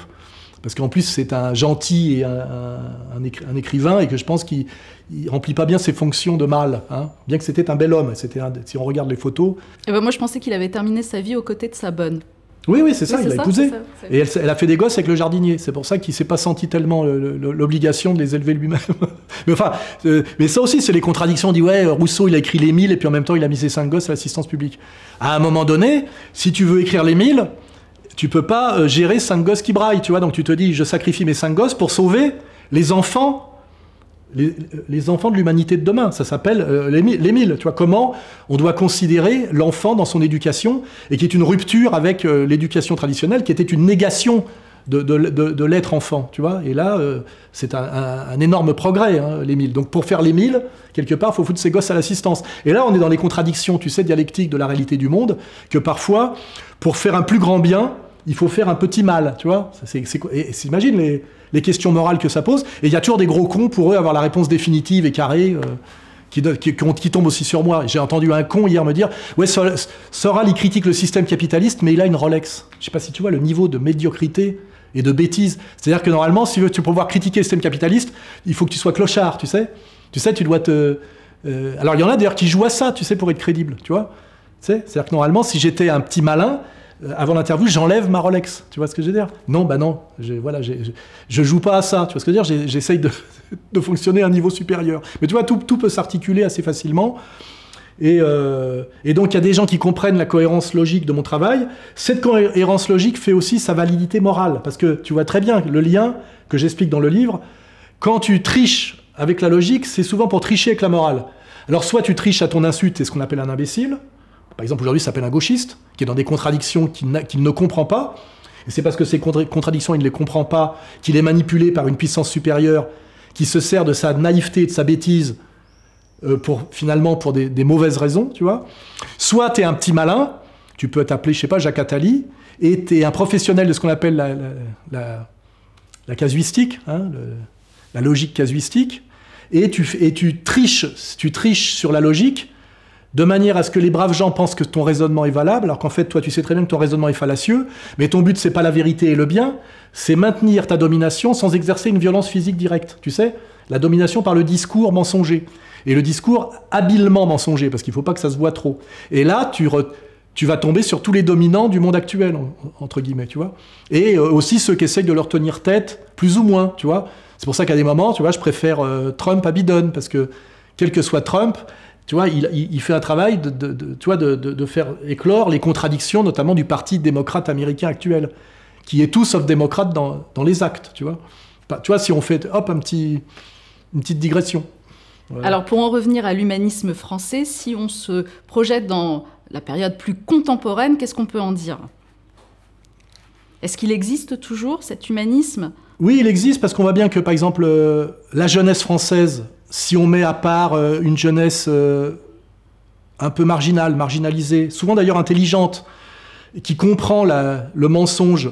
Parce qu'en plus, c'est un gentil et un, un, un écrivain et que je pense qu'il ne remplit pas bien ses fonctions de mâle. Hein. Bien que c'était un bel homme. C'était un, si on regarde les photos... Et ben moi, je pensais qu'il avait terminé sa vie aux côtés de sa bonne. Oui, oui, c'est ça, oui, il l'a épousé. Ça, et elle, elle a fait des gosses avec le jardinier. C'est pour ça qu'il ne s'est pas senti tellement l'obligation de les élever lui-même. mais, enfin, euh, mais ça aussi, c'est les contradictions. On dit, ouais, Rousseau, il a écrit les mille, et puis en même temps, il a mis ses cinq gosses à l'assistance publique. À un moment donné, si tu veux écrire les mille, tu ne peux pas euh, gérer cinq gosses qui braillent, tu vois. Donc tu te dis, je sacrifie mes cinq gosses pour sauver les enfants Les, les enfants de l'humanité de demain, ça s'appelle euh, les, les mille. Tu vois, comment on doit considérer l'enfant dans son éducation et qui est une rupture avec euh, l'éducation traditionnelle qui était une négation de, de, de, de l'être enfant. Tu vois, et là, euh, c'est un, un, un énorme progrès, hein, les mille. Donc pour faire les mille, quelque part, il faut foutre ses gosses à l'assistance. Et là, on est dans les contradictions, tu sais, dialectiques de la réalité du monde, que parfois, pour faire un plus grand bien, il faut faire un petit mal, tu vois. Imagine les, les questions morales que ça pose. Et il y a toujours des gros cons pour eux avoir la réponse définitive et carrée euh, qui, qui, qui tombe aussi sur moi. J'ai entendu un con hier me dire « Ouais, Soral, il critique le système capitaliste, mais il a une Rolex. » Je sais pas si tu vois le niveau de médiocrité et de bêtise. C'est-à-dire que normalement, si tu veux pouvoir critiquer le système capitaliste, il faut que tu sois clochard, tu sais. Tu sais, tu dois te... Euh, alors il y en a d'ailleurs qui jouent à ça, tu sais, pour être crédible, tu vois. C'est-à-dire que normalement, si j'étais un petit malin, euh, avant l'interview, j'enlève ma Rolex. Tu vois ce que je veux dire? Non, bah non, voilà, je ne joue pas à ça. Tu vois ce que je veux dire? J'essaye de, de fonctionner à un niveau supérieur. Mais tu vois, tout, tout peut s'articuler assez facilement. Et, euh, et donc, il y a des gens qui comprennent la cohérence logique de mon travail. Cette cohérence logique fait aussi sa validité morale. Parce que tu vois très bien le lien que j'explique dans le livre. Quand tu triches avec la logique, c'est souvent pour tricher avec la morale. Alors, soit tu triches à ton insu, t'es ce qu'on appelle un imbécile. Par exemple, aujourd'hui, ça s'appelle un gauchiste, qui est dans des contradictions qu'il qu'il ne comprend pas. Et c'est parce que ces contra contradictions, il ne les comprend pas, qu'il est manipulé par une puissance supérieure, qui se sert de sa naïveté et de sa bêtise, euh, pour, finalement, pour des, des mauvaises raisons, tu vois. Soit tu es un petit malin, tu peux t'appeler, je sais pas, Jacques Attali, et tu es un professionnel de ce qu'on appelle la, la, la, la casuistique, hein, le, la logique casuistique, et tu, et tu, triches, tu triches sur la logique, de manière à ce que les braves gens pensent que ton raisonnement est valable, alors qu'en fait, toi, tu sais très bien que ton raisonnement est fallacieux, mais ton but, c'est pas la vérité et le bien, c'est maintenir ta domination sans exercer une violence physique directe, tu sais, la domination par le discours mensonger, et le discours habilement mensonger, parce qu'il faut pas que ça se voit trop. Et là, tu, re, tu vas tomber sur tous les dominants du monde actuel, entre guillemets, tu vois, et aussi ceux qui essayent de leur tenir tête, plus ou moins, tu vois. C'est pour ça qu'à des moments, tu vois, je préfère euh, Trump à Biden, parce que, quel que soit Trump, tu vois, il, il fait un travail de, de, de, tu vois, de, de, de faire éclore les contradictions, notamment du parti démocrate américain actuel, qui est tout sauf démocrate dans, dans les actes, tu vois. Bah, tu vois, si on fait, hop, un petit, une petite digression. Voilà. Alors, pour en revenir à l'humanisme français, si on se projette dans la période plus contemporaine, qu'est-ce qu'on peut en dire? Est-ce qu'il existe toujours, cet humanisme? Oui, il existe, parce qu'on voit bien que, par exemple, euh, la jeunesse française... Si on met à part euh, une jeunesse euh, un peu marginale, marginalisée, souvent d'ailleurs intelligente, qui comprend la, le mensonge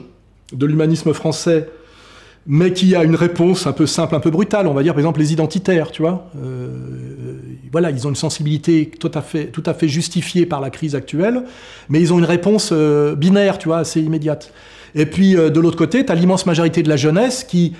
de l'humanisme français, mais qui a une réponse un peu simple, un peu brutale, on va dire par exemple les identitaires, tu vois. Euh, voilà, ils ont une sensibilité tout à fait, tout à fait justifiée par la crise actuelle, mais ils ont une réponse euh, binaire, tu vois, assez immédiate. Et puis, euh, de l'autre côté, tu as l'immense majorité de la jeunesse qui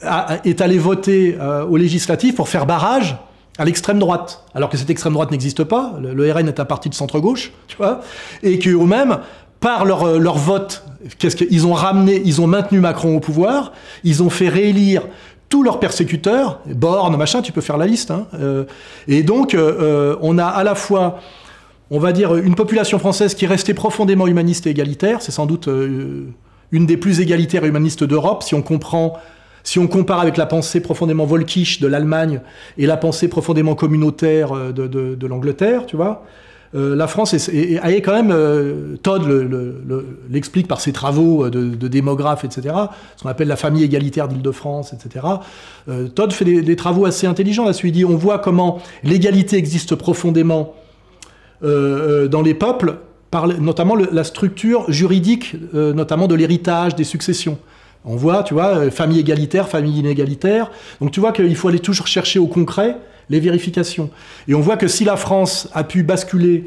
a, a, est allée voter euh, aux législatives pour faire barrage à l'extrême droite. Alors que cette extrême droite n'existe pas, le, le R N est un parti de centre-gauche, tu vois, et qu'eux-mêmes, par leur, leur vote, qu'est-ce qu'ils ont ramené, ils ont maintenu Macron au pouvoir, ils ont fait réélire tous leurs persécuteurs, Borne, machin, tu peux faire la liste, hein, euh, et donc, euh, on a à la fois... on va dire une population française qui est restée profondément humaniste et égalitaire, c'est sans doute euh, une des plus égalitaires et humanistes d'Europe, si on comprend, si on compare avec la pensée profondément volkisch de l'Allemagne et la pensée profondément communautaire de, de, de l'Angleterre, tu vois. Euh, la France est, est, est, est quand même, euh, Todd le, le, le, l'explique par ses travaux de, de démographe, et cetera, ce qu'on appelle la famille égalitaire d'Île-de-France, et cetera. Euh, Todd fait des, des travaux assez intelligents là-dessus. Il dit, on voit comment l'égalité existe profondément Euh, dans les peuples, par notamment le, la structure juridique, euh, notamment de l'héritage, des successions. On voit, tu vois, famille égalitaire, famille inégalitaire. Donc tu vois qu'il faut aller toujours chercher au concret les vérifications. Et on voit que si la France a pu basculer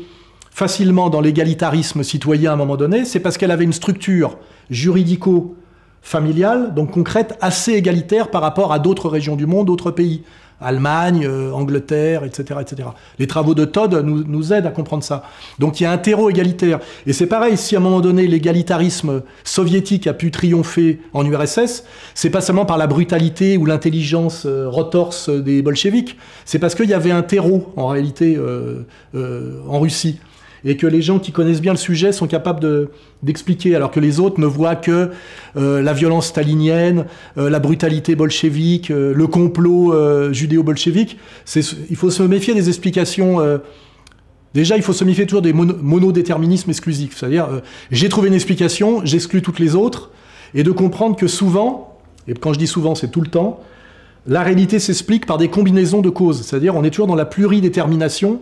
facilement dans l'égalitarisme citoyen à un moment donné, c'est parce qu'elle avait une structure juridico-familiale, donc concrète, assez égalitaire par rapport à d'autres régions du monde, d'autres pays. Allemagne, euh, Angleterre, et cetera, et cetera. Les travaux de Todd nous, nous aident à comprendre ça. Donc il y a un terreau égalitaire. Et c'est pareil, si à un moment donné l'égalitarisme soviétique a pu triompher en U R S S, c'est pas seulement par la brutalité ou l'intelligence euh, retorse des bolcheviks, c'est parce qu'il y avait un terreau en réalité euh, euh, en Russie. Et que les gens qui connaissent bien le sujet sont capables de, d'expliquer, alors que les autres ne voient que euh, la violence stalinienne, euh, la brutalité bolchevique, euh, le complot euh, judéo-bolchevique. Il faut se méfier des explications... Euh, déjà, il faut se méfier toujours des mono, monodéterminismes exclusifs. C'est-à-dire, euh, j'ai trouvé une explication, j'exclus toutes les autres, et de comprendre que souvent, et quand je dis souvent, c'est tout le temps, la réalité s'explique par des combinaisons de causes. C'est-à-dire, on est toujours dans la pluridétermination.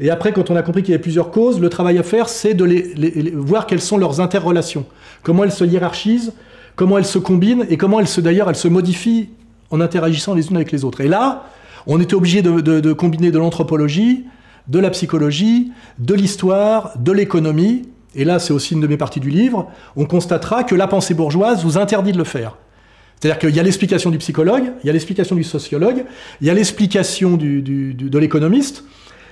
Et après, quand on a compris qu'il y avait plusieurs causes, le travail à faire, c'est de les, les, les, voir quelles sont leurs interrelations, comment elles se hiérarchisent, comment elles se combinent, et comment elles se, d'ailleurs, elles se modifient en interagissant les unes avec les autres. Et là, on était obligé de, de, de combiner de l'anthropologie, de la psychologie, de l'histoire, de l'économie, et là, c'est aussi une de mes parties du livre, on constatera que la pensée bourgeoise vous interdit de le faire. C'est-à-dire qu'il y a l'explication du psychologue, il y a l'explication du sociologue, il y a l'explication du, du, du, de l'économiste,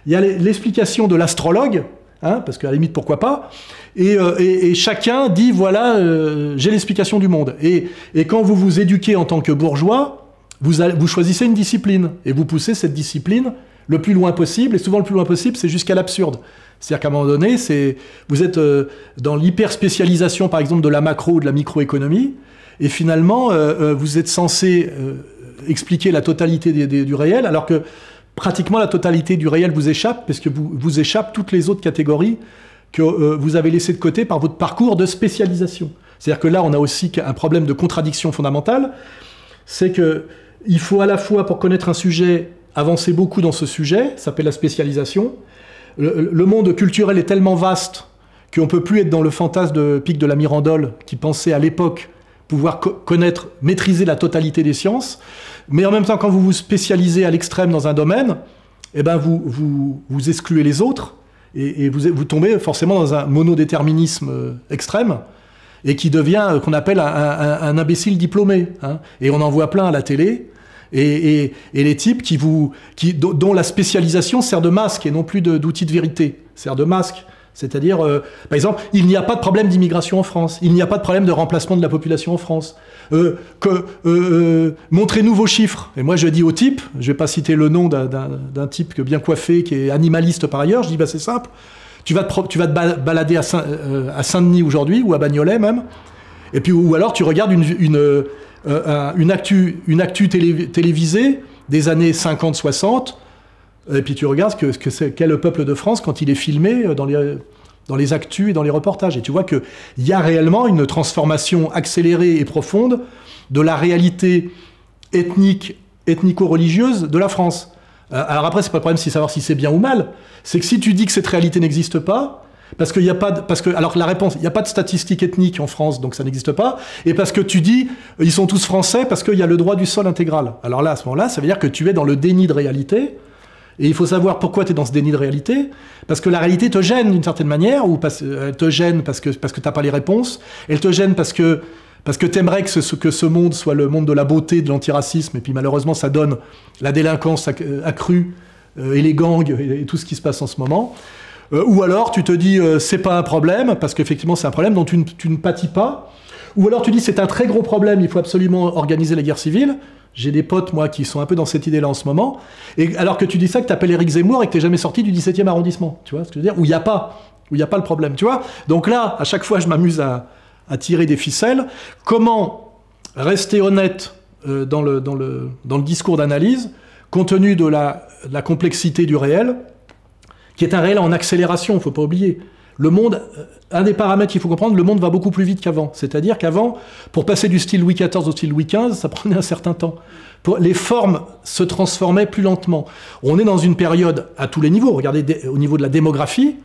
il y a l'explication de l'astrologue, hein, parce qu'à la limite, pourquoi pas, et, euh, et, et chacun dit, voilà, euh, j'ai l'explication du monde. Et, et quand vous vous éduquez en tant que bourgeois, vous, allez, vous choisissez une discipline, et vous poussez cette discipline le plus loin possible, et souvent le plus loin possible, c'est jusqu'à l'absurde. C'est-à-dire qu'à un moment donné, vous êtes euh, dans l'hyperspécialisation, par exemple, de la macro ou de la microéconomie, et finalement, euh, vous êtes censé euh, expliquer la totalité des, des, du réel, alors que pratiquement la totalité du réel vous échappe, parce que vous, vous échappe toutes les autres catégories que euh, vous avez laissées de côté par votre parcours de spécialisation. C'est-à-dire que là, on a aussi un problème de contradiction fondamentale, c'est qu'il faut à la fois, pour connaître un sujet, avancer beaucoup dans ce sujet, ça s'appelle la spécialisation. Le, le monde culturel est tellement vaste qu'on ne peut plus être dans le fantasme de Pic de la Mirandole, qui pensait à l'époque pouvoir co connaître, maîtriser la totalité des sciences, mais en même temps, quand vous vous spécialisez à l'extrême dans un domaine, eh ben vous, vous, vous excluez les autres, et, et vous, vous tombez forcément dans un monodéterminisme euh, extrême, et qui devient, euh, qu'on appelle un, un, un imbécile diplômé, hein. Et on en voit plein à la télé, Et, et, et les types qui vous, qui, dont la spécialisation sert de masque et non plus d'outil de, de vérité, sert de masque. C'est-à-dire, euh, par exemple, il n'y a pas de problème d'immigration en France, il n'y a pas de problème de remplacement de la population en France. Euh, euh, euh, Montrez-nous vos chiffres. Et moi, je dis au type, je ne vais pas citer le nom d'un type bien coiffé, qui est animaliste par ailleurs, je dis, bah, c'est simple, tu vas te, tu vas te balader à Saint-Denis aujourd'hui, ou à Bagnolet même, et puis, ou alors tu regardes une... une Euh, une actu, une actu télé, télévisée des années cinquante soixante, et puis tu regardes que, que c'est, quel peuple de France quand il est filmé dans les, dans les actus et dans les reportages. Et tu vois qu'il y a réellement une transformation accélérée et profonde de la réalité ethnique, ethnico-religieuse de la France. Euh, alors après, c'est pas le problème de savoir si c'est bien ou mal, c'est que si tu dis que cette réalité n'existe pas, parce qu'il n'y a pas de, parce que, alors la réponse, il n'y a pas de statistiques ethniques en France, donc ça n'existe pas, et parce que tu dis, ils sont tous français parce qu'il y a le droit du sol intégral. Alors là, à ce moment-là, ça veut dire que tu es dans le déni de réalité, et il faut savoir pourquoi tu es dans ce déni de réalité, parce que la réalité te gêne d'une certaine manière, ou parce, elle te gêne parce que, parce que tu n'as pas les réponses, elle te gêne parce que, parce que tu aimerais que ce, que ce monde soit le monde de la beauté, de l'antiracisme, et puis malheureusement, ça donne la délinquance accrue, et les gangs, et tout ce qui se passe en ce moment. Euh, ou alors tu te dis euh, c'est pas un problème, parce qu'effectivement c'est un problème dont tu ne, tu ne pâtis pas. Ou alors tu dis c'est un très gros problème, il faut absolument organiser la guerre civile. J'ai des potes, moi, qui sont un peu dans cette idée-là en ce moment. Et alors que tu dis ça, que tu appelles Éric Zemmour et que tu n'es jamais sorti du dix-septième arrondissement. Tu vois ce que je veux dire? Où il n'y a pas, où il n'y a pas le problème. Tu vois? Donc là, à chaque fois, je m'amuse à, à tirer des ficelles. Comment rester honnête euh, dans, le, dans, le, dans le discours d'analyse, compte tenu de la, de la complexité du réel, qui est un réel en accélération, il ne faut pas oublier. Le monde, un des paramètres qu'il faut comprendre, le monde va beaucoup plus vite qu'avant. C'est-à-dire qu'avant, pour passer du style Louis quatorze au style Louis quinze, ça prenait un certain temps. Les formes se transformaient plus lentement. On est dans une période à tous les niveaux. Regardez, au niveau de la démographie,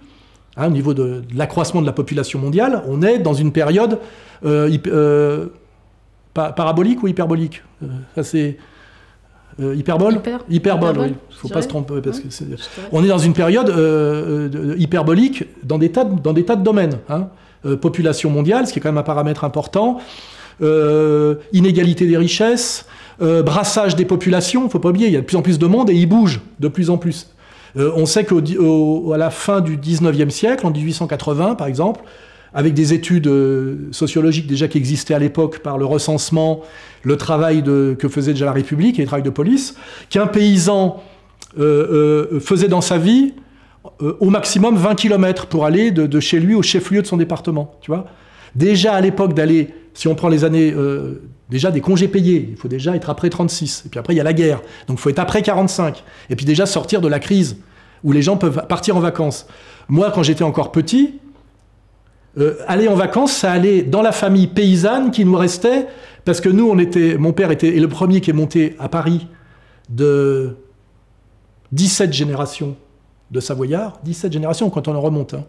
hein, au niveau de, de l'accroissement de la population mondiale, on est dans une période euh, hyper, euh, pa parabolique ou hyperbolique euh, ça, c'est... Euh, hyperbole, Hyper. hyperbole, hyperbole, oui. Il ne faut pas se tromper parce que c'est... on est dans une période euh, hyperbolique dans des tas de, dans des tas de domaines. Hein. Euh, population mondiale, ce qui est quand même un paramètre important. Euh, inégalité des richesses, euh, brassage des populations. Il ne faut pas oublier, il y a de plus en plus de monde et il bouge de plus en plus. Euh, on sait qu'à la fin du dix-neuvième siècle, en mille huit cent quatre-vingts par exemple, avec des études sociologiques déjà qui existaient à l'époque par le recensement, le travail de, que faisait déjà la République et le travail de police, qu'un paysan euh, euh, faisait dans sa vie euh, au maximum vingt kilomètres pour aller de, de chez lui au chef-lieu de son département. Tu vois, déjà à l'époque d'aller, si on prend les années, euh, déjà des congés payés, il faut déjà être après trente-six, et puis après il y a la guerre, donc il faut être après quarante-cinq, et puis déjà sortir de la crise où les gens peuvent partir en vacances. Moi, quand j'étais encore petit, Euh, aller en vacances, ça allait dans la famille paysanne qui nous restait, parce que nous, on était, mon père était est le premier qui est monté à Paris de dix-sept générations de Savoyards, dix-sept générations quand on en remonte. Hein.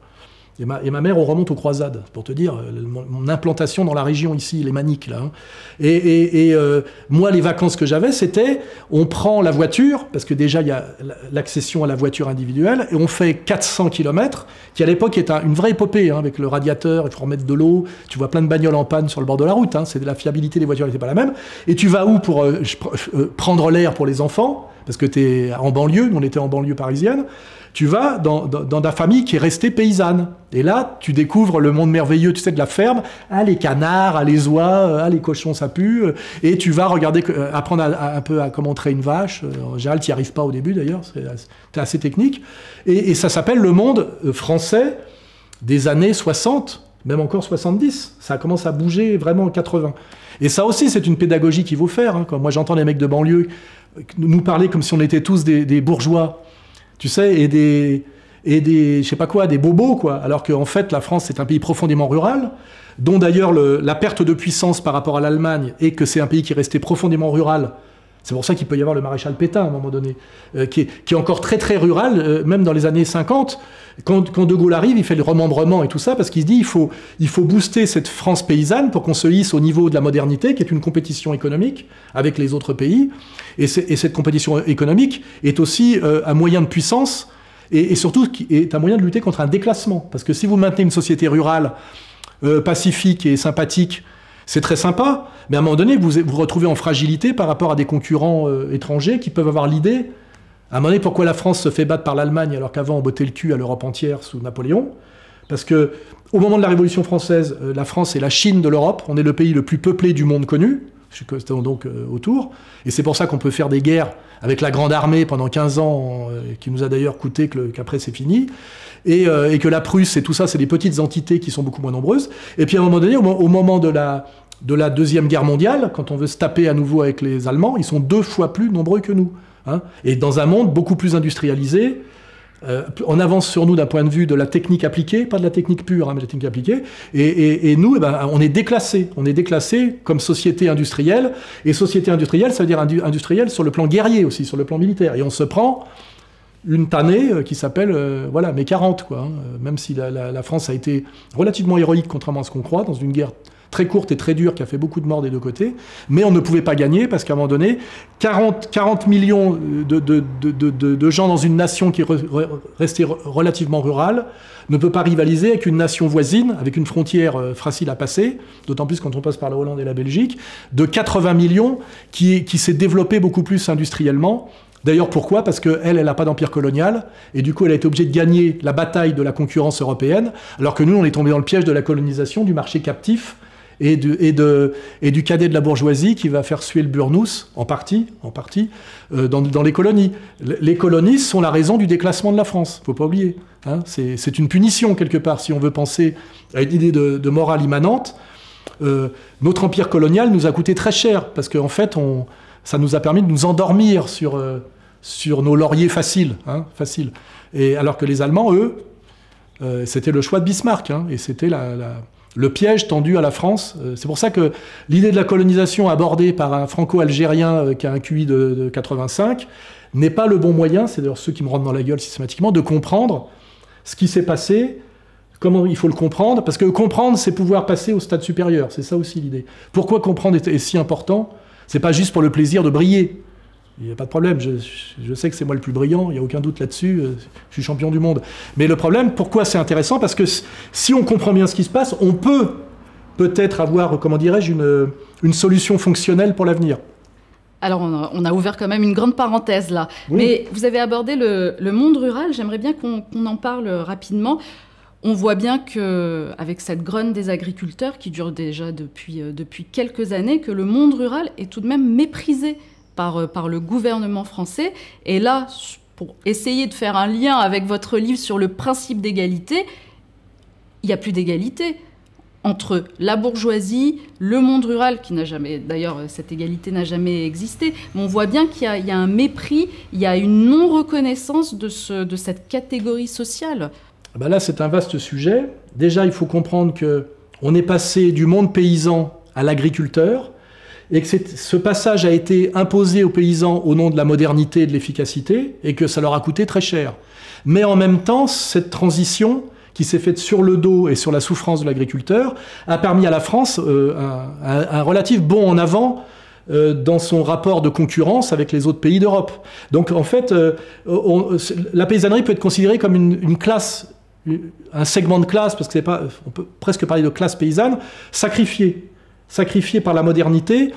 Et, ma, et ma mère, on remonte aux croisades, pour te dire, mon, mon implantation dans la région ici, les Maniques, là. Hein. Et, et, et euh, moi, les vacances que j'avais, c'était, on prend la voiture, parce que déjà, il y a l'accession à la voiture individuelle, et on fait quatre cents kilomètres, qui à l'époque est un, une vraie épopée, hein, avec le radiateur, il faut remettre de l'eau, tu vois plein de bagnoles en panne sur le bord de la route, hein, c'est de la fiabilité des voitures n'était pas la même. Et tu vas où pour euh, je, euh, prendre l'air pour les enfants, parce que tu es en banlieue, nous on était en banlieue parisienne. Tu vas dans, dans, dans ta famille qui est restée paysanne. Et là, tu découvres le monde merveilleux, tu sais, de la ferme. Ah, les canards, ah, les oies, ah, les cochons, ça pue. Et tu vas regarder, apprendre à, à, un peu à comment traire une vache. En général, tu n'y arrives pas au début, d'ailleurs. C'est assez technique. Et, et ça s'appelle le monde français des années soixante, même encore soixante-dix. Ça commence à bouger vraiment en quatre-vingts. Et ça aussi, c'est une pédagogie qu'il faut faire. Hein. Quand moi, j'entends les mecs de banlieue nous parler comme si on était tous des, des bourgeois, tu sais, et des, et des, je sais pas quoi, des bobos, quoi. Alors qu'en fait, la France, c'est un pays profondément rural, dont d'ailleurs la perte de puissance par rapport à l'Allemagne est que c'est un pays qui est resté profondément rural. C'est pour ça qu'il peut y avoir le maréchal Pétain, à un moment donné, euh, qui, est, qui est encore très, très rural, euh, même dans les années cinquante. Quand, quand De Gaulle arrive, il fait le remembrement et tout ça, parce qu'il se dit il faut, il faut booster cette France paysanne pour qu'on se hisse au niveau de la modernité, qui est une compétition économique avec les autres pays. Et, et cette compétition économique est aussi euh, un moyen de puissance, et, et surtout est un moyen de lutter contre un déclassement. Parce que si vous maintenez une société rurale, euh, pacifique et sympathique, c'est très sympa, mais à un moment donné, vous vous retrouvez en fragilité par rapport à des concurrents euh, étrangers qui peuvent avoir l'idée, à un moment donné, pourquoi la France se fait battre par l'Allemagne alors qu'avant on bottait le cul à l'Europe entière sous Napoléon. Parce que au moment de la Révolution française, euh, la France est la Chine de l'Europe, on est le pays le plus peuplé du monde connu, donc euh, autour, et c'est pour ça qu'on peut faire des guerres avec la Grande Armée pendant quinze ans, euh, qui nous a d'ailleurs coûté qu'après c'est fini. Et, euh, et que la Prusse et tout ça, c'est des petites entités qui sont beaucoup moins nombreuses. Et puis à un moment donné, au, mo au moment de la, de la Deuxième Guerre mondiale, quand on veut se taper à nouveau avec les Allemands, ils sont deux fois plus nombreux que nous. Hein, et dans un monde beaucoup plus industrialisé, euh, en avance sur nous d'un point de vue de la technique appliquée, pas de la technique pure, hein, mais de la technique appliquée. Et, et, et nous, eh ben, on est déclassés. On est déclassés comme société industrielle. Et société industrielle, ça veut dire indu industrielle sur le plan guerrier aussi, sur le plan militaire. Et on se prend une tannée qui s'appelle euh, voilà, mes quarante, quoi, hein, même si la, la, la France a été relativement héroïque, contrairement à ce qu'on croit, dans une guerre très courte et très dure qui a fait beaucoup de morts des deux côtés, mais on ne pouvait pas gagner parce qu'à un moment donné, quarante millions de, de, de, de, de gens dans une nation qui re, re, restait relativement rurale ne peut pas rivaliser avec une nation voisine, avec une frontière facile à passer, d'autant plus quand on passe par la Hollande et la Belgique, de quatre-vingts millions qui, qui s'est développée beaucoup plus industriellement. D'ailleurs, pourquoi? Parce qu'elle, elle n'a pas d'empire colonial, et du coup, elle a été obligée de gagner la bataille de la concurrence européenne, alors que nous, on est tombé dans le piège de la colonisation, du marché captif, et, de, et, de, et du cadet de la bourgeoisie qui va faire suer le burnous, en partie, en partie euh, dans, dans les colonies. Les colonies sont la raison du déclassement de la France, il ne faut pas oublier. Hein, c'est une punition, quelque part, si on veut penser à une idée de, de morale immanente. Euh, notre empire colonial nous a coûté très cher, parce qu'en fait, on... ça nous a permis de nous endormir sur, euh, sur nos lauriers faciles. Hein, faciles. Et alors que les Allemands, eux, euh, c'était le choix de Bismarck. Hein, et c'était la, la, le piège tendu à la France. Euh, c'est pour ça que l'idée de la colonisation abordée par un franco-algérien euh, qui a un Q I de, de quatre-vingt-cinq n'est pas le bon moyen, c'est d'ailleurs ceux qui me rentrent dans la gueule systématiquement, de comprendre ce qui s'est passé, comment il faut le comprendre. Parce que comprendre, c'est pouvoir passer au stade supérieur. C'est ça aussi l'idée. Pourquoi comprendre est, est si important ? C'est pas juste pour le plaisir de briller. Il n'y a pas de problème, je, je sais que c'est moi le plus brillant, il n'y a aucun doute là-dessus, je suis champion du monde. Mais le problème, pourquoi c'est intéressant? Parce que si on comprend bien ce qui se passe, on peut peut-être avoir, comment dirais-je, une, une solution fonctionnelle pour l'avenir. Alors, on a ouvert quand même une grande parenthèse là. Oui. Mais vous avez abordé le, le monde rural, j'aimerais bien qu'on qu'on en parle rapidement. On voit bien qu'avec cette grogne des agriculteurs qui dure déjà depuis, depuis quelques années, que le monde rural est tout de même méprisé par, par le gouvernement français. Et là, pour essayer de faire un lien avec votre livre sur le principe d'égalité, il n'y a plus d'égalité entre la bourgeoisie, le monde rural, qui n'a jamais, d'ailleurs cette égalité n'a jamais existé, mais on voit bien qu'il y, y a un mépris, il y a une non-reconnaissance de, ce, de cette catégorie sociale. Ben là, c'est un vaste sujet. Déjà, il faut comprendre qu'on est passé du monde paysan à l'agriculteur, et que ce passage a été imposé aux paysans au nom de la modernité et de l'efficacité, et que ça leur a coûté très cher. Mais en même temps, cette transition qui s'est faite sur le dos et sur la souffrance de l'agriculteur a permis à la France euh, un, un, un relatif bond en avant euh, dans son rapport de concurrence avec les autres pays d'Europe. Donc en fait, euh, on, la paysannerie peut être considérée comme une, une classe, un segment de classe, parce que c'est pas, on peut presque parler de classe paysanne, sacrifiée. Sacrifiée par la modernité,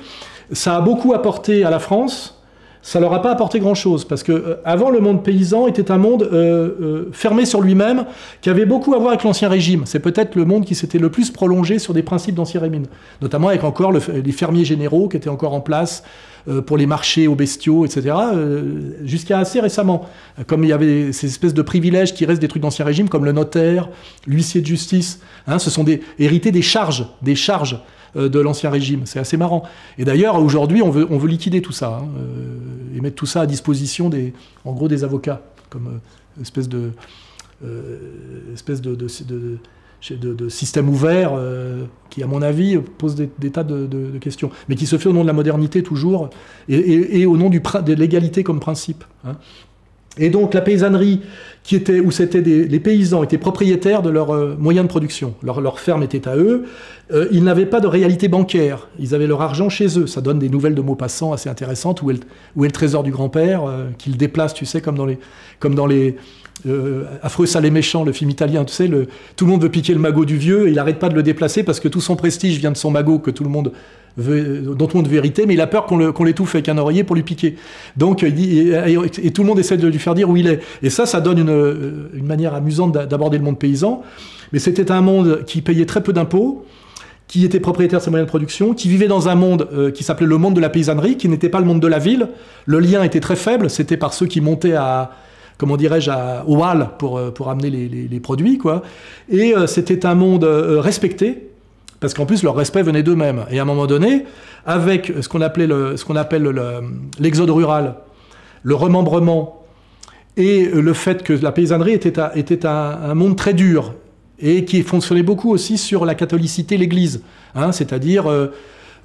ça a beaucoup apporté à la France, ça leur a pas apporté grand-chose, parce que euh, avant le monde paysan était un monde euh, euh, fermé sur lui-même, qui avait beaucoup à voir avec l'Ancien Régime. C'est peut-être le monde qui s'était le plus prolongé sur des principes d'Ancien Régime, notamment avec encore le, les fermiers généraux qui étaient encore en place euh, pour les marchés aux bestiaux, et cetera, euh, jusqu'à assez récemment. Comme il y avait ces espèces de privilèges qui restent des trucs d'Ancien Régime, comme le notaire, l'huissier de justice, hein, ce sont des, hérités des charges, des charges de l'Ancien Régime. C'est assez marrant. Et d'ailleurs, aujourd'hui, on veut, on veut liquider tout ça, hein, euh, et mettre tout ça à disposition, des, en gros, des avocats, comme euh, espèce de, euh, espèce de, de, de, de, de système ouvert euh, qui, à mon avis, pose des, des tas de, de, de questions, mais qui se fait au nom de la modernité toujours, et, et, et au nom du, de l'égalité comme principe. Hein. Et donc la paysannerie, qui était, où c'était des, les paysans étaient propriétaires de leurs euh, moyens de production, leur, leur ferme était à eux, euh, ils n'avaient pas de réalité bancaire, ils avaient leur argent chez eux. Ça donne des nouvelles de Maupassant assez intéressantes, où est le, où est le trésor du grand-père, euh, qu'il déplace, tu sais, comme dans les, comme dans les euh, Affreux, sales et méchants, le film italien, tu sais, le, tout le monde veut piquer le magot du vieux, et il n'arrête pas de le déplacer parce que tout son prestige vient de son magot que tout le monde... dont on veut vérité, mais il a peur qu'on le, qu'on l'étouffe avec un oreiller pour lui piquer. Donc, il dit, et, et, et tout le monde essaie de lui faire dire où il est. Et ça, ça donne une, une manière amusante d'aborder le monde paysan. Mais c'était un monde qui payait très peu d'impôts, qui était propriétaire de ses moyens de production, qui vivait dans un monde euh, qui s'appelait le monde de la paysannerie, qui n'était pas le monde de la ville. Le lien était très faible, c'était par ceux qui montaient à... comment dirais-je, au hall pour, pour amener les, les, les produits, quoi. Et euh, c'était un monde euh, respecté, parce qu'en plus, leur respect venait d'eux-mêmes. Et à un moment donné, avec ce qu'on appelait le, ce qu'on appelle l'exode le, rural, le remembrement, et le fait que la paysannerie était, à, était à un monde très dur, et qui fonctionnait beaucoup aussi sur la catholicité, l'Église, hein, c'est-à-dire euh,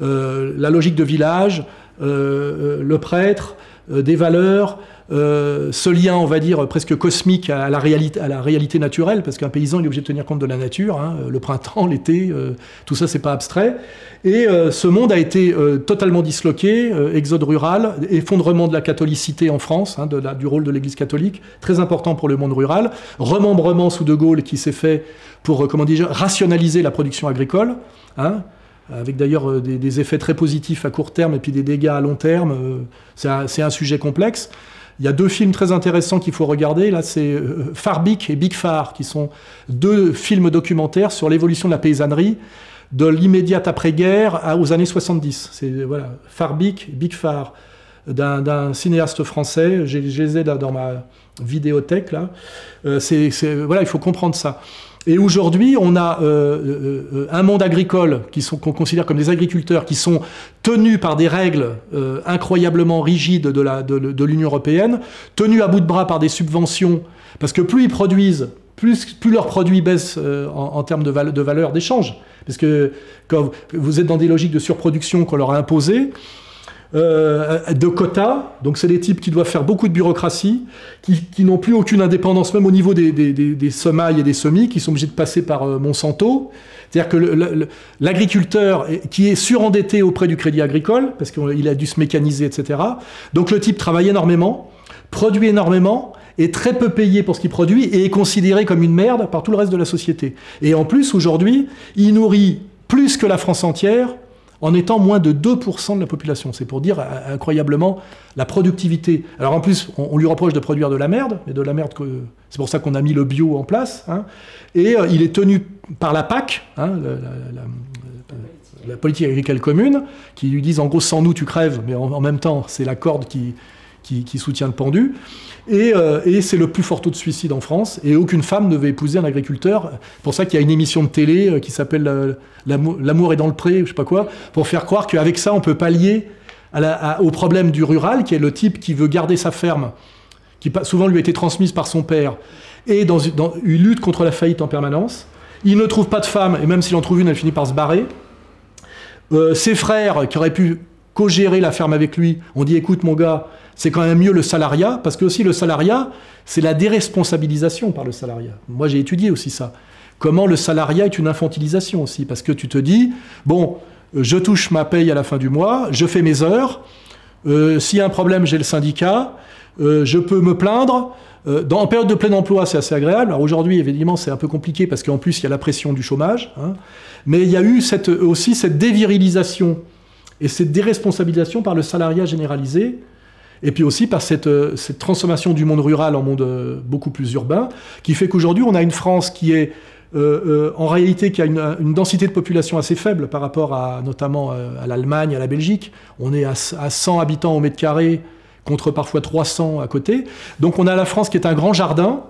euh, la logique de village, euh, le prêtre, euh, des valeurs, Euh, ce lien, on va dire, presque cosmique à la réalité, à la réalité naturelle, parce qu'un paysan, il est obligé de tenir compte de la nature, hein, le printemps, l'été, euh, tout ça, c'est pas abstrait. Et euh, ce monde a été euh, totalement disloqué, euh, exode rural, effondrement de la catholicité en France, hein, de la, du rôle de l'Église catholique, très important pour le monde rural, remembrement sous De Gaulle qui s'est fait pour, euh, comment dire, rationaliser la production agricole, hein, avec d'ailleurs des, des effets très positifs à court terme et puis des dégâts à long terme. Euh, c'est un, c'est un sujet complexe. Il y a deux films très intéressants qu'il faut regarder. Là, c'est euh, Farbic et Big Far, qui sont deux films documentaires sur l'évolution de la paysannerie de l'immédiate après-guerre aux années soixante-dix. C'est voilà, Farbic et Big Far, d'un cinéaste français. Je les ai dans ma vidéothèque, là. Euh, c'est, c'est, voilà, il faut comprendre ça. Et aujourd'hui, on a euh, euh, un monde agricole qu'on considère comme des agriculteurs qui sont tenus par des règles euh, incroyablement rigides de la, de, de l'Union européenne, tenus à bout de bras par des subventions, parce que plus ils produisent, plus, plus leurs produits baissent euh, en, en termes de, val, de valeur d'échange. Parce que quand vous êtes dans des logiques de surproduction qu'on leur a imposées, Euh, de quotas, donc c'est des types qui doivent faire beaucoup de bureaucratie, qui, qui n'ont plus aucune indépendance, même au niveau des, des, des, des semailles et des semis, qui sont obligés de passer par euh, Monsanto. C'est-à-dire que l'agriculteur qui est surendetté auprès du crédit agricole, parce qu'il a dû se mécaniser, et cetera. Donc le type travaille énormément, produit énormément, est très peu payé pour ce qu'il produit, et est considéré comme une merde par tout le reste de la société. Et en plus, aujourd'hui, il nourrit plus que la France entière, en étant moins de deux pour cent de la population. C'est pour dire incroyablement la productivité. Alors en plus, on, on lui reproche de produire de la merde, mais de la merde, que c'est pour ça qu'on a mis le bio en place. Hein. Et euh, il est tenu par la P A C, hein, la, la, la, la politique agricole commune, qui lui disent en gros sans nous tu crèves, mais en, en même temps c'est la corde qui, qui, qui soutient le pendu. Et, euh, et c'est le plus fort taux de suicide en France, et aucune femme ne veut épouser un agriculteur. Pour ça qu'il y a une émission de télé euh, qui s'appelle euh, L'amour est dans le pré, ou je sais pas quoi, pour faire croire qu'avec ça on peut pallier à la, à, au problème du rural, qui est le type qui veut garder sa ferme, qui souvent lui a été transmise par son père, et dans, dans une lutte contre la faillite en permanence. Il ne trouve pas de femme, et même s'il en trouve une, elle finit par se barrer. Euh, ses frères, qui auraient pu co-gérer la ferme avec lui. On dit, écoute mon gars, c'est quand même mieux le salariat, parce que aussi le salariat, c'est la déresponsabilisation par le salariat. Moi, j'ai étudié aussi ça. Comment le salariat est une infantilisation aussi, parce que tu te dis, bon, je touche ma paye à la fin du mois, je fais mes heures, euh, s'il y a un problème, j'ai le syndicat, euh, je peux me plaindre. Euh, dans, en période de plein emploi, c'est assez agréable. Alors aujourd'hui, évidemment, c'est un peu compliqué, parce qu'en plus, il y a la pression du chômage, hein, mais il y a eu cette, aussi cette dévirilisation et cette déresponsabilisation par le salariat généralisé, et puis aussi par cette, cette transformation du monde rural en monde beaucoup plus urbain, qui fait qu'aujourd'hui, on a une France qui est euh, euh, en réalité qui a une, une densité de population assez faible par rapport à notamment à l'Allemagne, à la Belgique. On est à, à cent habitants au mètre carré, contre parfois trois cents à côté. Donc on a la France qui est un grand jardin.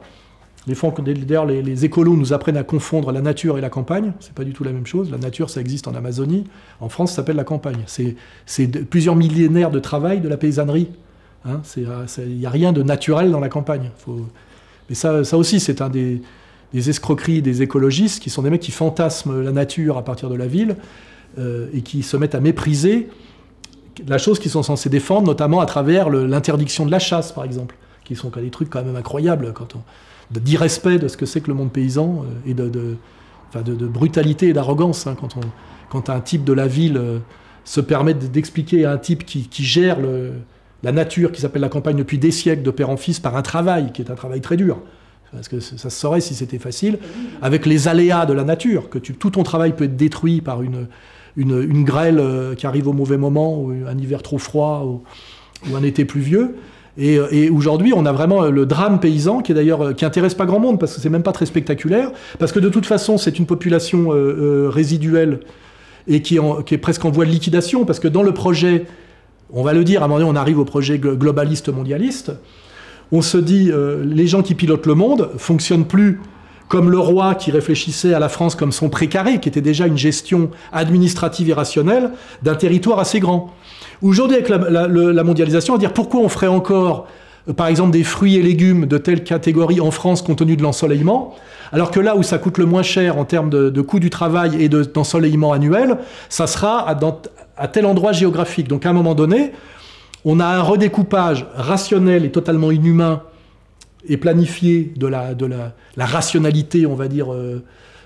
D'ailleurs, les, les écolos nous apprennent à confondre la nature et la campagne. C'est pas du tout la même chose. La nature, ça existe en Amazonie. En France, ça s'appelle la campagne. C'est plusieurs millénaires de travail de la paysannerie. Hein, il n'y a rien de naturel dans la campagne. Faut... Mais ça, ça aussi, c'est un des, des escroqueries des écologistes, qui sont des mecs qui fantasment la nature à partir de la ville euh, et qui se mettent à mépriser la chose qu'ils sont censés défendre, notamment à travers l'interdiction de la chasse, par exemple, qui sont des trucs quand même incroyables, quand on... d'irrespect de ce que c'est que le monde paysan et de, de, enfin de, de brutalité et d'arrogance. Hein, quand, on, quand un type de la ville euh, se permet d'expliquer à un type qui, qui gère le... la nature qui s'appelle la campagne depuis des siècles, de père en fils, par un travail, qui est un travail très dur. Parce que ça se saurait si c'était facile, avec les aléas de la nature, que tu, tout ton travail peut être détruit par une, une, une grêle qui arrive au mauvais moment, ou un hiver trop froid, ou, ou un été pluvieux. Et, et aujourd'hui, on a vraiment le drame paysan, qui est d'ailleurs qui intéresse pas grand monde, parce que c'est même pas très spectaculaire, parce que de toute façon, c'est une population euh, euh, résiduelle, et qui est, en, qui est presque en voie de liquidation, parce que dans le projet... On va le dire, à un moment donné, on arrive au projet globaliste mondialiste. On se dit, euh, les gens qui pilotent le monde ne fonctionnent plus comme le roi qui réfléchissait à la France comme son précaré, qui était déjà une gestion administrative et rationnelle d'un territoire assez grand. Aujourd'hui, avec la, la, la mondialisation, on va dire pourquoi on ferait encore, euh, par exemple, des fruits et légumes de telle catégorie en France compte tenu de l'ensoleillement, alors que là où ça coûte le moins cher en termes de, de coût du travail et d'ensoleillement de, annuel, ça sera à, dans, à tel endroit géographique. Donc à un moment donné, on a un redécoupage rationnel et totalement inhumain et planifié de la, de la, la rationalité, on va dire, euh,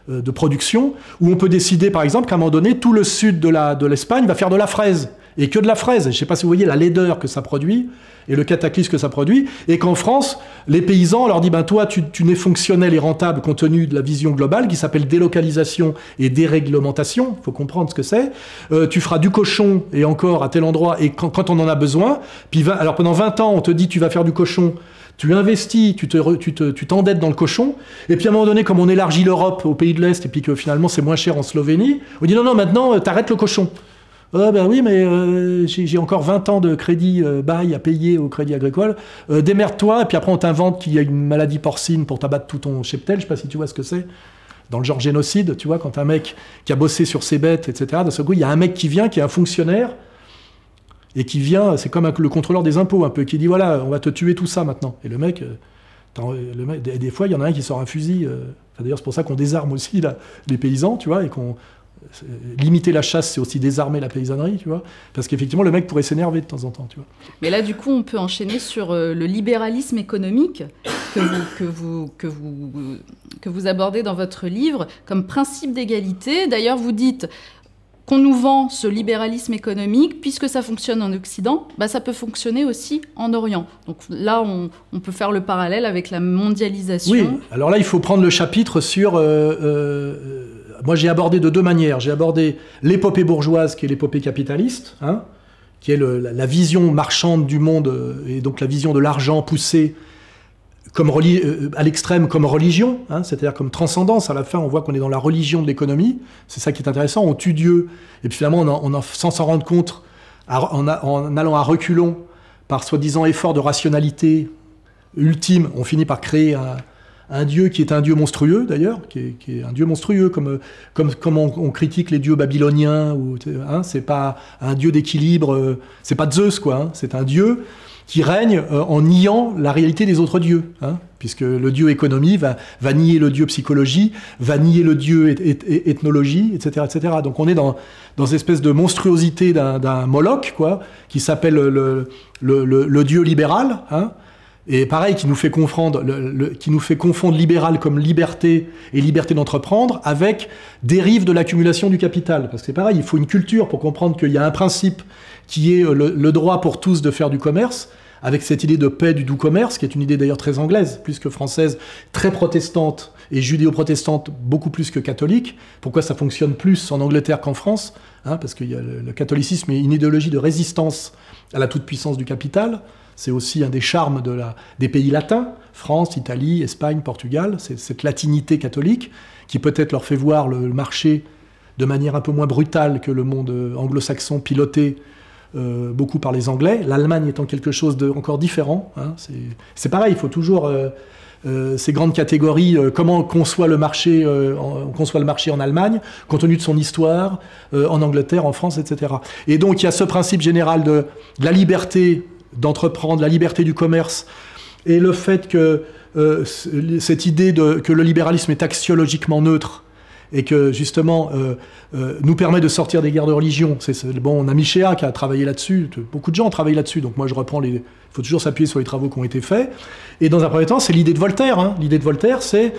euh, de production, où on peut décider, par exemple, qu'à un moment donné, tout le sud de l'Espagne va faire de la fraise, et que de la fraise. Je ne sais pas si vous voyez la laideur que ça produit, et le cataclysme que ça produit, et qu'en France, les paysans, on leur dit, ben toi, tu, tu n'es fonctionnel et rentable compte tenu de la vision globale qui s'appelle délocalisation et déréglementation, il faut comprendre ce que c'est, euh, tu feras du cochon et encore à tel endroit, et quand, quand on en a besoin, puis va, alors pendant vingt ans, on te dit, tu vas faire du cochon, tu investis, tu t'endettes te, tu te, tu t'endettes dans le cochon, et puis à un moment donné, comme on élargit l'Europe aux pays de l'Est, et puis que finalement c'est moins cher en Slovénie, on dit, non, non, maintenant, t'arrêtes le cochon. Euh, ben oui, mais euh, j'ai encore vingt ans de crédit euh, bail à payer au Crédit Agricole. Euh, démerde-toi, et puis après on t'invente qu'il y a une maladie porcine pour t'abattre tout ton cheptel. Je sais pas si tu vois ce que c'est. Dans le genre génocide, tu vois, quand un mec qui a bossé sur ses bêtes, et cetera, d'un seul coup, il y a un mec qui vient, qui est un fonctionnaire, et qui vient, c'est comme un, le contrôleur des impôts, un peu, qui dit, voilà, on va te tuer tout ça maintenant. Et le mec... Euh, Le mec, des, des fois, il y en a un qui sort un fusil. Euh, enfin, d'ailleurs, c'est pour ça qu'on désarme aussi là, les paysans, tu vois, et qu'on... Limiter la chasse, c'est aussi désarmer la paysannerie, tu vois, parce qu'effectivement, le mec pourrait s'énerver de temps en temps, tu vois. Mais là, du coup, on peut enchaîner sur euh, le libéralisme économique que vous, que, vous, que, vous, que vous abordez dans votre livre comme principe d'égalité. D'ailleurs, vous dites... qu'on nous vend ce libéralisme économique, puisque ça fonctionne en Occident, bah ça peut fonctionner aussi en Orient. Donc là, on, on peut faire le parallèle avec la mondialisation. Oui, alors là, il faut prendre le chapitre sur... Euh, euh, moi, j'ai abordé de deux manières. J'ai abordé l'épopée bourgeoise, qui est l'épopée capitaliste, hein, qui est le, la, la vision marchande du monde, et donc la vision de l'argent poussée comme à l'extrême comme religion, hein, c'est-à-dire comme transcendance. À la fin, on voit qu'on est dans la religion de l'économie. C'est ça qui est intéressant. On tue Dieu. Et puis finalement, on en, on en, sans s'en rendre compte, à, en, a, en allant à reculons, par soi-disant effort de rationalité ultime, on finit par créer un, un Dieu qui est un Dieu monstrueux, d'ailleurs, qui, qui est un Dieu monstrueux, comme, comme, comme on, on critique les dieux babyloniens. Hein, c'est pas un Dieu d'équilibre. Euh, c'est pas Zeus, quoi. Hein, c'est un Dieu... qui règne euh, en niant la réalité des autres dieux. Hein. puisque le dieu économie va, va nier le dieu psychologie, va nier le dieu et, et, et, ethnologie, et cetera, et cetera. Donc on est dans, dans une espèce de monstruosité d'un Moloch, quoi, qui s'appelle le, le, le, le dieu libéral, hein, et pareil, qui nous fait confondre, le, le, qui nous fait confondre libéral comme liberté et liberté d'entreprendre avec dérive de l'accumulation du capital. Parce que c'est pareil, il faut une culture pour comprendre qu'il y a un principe qui est le, le droit pour tous de faire du commerce, avec cette idée de paix du doux commerce, qui est une idée d'ailleurs très anglaise, plus que française, très protestante et judéo-protestante, beaucoup plus que catholique. Pourquoi ça fonctionne plus en Angleterre qu'en France, hein, parce que y a le, le catholicisme est une idéologie de résistance à la toute-puissance du capital. C'est aussi un des charmes de la, des pays latins, France, Italie, Espagne, Portugal, c'est cette latinité catholique qui peut-être leur fait voir le marché de manière un peu moins brutale que le monde anglo-saxon piloté euh, beaucoup par les Anglais, l'Allemagne étant quelque chose d'encore différent. Hein, c'est pareil, il faut toujours euh, euh, ces grandes catégories, euh, comment conçoit le, marché, euh, en, conçoit le marché en Allemagne, compte tenu de son histoire, euh, en Angleterre, en France, et cetera. Et donc il y a ce principe général de, de la liberté d'entreprendre, la liberté du commerce, et le fait que euh, cette idée de, que le libéralisme est axiologiquement neutre et que, justement, euh, euh, nous permet de sortir des guerres de religion. C'est, bon, on a Michéa qui a travaillé là-dessus, beaucoup de gens ont travaillé là-dessus, donc moi je reprends les... Il faut toujours s'appuyer sur les travaux qui ont été faits. Et dans un premier temps, c'est l'idée de Voltaire. Hein. L'idée de Voltaire, c'est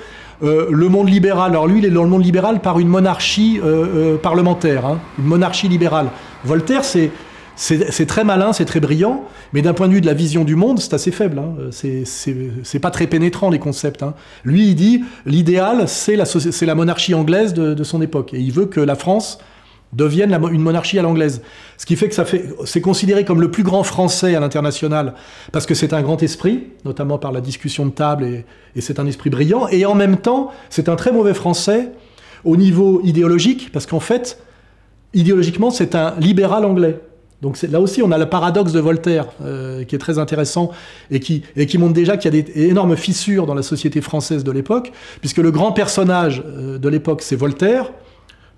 euh, le monde libéral. Alors lui, il est dans le monde libéral par une monarchie euh, euh, parlementaire, hein, une monarchie libérale. Voltaire, c'est... C'est très malin, c'est très brillant, mais d'un point de vue de la vision du monde, c'est assez faible. Hein. C'est pas très pénétrant, les concepts. Hein. Lui, il dit, l'idéal, c'est la, la monarchie anglaise de, de son époque. Et il veut que la France devienne la, une monarchie à l'anglaise. Ce qui fait que ça fait, c'est considéré comme le plus grand français à l'international, parce que c'est un grand esprit, notamment par la discussion de table, et, et c'est un esprit brillant. Et en même temps, c'est un très mauvais français au niveau idéologique, parce qu'en fait, idéologiquement, c'est un libéral anglais. Donc là aussi, on a le paradoxe de Voltaire, euh, qui est très intéressant, et qui, et qui montre déjà qu'il y a des énormes fissures dans la société française de l'époque, puisque le grand personnage euh, de l'époque, c'est Voltaire.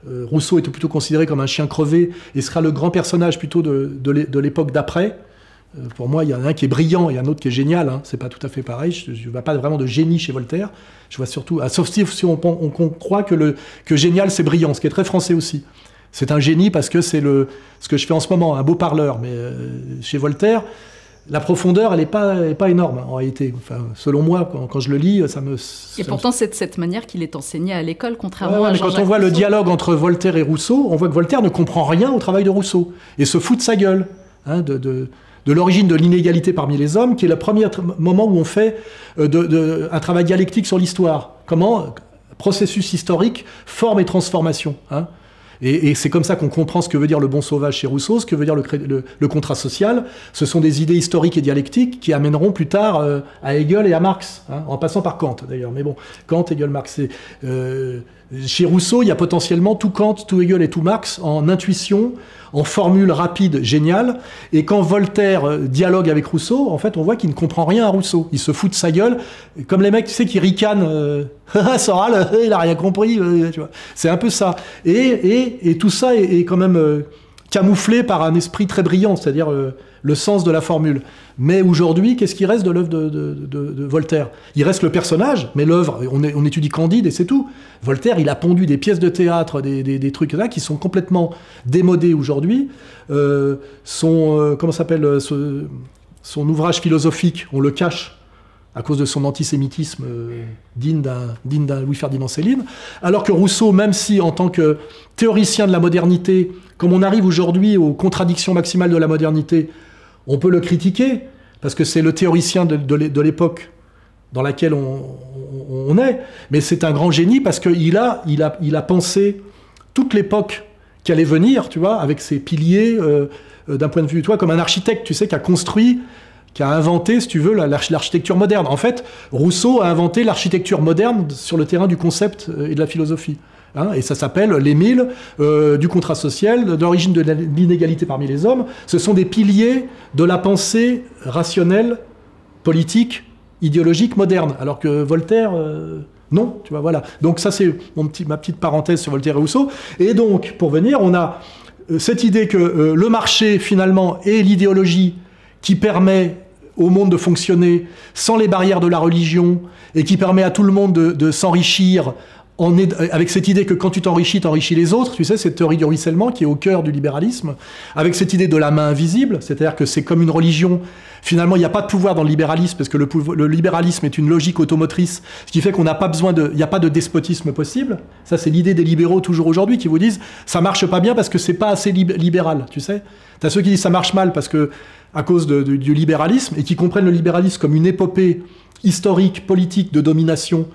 Euh, Rousseau est plutôt considéré comme un chien crevé, et sera le grand personnage plutôt de, de l'époque d'après. Euh, pour moi, il y en a un qui est brillant et un autre qui est génial, hein. C'est pas tout à fait pareil, je ne vois pas vraiment de génie chez Voltaire. Je vois surtout, ah, sauf si, si on, on, on croit que, le, que génial, c'est brillant, ce qui est très français aussi. C'est un génie parce que c'est le ce que je fais en ce moment, un beau parleur. Mais euh, chez Voltaire, la profondeur, elle n'est pas, pas énorme, hein, en réalité. Enfin, selon moi, quand, quand je le lis, ça me... Ça et pourtant, me... c'est de cette manière qu'il est enseigné à l'école, contrairement ouais, à Jean-Jacques Rousseau. Quand on voit le dialogue entre Voltaire et Rousseau, on voit que Voltaire ne comprend rien au travail de Rousseau et se fout de sa gueule, hein, de... de... de l'origine de l'inégalité parmi les hommes, qui est le premier moment où on fait de, de, un travail dialectique sur l'histoire. Comment processus historique, forme et transformation, hein. Et, et c'est comme ça qu'on comprend ce que veut dire le bon sauvage chez Rousseau, ce que veut dire le, le, le contrat social. Ce sont des idées historiques et dialectiques qui amèneront plus tard euh, à Hegel et à Marx, hein, en passant par Kant d'ailleurs. Mais bon, Kant, Hegel, Marx. Et, euh, chez Rousseau, il y a potentiellement tout Kant, tout Hegel et tout Marx en intuition, en formule rapide, géniale. Et quand Voltaire dialogue avec Rousseau, en fait, on voit qu'il ne comprend rien à Rousseau. Il se fout de sa gueule, comme les mecs, tu sais, qui ricanent. Euh, Soral, il n'a rien compris. Euh, C'est un peu ça. Et, et, et tout ça est, est quand même euh, camouflé par un esprit très brillant, c'est-à-dire euh, le sens de la formule. Mais aujourd'hui, qu'est-ce qui reste de l'œuvre de, de, de, de Voltaire? Il reste le personnage, mais l'œuvre, on, on étudie Candide et c'est tout. Voltaire, il a pondu des pièces de théâtre, des, des, des trucs là qui sont complètement démodés aujourd'hui. Euh, son, euh, comment s'appelle, euh, ce, son ouvrage philosophique, on le cache à cause de son antisémitisme euh, digne d'un Louis-Ferdinand Céline. Alors que Rousseau, même si en tant que théoricien de la modernité, comme on arrive aujourd'hui aux contradictions maximales de la modernité, on peut le critiquer, parce que c'est le théoricien de, de, de l'époque dans laquelle on, on, on est, mais c'est un grand génie parce qu'il a, il a, il a pensé toute l'époque qui allait venir, tu vois, avec ses piliers, euh, euh, d'un point de vue, toi, comme un architecte, tu sais, qui a construit, qui a inventé, si tu veux, l'architecture moderne. En fait, Rousseau a inventé l'architecture moderne sur le terrain du concept et de la philosophie. Hein, et ça s'appelle les mille euh, du contrat social, de l'origine de l'inégalité parmi les hommes. Ce sont des piliers de la pensée rationnelle, politique, idéologique, moderne. Alors que Voltaire, euh, non, tu vois, voilà. Donc ça, c'est mon petit, ma petite parenthèse sur Voltaire et Rousseau. Et donc, pour venir, on a cette idée que euh, le marché, finalement, est l'idéologie qui permet au monde de fonctionner sans les barrières de la religion et qui permet à tout le monde de, de s'enrichir en aide, avec cette idée que quand tu t'enrichis, t'enrichis les autres, tu sais, cette théorie du ruissellement qui est au cœur du libéralisme, avec cette idée de la main invisible, c'est-à-dire que c'est comme une religion. Finalement, il n'y a pas de pouvoir dans le libéralisme, parce que le, le libéralisme est une logique automotrice, ce qui fait qu'on n'a pas besoin de... Il n'y a pas de despotisme possible. Ça, c'est l'idée des libéraux, toujours aujourd'hui, qui vous disent « ça marche pas bien parce que c'est pas assez lib libéral », tu sais. T'as ceux qui disent « ça marche mal parce que, à cause de, de, du libéralisme », et qui comprennent le libéralisme comme une épopée historique, politique, de domination,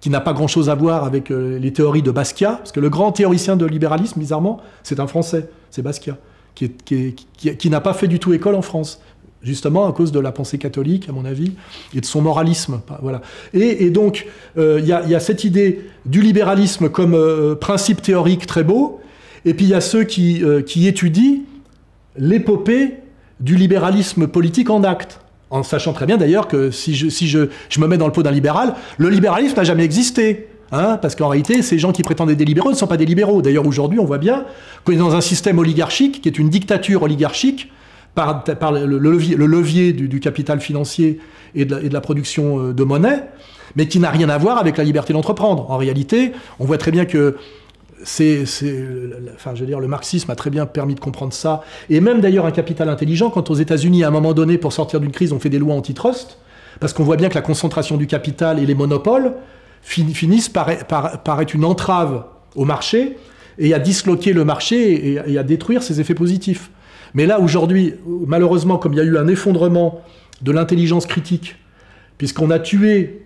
qui n'a pas grand-chose à voir avec euh, les théories de Basquiat, parce que le grand théoricien de libéralisme, bizarrement, c'est un Français, c'est Basquiat, qui, qui, qui, qui n'a pas fait du tout école en France. Justement à cause de la pensée catholique, à mon avis, et de son moralisme. Voilà. Et, et donc, il euh, y, y a cette idée du libéralisme comme euh, principe théorique très beau, et puis il y a ceux qui, euh, qui étudient l'épopée du libéralisme politique en acte, en sachant très bien d'ailleurs que si, je, si je, je me mets dans le pot d'un libéral, le libéralisme n'a jamais existé. Hein, parce qu'en réalité, ces gens qui prétendaient des libéraux ne sont pas des libéraux. D'ailleurs, aujourd'hui, on voit bien qu'on est dans un système oligarchique, qui est une dictature oligarchique, par, par le levier, le levier du, du capital financier et de, la, et de la production de monnaie, mais qui n'a rien à voir avec la liberté d'entreprendre. En réalité, on voit très bien que c'est, c'est, enfin, je veux dire, le marxisme a très bien permis de comprendre ça, et même d'ailleurs un capital intelligent, quand aux États-Unis, à un moment donné, pour sortir d'une crise, on fait des lois antitrust, parce qu'on voit bien que la concentration du capital et les monopoles finissent par, par, par être une entrave au marché, et à disloquer le marché et, et à détruire ses effets positifs. Mais là, aujourd'hui, malheureusement, comme il y a eu un effondrement de l'intelligence critique, puisqu'on a tué,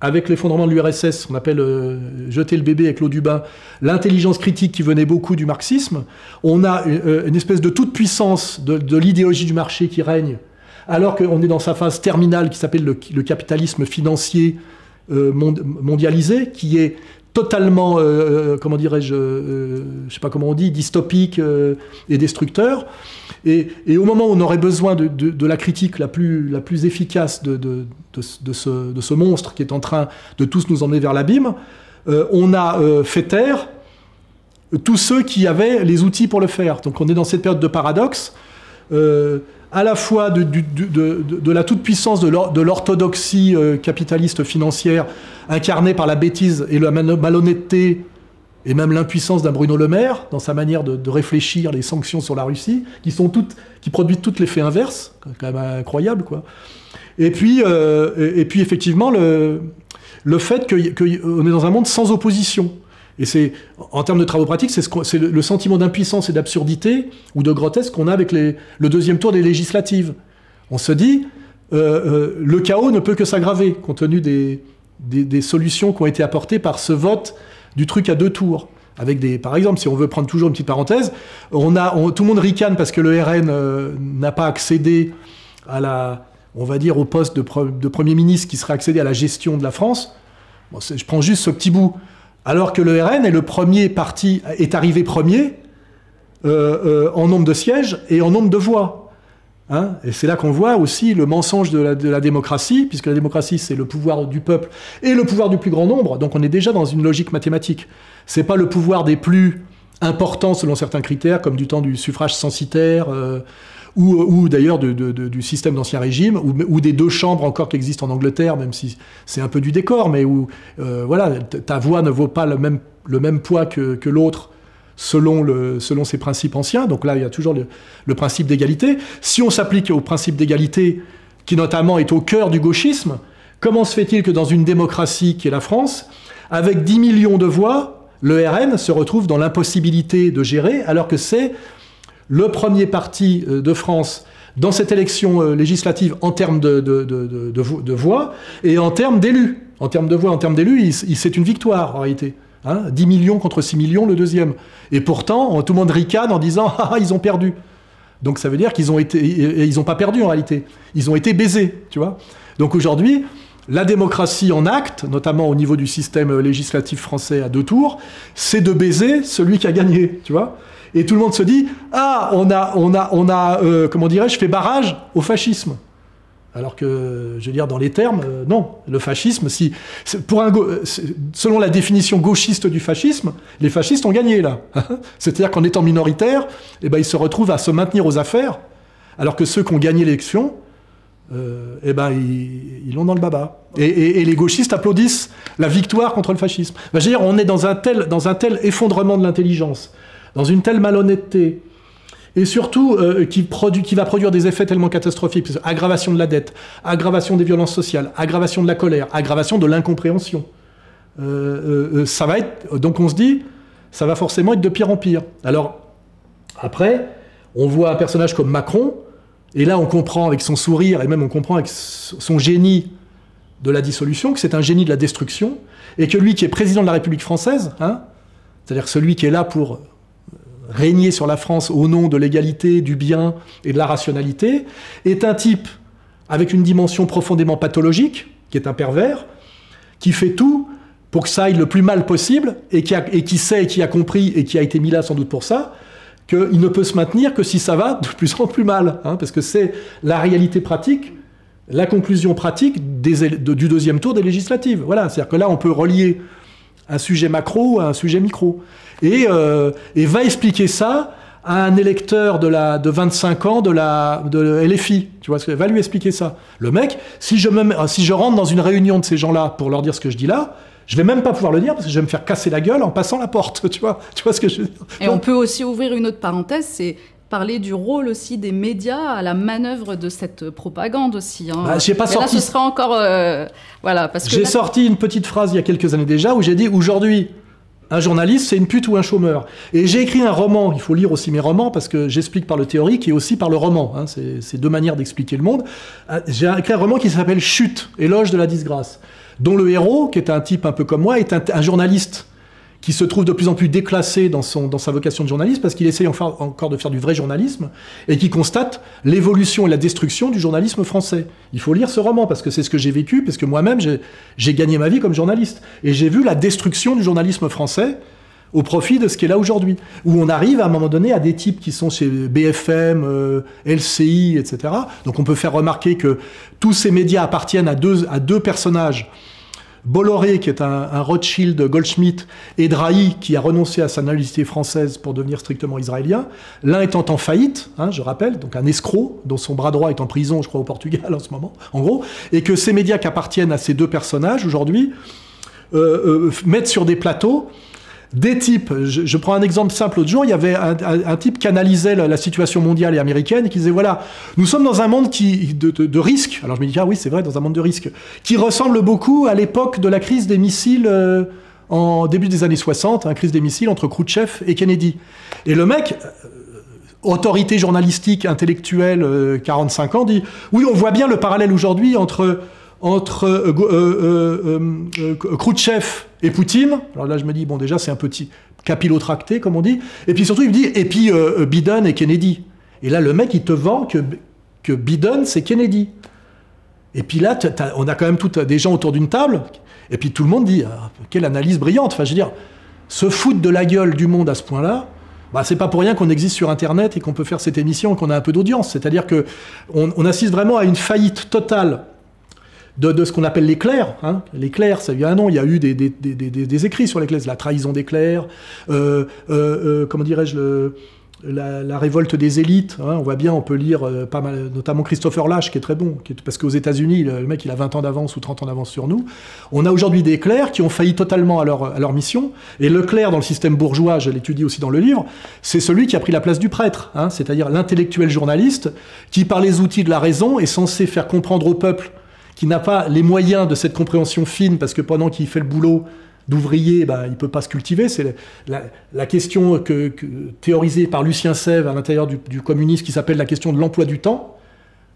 avec l'effondrement de l'U R S S, on appelle euh, « jeter le bébé avec l'eau du bain », l'intelligence critique qui venait beaucoup du marxisme, on a euh, une espèce de toute-puissance de, de l'idéologie du marché qui règne, alors qu'on est dans sa phase terminale qui s'appelle le, le capitalisme financier euh, mond, mondialisé, qui est... totalement, euh, comment dirais-je, euh, je sais pas comment on dit, dystopique euh, et destructeur. Et, et au moment où on aurait besoin de, de, de la critique la plus, la plus efficace de, de, de, de, ce, de ce monstre qui est en train de tous nous emmener vers l'abîme, euh, on a euh, fait taire tous ceux qui avaient les outils pour le faire. Donc on est dans cette période de paradoxe, euh, à la fois de, de, de, de, de la toute-puissance de l'orthodoxie euh, capitaliste financière incarnée par la bêtise et la malhonnêteté et même l'impuissance d'un Bruno Le Maire dans sa manière de, de réfléchir les sanctions sur la Russie, qui, sont toutes, qui produisent tout l'effet inverse, quand même incroyable, quoi. Et puis, euh, et, et puis effectivement, le, le fait qu'on est dans un monde sans opposition. Et c'est, en termes de travaux pratiques, c'est ce le, le sentiment d'impuissance et d'absurdité, ou de grotesque, qu'on a avec les, le deuxième tour des législatives. On se dit, euh, euh, le chaos ne peut que s'aggraver, compte tenu des, des, des solutions qui ont été apportées par ce vote du truc à deux tours. Avec des, par exemple, si on veut prendre toujours une petite parenthèse, on a, on, tout le monde ricane parce que le R N euh, n'a pas accédé à la, on va dire, au poste de, pre, de Premier ministre qui serait accédé à la gestion de la France. Bon, je prends juste ce petit bout. Alors que le R N est le premier parti, est arrivé premier euh, euh, en nombre de sièges et en nombre de voix. Hein, et c'est là qu'on voit aussi le mensonge de la, de la démocratie, puisque la démocratie, c'est le pouvoir du peuple et le pouvoir du plus grand nombre. Donc on est déjà dans une logique mathématique. C'est pas le pouvoir des plus importants selon certains critères, comme du temps du suffrage censitaire, euh, ou, ou d'ailleurs du, du, du système d'Ancien Régime, ou, ou des deux chambres encore qui existent en Angleterre, même si c'est un peu du décor, mais où euh, voilà, ta voix ne vaut pas le même, le même poids que, que l'autre selon, le, selon ses principes anciens. Donc là, il y a toujours le, le principe d'égalité. Si on s'applique au principe d'égalité, qui notamment est au cœur du gauchisme, comment se fait-il que dans une démocratie qui est la France, avec dix millions de voix, le R N se retrouve dans l'impossibilité de gérer, alors que c'est... le premier parti de France dans cette élection législative en termes de, de, de, de, de voix et en termes d'élus. En termes de voix, en termes d'élus, c'est une victoire en réalité. Hein, dix millions contre six millions, le deuxième. Et pourtant, tout le monde ricane en disant « Ah, ils ont perdu ». Donc ça veut dire qu'ils ont été, et ils n'ont pas perdu en réalité. Ils ont été baisés, tu vois. Donc aujourd'hui, la démocratie en acte, notamment au niveau du système législatif français à deux tours, c'est de baiser celui qui a gagné, tu vois. Et tout le monde se dit « Ah, on a, on a, on a euh, comment dirais-je, fait barrage au fascisme ». Alors que, je veux dire, dans les termes, euh, non. Le fascisme, si, pour un, selon la définition gauchiste du fascisme, les fascistes ont gagné, là. C'est-à-dire qu'en étant minoritaires, eh ben, ils se retrouvent à se maintenir aux affaires, alors que ceux qui ont gagné l'élection, euh, eh ben, ils l'ont dans le baba. Et, et, et les gauchistes applaudissent la victoire contre le fascisme. Ben, je veux dire, on est dans un tel, dans un tel effondrement de l'intelligence, dans une telle malhonnêteté, et surtout euh, qui, produit, qui va produire des effets tellement catastrophiques. Aggravation de la dette, aggravation des violences sociales, aggravation de la colère, aggravation de l'incompréhension. Euh, euh, ça va être, donc on se dit, ça va forcément être de pire en pire. Alors, après, on voit un personnage comme Macron, et là on comprend avec son sourire, et même on comprend avec son génie de la dissolution, que c'est un génie de la destruction, et que lui qui est président de la République française, hein, c'est-à-dire celui qui est là pour régner sur la France au nom de l'égalité, du bien et de la rationalité, est un type avec une dimension profondément pathologique, qui est un pervers, qui fait tout pour que ça aille le plus mal possible, et qui, a, et qui sait, et qui a compris, et qui a été mis là sans doute pour ça, qu'il ne peut se maintenir que si ça va de plus en plus mal, hein, parce que c'est la réalité pratique, la conclusion pratique des, de, du deuxième tour des législatives. Voilà, c'est-à-dire que là, on peut relier un sujet macro à un sujet micro. Et, euh, et va expliquer ça à un électeur de, la, de vingt-cinq ans de, la, de L F I. Tu vois, va lui expliquer ça. Le mec, si je, me, si je rentre dans une réunion de ces gens-là pour leur dire ce que je dis là, je vais même pas pouvoir le dire parce que je vais me faire casser la gueule en passant la porte, tu vois, tu vois ce que je veux dire. Et on peut aussi ouvrir une autre parenthèse, c'est parler du rôle aussi des médias à la manœuvre de cette propagande aussi. Hein. Bah, j'ai pas Mais sorti. Là, ce sera encore, euh... voilà, parce que j'ai là... sorti une petite phrase il y a quelques années déjà où j'ai dit aujourd'hui, un journaliste c'est une pute ou un chômeur. Et j'ai écrit un roman. Il faut lire aussi mes romans parce que j'explique par le théorique et aussi par le roman. Hein. C'est deux manières d'expliquer le monde. J'ai écrit un roman qui s'appelle Chute, éloge de la disgrâce, dont le héros, qui est un type un peu comme moi, est un, un journaliste qui se trouve de plus en plus déclassé dans, son, dans sa vocation de journaliste parce qu'il essaye encore, encore de faire du vrai journalisme et qui constate l'évolution et la destruction du journalisme français. Il faut lire ce roman parce que c'est ce que j'ai vécu, parce que moi-même, j'ai gagné ma vie comme journaliste. Et j'ai vu la destruction du journalisme français au profit de ce qui est là aujourd'hui, où on arrive à un moment donné à des types qui sont chez B F M, euh, L C I, et cetera. Donc on peut faire remarquer que tous ces médias appartiennent à deux, à deux personnages. Bolloré, qui est un, un Rothschild Goldschmidt, et Drahi, qui a renoncé à sa nationalité française pour devenir strictement israélien, l'un étant en faillite, hein, je rappelle, donc un escroc, dont son bras droit est en prison, je crois, au Portugal en ce moment, en gros, et que ces médias qui appartiennent à ces deux personnages aujourd'hui euh, euh, mettent sur des plateaux des types. Je, je prends un exemple simple. L'autre jour, il y avait un, un, un type qui analysait la, la situation mondiale et américaine et qui disait, voilà, nous sommes dans un monde qui, de, de, de risque. Alors je me dis, ah oui, c'est vrai, dans un monde de risque, qui ressemble beaucoup à l'époque de la crise des missiles euh, en début des années soixante, hein, crise des missiles entre Khrouchtchev et Kennedy. Et le mec, autorité journalistique, intellectuelle, euh, quarante-cinq ans, dit, oui, on voit bien le parallèle aujourd'hui entre... entre euh, euh, euh, euh, Khrouchtchev et Poutine. Alors là, je me dis, bon, déjà, c'est un petit capillotracté, comme on dit. Et puis surtout, il me dit, et puis euh, Biden et Kennedy. Et là, le mec, il te vend que, que Biden, c'est Kennedy. Et puis là, on a quand même tout, des gens autour d'une table. Et puis tout le monde dit, ah, quelle analyse brillante. Enfin, je veux dire, se foutre de la gueule du monde à ce point-là, bah, c'est pas pour rien qu'on existe sur Internet et qu'on peut faire cette émission et qu'on a un peu d'audience. C'est-à-dire qu'on on assiste vraiment à une faillite totale De, de ce qu'on appelle les clercs, hein. Les clercs, ça a eu un nom, il y a eu des, des, des, des, des écrits sur les clercs, la trahison des clercs, euh, euh, euh, comment dirais-je, la, la révolte des élites, hein. On voit bien, on peut lire euh, pas mal, notamment Christopher Lash, qui est très bon, qui est, parce qu'aux États-Unis, le, le mec, il a vingt ans d'avance ou trente ans d'avance sur nous. On a aujourd'hui des clercs qui ont failli totalement à leur, à leur mission, et le clerc, dans le système bourgeois, je l'étudie aussi dans le livre, c'est celui qui a pris la place du prêtre, hein, c'est-à-dire l'intellectuel journaliste, qui par les outils de la raison est censé faire comprendre au peuple qui n'a pas les moyens de cette compréhension fine, parce que pendant qu'il fait le boulot d'ouvrier, bah, il ne peut pas se cultiver. C'est la, la question que, que, théorisée par Lucien Sève à l'intérieur du, du communisme, qui s'appelle la question de l'emploi du temps.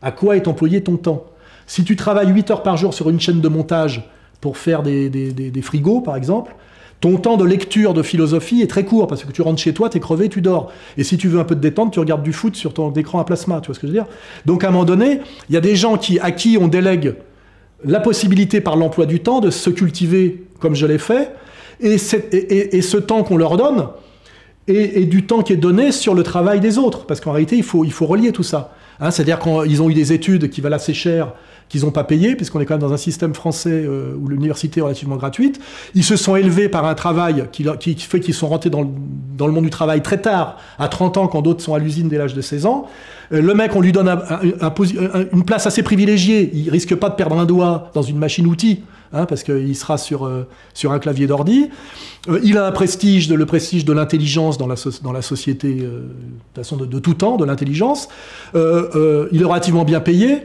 À quoi est employé ton temps? Si tu travailles huit heures par jour sur une chaîne de montage pour faire des, des, des, des frigos, par exemple, ton temps de lecture, de philosophie est très court, parce que tu rentres chez toi, t'es crevé, tu dors. Et si tu veux un peu te détendre, tu regardes du foot sur ton écran à plasma, tu vois ce que je veux dire? Donc à un moment donné, il y a des gens qui, à qui on délègue la possibilité par l'emploi du temps de se cultiver comme je l'ai fait, et, et, et, et ce temps qu'on leur donne et, et du temps qui est donné sur le travail des autres. Parce qu'en réalité, il faut, il faut relier tout ça. Hein, c'est-à-dire qu'ils ont eu des études qui valent assez cher, qu'ils n'ont pas payées, puisqu'on est quand même dans un système français euh, où l'université est relativement gratuite. Ils se sont élevés par un travail qui, qui fait qu'ils sont rentrés dans le, dans le monde du travail très tard, à trente ans, quand d'autres sont à l'usine dès l'âge de seize ans. Euh, le mec, on lui donne un, un, un, une place assez privilégiée. Il risque pas de perdre un doigt dans une machine-outil, hein, parce qu'il sera sur, euh, sur un clavier d'ordi. Euh, il a un prestige, de, le prestige de l'intelligence dans la, so dans la société euh, de, façon de, de tout temps, de l'intelligence. Euh, euh, il est relativement bien payé.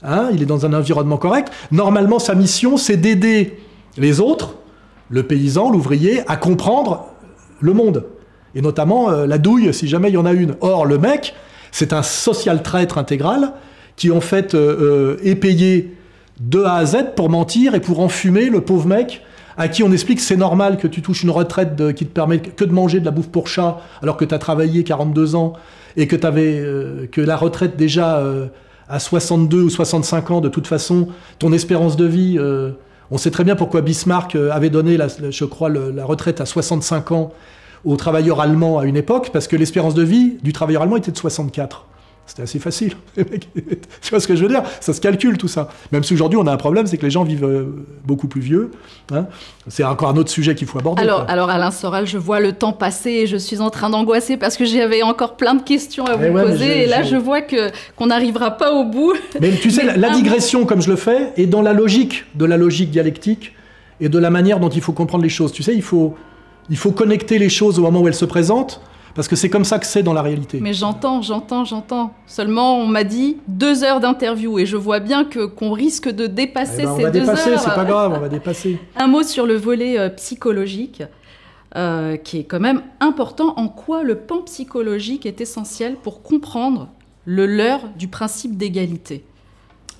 Hein, il est dans un environnement correct. Normalement, sa mission, c'est d'aider les autres, le paysan, l'ouvrier, à comprendre le monde. Et notamment euh, la douille, si jamais il y en a une. Or, le mec, c'est un social traître intégral qui, en fait, euh, euh, est payé de A à Z pour mentir et pour enfumer le pauvre mec à qui on explique que c'est normal que tu touches une retraite de, qui te permet que de manger de la bouffe pour chat alors que tu as travaillé quarante-deux ans et que, t'avais, euh, que la retraite déjà... Euh, à soixante-deux ou soixante-cinq ans, de toute façon, ton espérance de vie... Euh, on sait très bien pourquoi Bismarck avait donné, la, je crois, le, la retraite à soixante-cinq ans aux travailleurs allemands à une époque, parce que l'espérance de vie du travailleur allemand était de soixante-quatre. C'était assez facile. Tu vois ce que je veux dire? Ça se calcule, tout ça. Même si aujourd'hui, on a un problème, c'est que les gens vivent beaucoup plus vieux. Hein, c'est encore un autre sujet qu'il faut aborder. Alors, alors, Alain Soral, je vois le temps passer et je suis en train d'angoisser parce que j'avais encore plein de questions à vous et ouais, poser. Et là, je vois que, qu'on n'arrivera pas au bout. Mais tu sais, mais la, la digression, comme je le fais, est dans la logique, de la logique dialectique et de la manière dont il faut comprendre les choses. Tu sais, il faut, il faut connecter les choses au moment où elles se présentent. Parce que c'est comme ça que c'est dans la réalité. Mais j'entends, j'entends, j'entends. Seulement, on m'a dit deux heures d'interview et je vois bien que qu'on risque de dépasser eh ben, ces deux dépasser, heures. On va dépasser, c'est pas grave, on va dépasser. Un mot sur le volet euh, psychologique, euh, qui est quand même important. En quoi le pan psychologique est essentiel pour comprendre le leurre du principe d'égalité?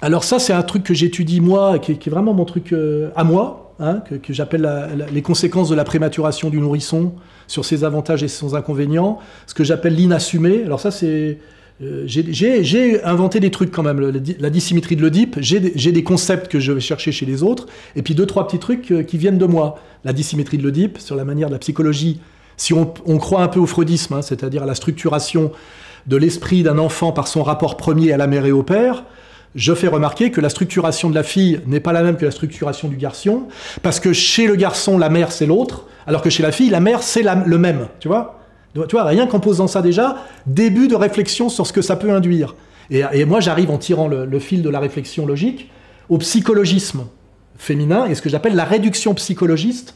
Alors ça, c'est un truc que j'étudie moi, qui est, qui est vraiment mon truc euh, à moi. Hein, que, que j'appelle les conséquences de la prématuration du nourrisson sur ses avantages et ses inconvénients, ce que j'appelle l'inassumé. Alors ça, c'est... Euh, j'ai inventé des trucs quand même, le, la dissymétrie de l'Oedipe, j'ai des concepts que je vais chercher chez les autres, et puis deux, trois petits trucs qui viennent de moi. La dissymétrie de l'Oedipe, sur la manière de la psychologie, si on, on croit un peu au freudisme, hein, c'est-à-dire à la structuration de l'esprit d'un enfant par son rapport premier à la mère et au père, je fais remarquer que la structuration de la fille n'est pas la même que la structuration du garçon, parce que chez le garçon, la mère, c'est l'autre, alors que chez la fille, la mère, c'est le même. Tu vois, tu vois, rien qu'en posant ça déjà, début de réflexion sur ce que ça peut induire. Et, et moi, j'arrive en tirant le, le fil de la réflexion logique au psychologisme féminin, et ce que j'appelle la réduction psychologiste,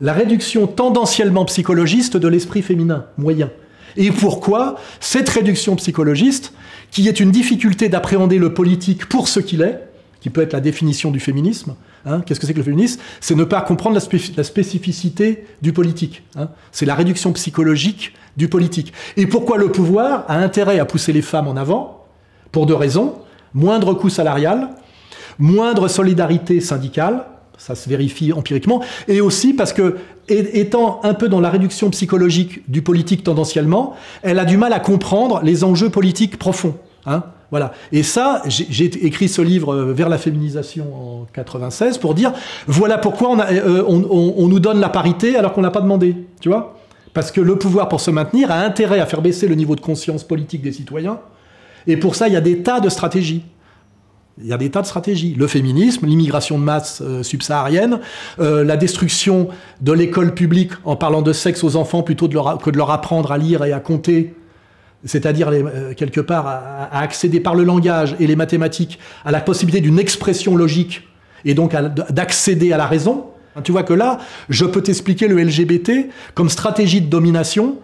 la réduction tendanciellement psychologiste de l'esprit féminin moyen. Et pourquoi cette réduction psychologiste, qui est une difficulté d'appréhender le politique pour ce qu'il est, qui peut être la définition du féminisme, hein, qu'est-ce que c'est que le féminisme? C'est ne pas comprendre la, spéc la spécificité du politique. Hein. C'est la réduction psychologique du politique. Et pourquoi le pouvoir a intérêt à pousser les femmes en avant? Pour deux raisons. Moindre coût salarial, moindre solidarité syndicale, ça se vérifie empiriquement, et aussi parce que, étant un peu dans la réduction psychologique du politique tendanciellement, elle a du mal à comprendre les enjeux politiques profonds. Hein, voilà. Et ça, j'ai écrit ce livre euh, « Vers la féminisation » en quatre-vingt-seize pour dire « Voilà pourquoi on, a, euh, on, on, on nous donne la parité alors qu'on ne l'a pas demandé. » Tu vois ? Parce que le pouvoir, pour se maintenir, a intérêt à faire baisser le niveau de conscience politique des citoyens. Et pour ça, il y a des tas de stratégies. Il y a des tas de stratégies. Le féminisme, l'immigration de masse euh, subsaharienne, euh, la destruction de l'école publique en parlant de sexe aux enfants plutôt de leur, que de leur apprendre à lire et à compter, c'est-à-dire euh, quelque part à, à accéder par le langage et les mathématiques à la possibilité d'une expression logique et donc d'accéder à la raison. Tu vois que là, je peux t'expliquer le L G B T comme stratégie de domination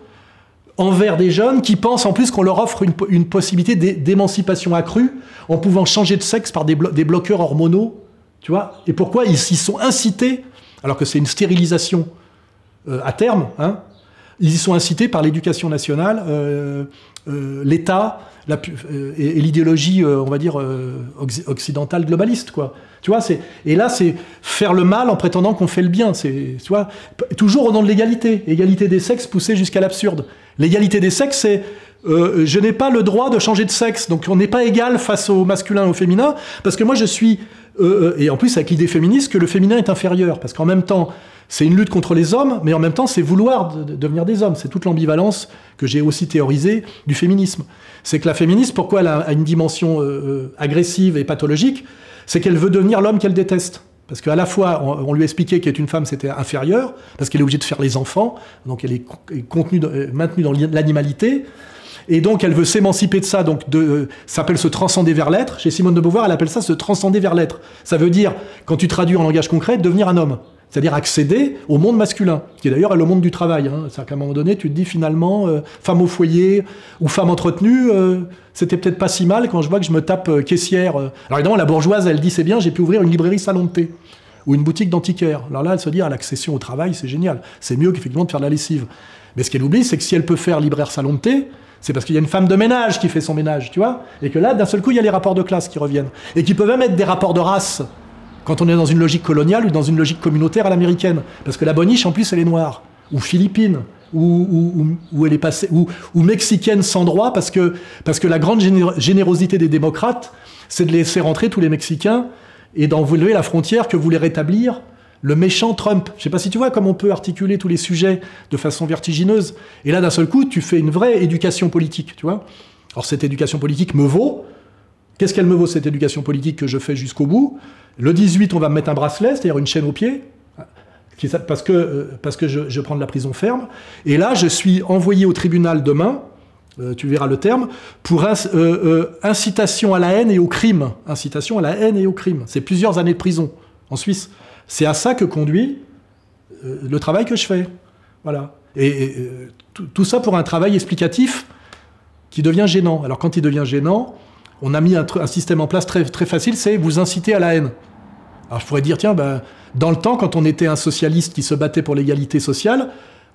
envers des jeunes qui pensent en plus qu'on leur offre une, une possibilité d'émancipation accrue en pouvant changer de sexe par des, blo des bloqueurs hormonaux, tu vois. Et pourquoi ils s'y sont incités, alors que c'est une stérilisation euh, à terme, hein, ils y sont incités par l'éducation nationale, euh, euh, l'État euh, et, et l'idéologie, euh, on va dire, euh, occidentale globaliste, quoi. Tu vois, et là, c'est faire le mal en prétendant qu'on fait le bien. Tu vois, toujours au nom de l'égalité. Égalité des sexes poussée jusqu'à l'absurde. L'égalité des sexes, c'est Euh, je n'ai pas le droit de changer de sexe, donc on n'est pas égal face au masculin et au féminin, parce que moi je suis, euh, et en plus avec l'idée féministe, que le féminin est inférieur, parce qu'en même temps c'est une lutte contre les hommes, mais en même temps c'est vouloir de, de devenir des hommes, c'est toute l'ambivalence que j'ai aussi théorisée du féminisme. C'est que la féministe, pourquoi elle a, a une dimension euh, agressive et pathologique, c'est qu'elle veut devenir l'homme qu'elle déteste. Parce qu'à la fois, on lui expliquait qu'être une femme, c'était inférieur, parce qu'elle est obligée de faire les enfants, donc elle est contenue, maintenue dans l'animalité, et donc elle veut s'émanciper de ça, donc de, euh, ça s'appelle se transcender vers l'être. Chez Simone de Beauvoir, elle appelle ça se transcender vers l'être. Ça veut dire, quand tu traduis en langage concret, devenir un homme. C'est-à-dire accéder au monde masculin, qui est d'ailleurs le monde du travail. Hein. C'est-à-dire qu'à un moment donné, tu te dis finalement, euh, femme au foyer ou femme entretenue, euh, c'était peut-être pas si mal quand je vois que je me tape euh, caissière. Euh. Alors évidemment, la bourgeoise, elle dit, c'est bien, j'ai pu ouvrir une librairie salon de thé ou une boutique d'antiquaire. Alors là, elle se dit, ah, l'accession au travail, c'est génial. C'est mieux qu'effectivement de faire de la lessive. Mais ce qu'elle oublie, c'est que si elle peut faire libraire salon de thé, c'est parce qu'il y a une femme de ménage qui fait son ménage, tu vois, et que là, d'un seul coup, il y a les rapports de classe qui reviennent, et qui peuvent même être des rapports de race, quand on est dans une logique coloniale ou dans une logique communautaire à l'américaine, parce que la boniche, en plus, elle est noire, ou philippine, ou, ou, ou, ou elle est passée, ou, ou mexicaine sans droit, parce que, parce que la grande générosité des démocrates, c'est de laisser rentrer tous les Mexicains, et d'enlever la frontière que voulait rétablir le méchant Trump. Je ne sais pas si tu vois comme on peut articuler tous les sujets de façon vertigineuse. Et là, d'un seul coup, tu fais une vraie éducation politique, tu vois. Alors, cette éducation politique me vaut. Qu'est-ce qu'elle me vaut, cette éducation politique que je fais jusqu'au bout? Le dix-huit, on va me mettre un bracelet, c'est-à-dire une chaîne au pied, parce que, parce que je, je prends de la prison ferme. Et là, je suis envoyé au tribunal demain, euh, tu verras le terme, pour inc euh, euh, incitation à la haine et au crime. Incitation à la haine et au crime. C'est plusieurs années de prison en Suisse. C'est à ça que conduit euh, le travail que je fais. Voilà. Et, et euh, tout, tout ça pour un travail explicatif qui devient gênant. Alors quand il devient gênant, on a mis un, un système en place très, très facile, c'est vous inciter à la haine. Alors je pourrais dire, tiens, ben, dans le temps, quand on était un socialiste qui se battait pour l'égalité sociale,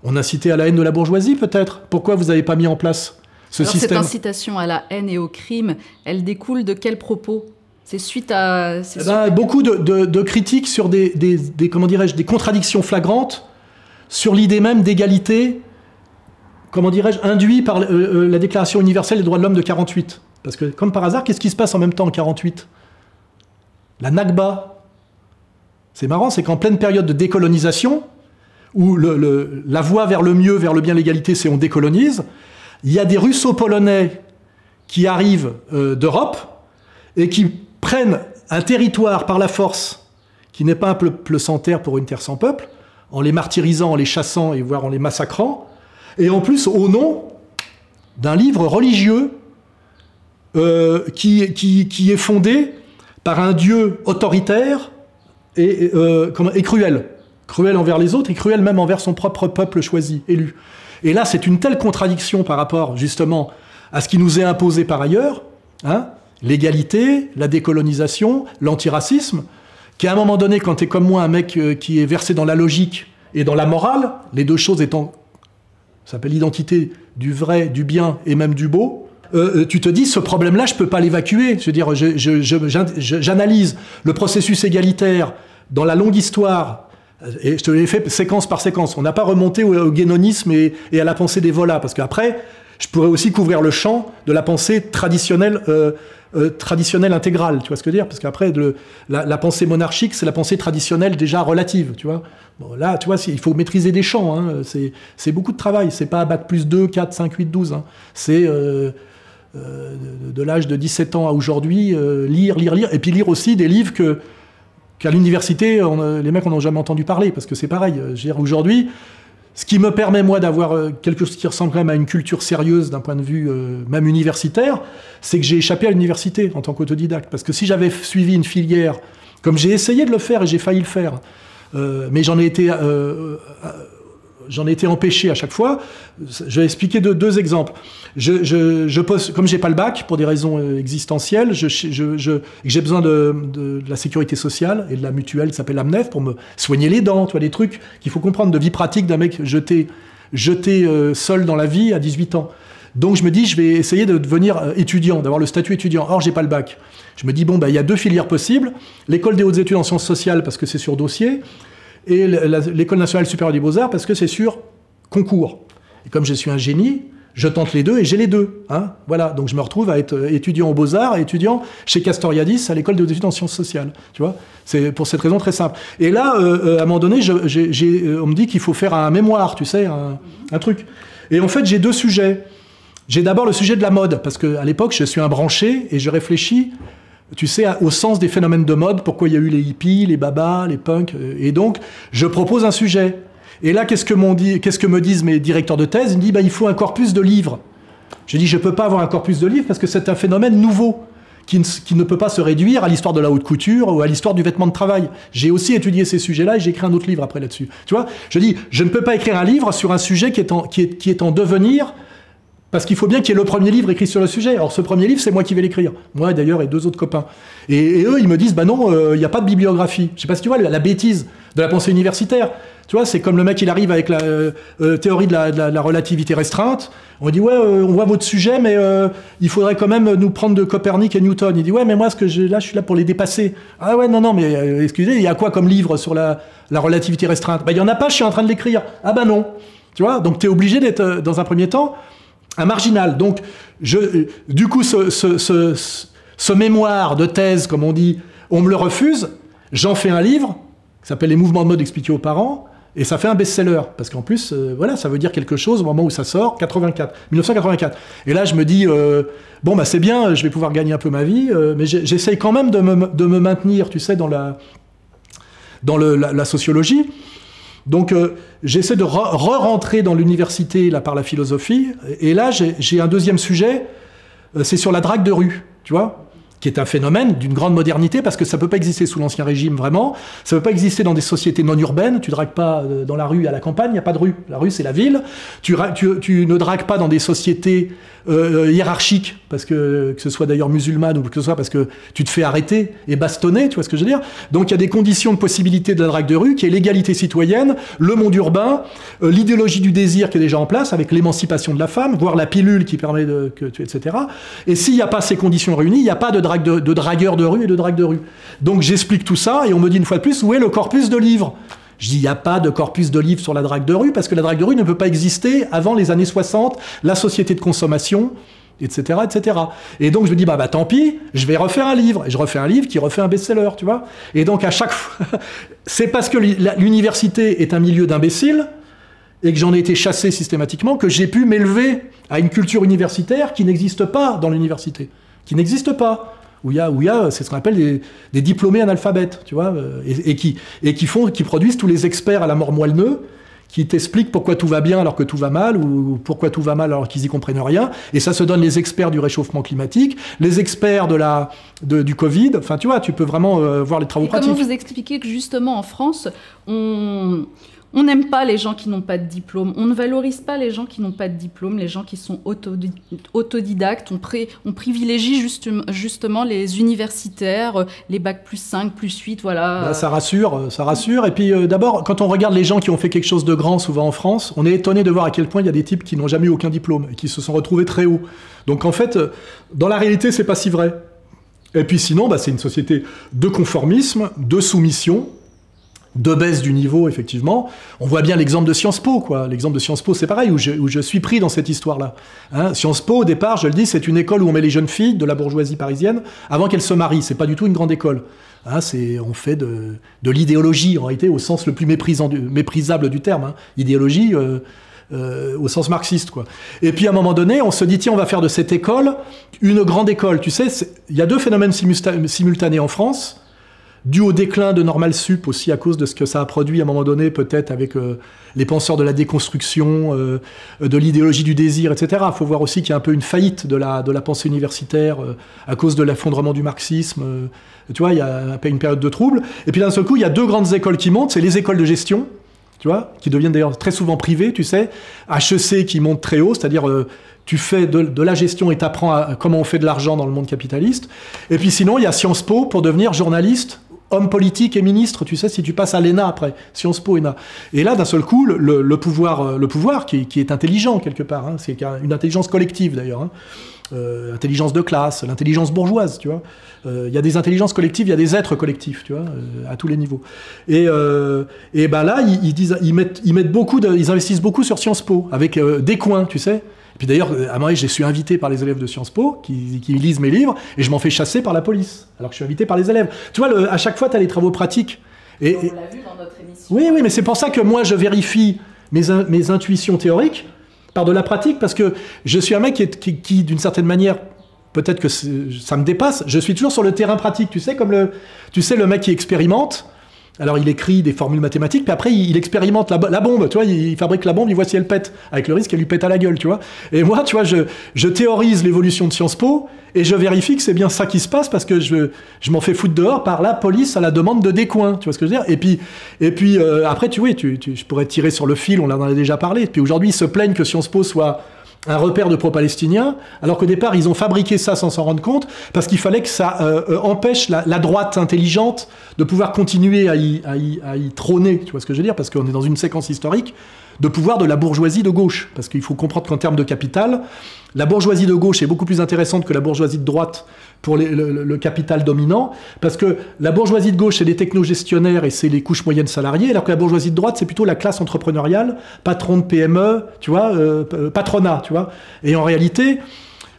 on incitait à la haine de la bourgeoisie peut-être. Pourquoi vous n'avez pas mis en place ce Alors, système? Cette incitation à la haine et au crime, elle découle de quels propos? C'est suite à... Eh ben, beaucoup de, de, de critiques sur des, des, des, comment dirais-je, des contradictions flagrantes sur l'idée même d'égalité, comment dirais-je, induit par euh, la Déclaration universelle des droits de l'homme de quarante-huit. Parce que, comme par hasard, qu'est-ce qui se passe en même temps en quarante-huit? La Nakba. C'est marrant, c'est qu'en pleine période de décolonisation, où le, le, la voie vers le mieux, vers le bien, l'égalité, c'est on décolonise, il y a des Russo-Polonais qui arrivent euh, d'Europe et qui prennent un territoire par la force qui n'est pas un peuple sans terre pour une terre sans peuple, en les martyrisant, en les chassant et voire en les massacrant, et en plus au nom d'un livre religieux euh, qui, qui, qui est fondé par un dieu autoritaire et, euh, et cruel. Cruel envers les autres et cruel même envers son propre peuple choisi, élu. Et là, c'est une telle contradiction par rapport justement à ce qui nous est imposé par ailleurs, hein, l'égalité, la décolonisation, l'antiracisme, qui à un moment donné, quand t'es comme moi un mec qui est versé dans la logique et dans la morale, les deux choses étant, ça s'appelle l'identité du vrai, du bien et même du beau, euh, tu te dis, ce problème-là, je peux pas l'évacuer. Je veux dire, je, je, je, je, j'analyse le processus égalitaire dans la longue histoire, et je te l'ai fait séquence par séquence. On n'a pas remonté au, au guénonisme et, et à la pensée des Volas, parce qu'après, je pourrais aussi couvrir le champ de la pensée traditionnelle, euh, euh, traditionnelle intégrale, tu vois ce que je veux dire? Parce qu'après, la, la pensée monarchique, c'est la pensée traditionnelle déjà relative, tu vois. Bon, là, tu vois, il faut maîtriser des champs, hein. C'est beaucoup de travail, c'est pas Bac plus deux, quatre, cinq, huit, douze, hein. C'est euh, euh, de, de l'âge de dix-sept ans à aujourd'hui, euh, lire, lire, lire, et puis lire aussi des livres que qu'à l'université, les mecs n'ont jamais entendu parler, parce que c'est pareil, je veux dire, aujourd'hui, ce qui me permet, moi, d'avoir quelque chose qui ressemble quand même à une culture sérieuse d'un point de vue euh, même universitaire, c'est que j'ai échappé à l'université en tant qu'autodidacte. Parce que si j'avais suivi une filière, comme j'ai essayé de le faire et j'ai failli le faire, euh, mais j'en ai, euh, j'en ai été empêché à chaque fois, je vais expliquer deux, deux exemples. Je, je, je pose, comme j'ai pas le bac, pour des raisons existentielles, je, je, je, j'ai besoin de, de, de la sécurité sociale et de la mutuelle qui s'appelle l'AMNEF pour me soigner les dents, tu vois, des trucs qu'il faut comprendre de vie pratique d'un mec jeté, jeté seul dans la vie à dix-huit ans. Donc je me dis, je vais essayer de devenir étudiant, d'avoir le statut étudiant. Or, j'ai pas le bac. Je me dis, bon, bah, y a deux filières possibles. L'école des hautes études en sciences sociales, parce que c'est sur dossier, et l'École nationale supérieure des beaux-arts, parce que c'est sur concours. Et comme je suis un génie, je tente les deux et j'ai les deux. Hein, voilà, donc je me retrouve à être étudiant aux Beaux-Arts et étudiant chez Castoriadis à l'école des études en sciences sociales. Tu vois, c'est pour cette raison très simple. Et là, euh, à un moment donné, je, j'ai, j'ai, on me dit qu'il faut faire un mémoire, tu sais, un, un truc. Et en fait, j'ai deux sujets. J'ai d'abord le sujet de la mode, parce qu'à l'époque, je suis un branché et je réfléchis, tu sais, au sens des phénomènes de mode, pourquoi il y a eu les hippies, les babas, les punks, et donc je propose un sujet. Et là, qu'est-ce que, qu'est-ce que me disent mes directeurs de thèse? Ils me disent, bah, il faut un corpus de livres. Je dis, je ne peux pas avoir un corpus de livres parce que c'est un phénomène nouveau, qui ne, qui ne peut pas se réduire à l'histoire de la haute couture ou à l'histoire du vêtement de travail. J'ai aussi étudié ces sujets-là et j'ai écrit un autre livre après là-dessus. Tu vois, je dis, je ne peux pas écrire un livre sur un sujet qui est en, qui est, qui est en devenir, parce qu'il faut bien qu'il y ait le premier livre écrit sur le sujet. Alors ce premier livre, c'est moi qui vais l'écrire. Moi d'ailleurs et deux autres copains. Et, et eux, ils me disent, bah non, il euh, n'y a pas de bibliographie. Je sais pas si tu vois la, la bêtise de la pensée universitaire. Tu vois, c'est comme le mec, il arrive avec la euh, euh, théorie de la, de, la, de la relativité restreinte. On dit, ouais, euh, on voit votre sujet, mais euh, il faudrait quand même nous prendre de Copernic et Newton. Il dit, ouais, mais moi, ce que là, je suis là pour les dépasser. Ah ouais, non, non, mais euh, excusez, il y a quoi comme livre sur la, la relativité restreinte? Bah il n'y en a pas, je suis en train de l'écrire. Ah bah non. Tu vois, donc tu es obligé d'être, euh, dans un premier temps, un marginal. Donc, je, du coup, ce, ce, ce, ce mémoire de thèse, comme on dit, on me le refuse, j'en fais un livre, qui s'appelle « Les mouvements de mode expliqués aux parents », et ça fait un best-seller, parce qu'en plus, euh, voilà, ça veut dire quelque chose au moment où ça sort, quatre-vingt-quatre, mille neuf cent quatre-vingt-quatre. Et là, je me dis, euh, bon, bah c'est bien, je vais pouvoir gagner un peu ma vie, euh, mais j'essaye quand même de me, de me maintenir, tu sais, dans la, dans le, la, la sociologie. Donc euh, j'essaie de re-rentrer dans l'université par la philosophie, et là j'ai un deuxième sujet, euh, c'est sur la drague de rue, tu vois, qui est un phénomène d'une grande modernité, parce que ça ne peut pas exister sous l'Ancien Régime vraiment, ça ne peut pas exister dans des sociétés non urbaines, tu ne dragues pas dans la rue à la campagne, il n'y a pas de rue, la rue c'est la ville, tu, tu, tu ne dragues pas dans des sociétés euh, hiérarchiques, parce que, que ce soit d'ailleurs musulmane ou que ce soit parce que tu te fais arrêter et bastonner, tu vois ce que je veux dire? Donc il y a des conditions de possibilité de la drague de rue, qui est l'égalité citoyenne, le monde urbain, euh, l'idéologie du désir qui est déjà en place, avec l'émancipation de la femme, voire la pilule qui permet de... Que, et cetera. Et s'il n'y a pas ces conditions réunies, il n'y a pas de drague De, de dragueurs de rue et de drague de rue. Donc j'explique tout ça et on me dit une fois de plus, où est le corpus de livres? Je dis, il n'y a pas de corpus de livres sur la drague de rue parce que la drague de rue ne peut pas exister avant les années soixante, la société de consommation, et cetera, et cetera. Et donc je me dis, bah, bah tant pis, je vais refaire un livre. Et je refais un livre qui refait un best-seller, tu vois. Et donc à chaque fois, c'est parce que l'université est un milieu d'imbéciles et que j'en ai été chassé systématiquement que j'ai pu m'élever à une culture universitaire qui n'existe pas dans l'université, qui n'existe pas. Où il y a, où il y a, c'est ce qu'on appelle des, des diplômés analphabètes, tu vois, et, et, qui, et qui, font, qui produisent tous les experts à la mort moelle-neu, qui t'expliquent pourquoi tout va bien alors que tout va mal, ou pourquoi tout va mal alors qu'ils n'y comprennent rien, et ça se donne les experts du réchauffement climatique, les experts de la, de, du Covid, enfin tu vois, tu peux vraiment euh, voir les travaux et pratiques. Comment vous expliquez que justement en France, on... On n'aime pas les gens qui n'ont pas de diplôme, on ne valorise pas les gens qui n'ont pas de diplôme, les gens qui sont autodidactes, on, pré, on privilégie juste, justement les universitaires, les bacs plus cinq, plus huit, voilà. Bah, ça rassure, ça rassure. Et puis euh, d'abord, quand on regarde les gens qui ont fait quelque chose de grand, souvent en France, on est étonné de voir à quel point il y a des types qui n'ont jamais eu aucun diplôme et qui se sont retrouvés très haut. Donc en fait, dans la réalité, c'est pas si vrai. Et puis sinon, bah, c'est une société de conformisme, de soumission, de baisse du niveau, effectivement. On voit bien l'exemple de Sciences Po, quoi. L'exemple de Sciences Po, c'est pareil, où je, où je suis pris dans cette histoire-là. Hein, Sciences Po, au départ, je le dis, c'est une école où on met les jeunes filles de la bourgeoisie parisienne avant qu'elles se marient. C'est pas du tout une grande école. Hein, on fait de, de l'idéologie, en réalité, au sens le plus méprisant du, méprisable du terme. Hein. Idéologie euh, euh, au sens marxiste, quoi. Et puis, à un moment donné, on se dit, tiens, on va faire de cette école une grande école. Tu sais, il y a deux phénomènes simultanés en France, dû au déclin de Normal Sup aussi à cause de ce que ça a produit à un moment donné, peut-être avec euh, les penseurs de la déconstruction, euh, de l'idéologie du désir, et cetera. Il faut voir aussi qu'il y a un peu une faillite de la, de la pensée universitaire euh, à cause de l'effondrement du marxisme. Euh, tu vois, il y a une période de trouble. Et puis d'un seul coup, il y a deux grandes écoles qui montent, c'est les écoles de gestion, tu vois, qui deviennent d'ailleurs très souvent privées, tu sais, H E C qui monte très haut, c'est-à-dire euh, tu fais de, de la gestion et t'apprends à, comment on fait de l'argent dans le monde capitaliste. Et puis sinon, il y a Sciences Po pour devenir journaliste, homme politique et ministre, tu sais, si tu passes à l'E N A après, Sciences Po, E N A. Et là, d'un seul coup, le, le pouvoir, le pouvoir qui, qui est intelligent quelque part, hein, c'est une intelligence collective d'ailleurs, hein, euh, intelligence de classe, l'intelligence bourgeoise, tu vois. Il euh, y a des intelligences collectives, il y a des êtres collectifs, tu vois, euh, à tous les niveaux. Et, euh, et ben là, ils, ils, disent, ils, mettent, ils, mettent beaucoup de, ils investissent beaucoup sur Sciences Po, avec euh, des coins, tu sais. Puis d'ailleurs, à Marais, je suis invité par les élèves de Sciences Po qui, qui lisent mes livres, et je m'en fais chasser par la police, alors que je suis invité par les élèves. Tu vois, le, à chaque fois, tu as les travaux pratiques. Et, on l'a vu dans notre émission. Oui, oui, mais c'est pour ça que moi, je vérifie mes, mes intuitions théoriques par de la pratique, parce que je suis un mec qui, est, qui, qui d'une certaine manière... Peut-être que ça me dépasse. Je suis toujours sur le terrain pratique, tu sais, comme le, tu sais, le mec qui expérimente. Alors, il écrit des formules mathématiques, puis après, il, il expérimente la, la bombe, tu vois, il, il fabrique la bombe, il voit si elle pète, avec le risque qu'elle lui pète à la gueule, tu vois. Et moi, tu vois, je, je théorise l'évolution de Sciences Po, et je vérifie que c'est bien ça qui se passe, parce que je, je m'en fais foutre dehors par la police à la demande de Descoings, tu vois ce que je veux dire. Et puis, et puis euh, après, tu vois, tu, tu, je pourrais tirer sur le fil, on en a déjà parlé. Puis aujourd'hui, ils se plaignent que Sciences Po soit... un repère de pro-palestinien, alors qu'au départ, ils ont fabriqué ça sans s'en rendre compte, parce qu'il fallait que ça euh, empêche la, la droite intelligente de pouvoir continuer à y, à, y, à y trôner, tu vois ce que je veux dire, parce qu'on est dans une séquence historique de pouvoir de la bourgeoisie de gauche, parce qu'il faut comprendre qu'en termes de capital, la bourgeoisie de gauche est beaucoup plus intéressante que la bourgeoisie de droite pour les, le, le capital dominant, parce que la bourgeoisie de gauche, c'est les technogestionnaires et c'est les couches moyennes salariées, alors que la bourgeoisie de droite, c'est plutôt la classe entrepreneuriale, patron de P M E, tu vois, euh, patronat, tu vois. Et en réalité,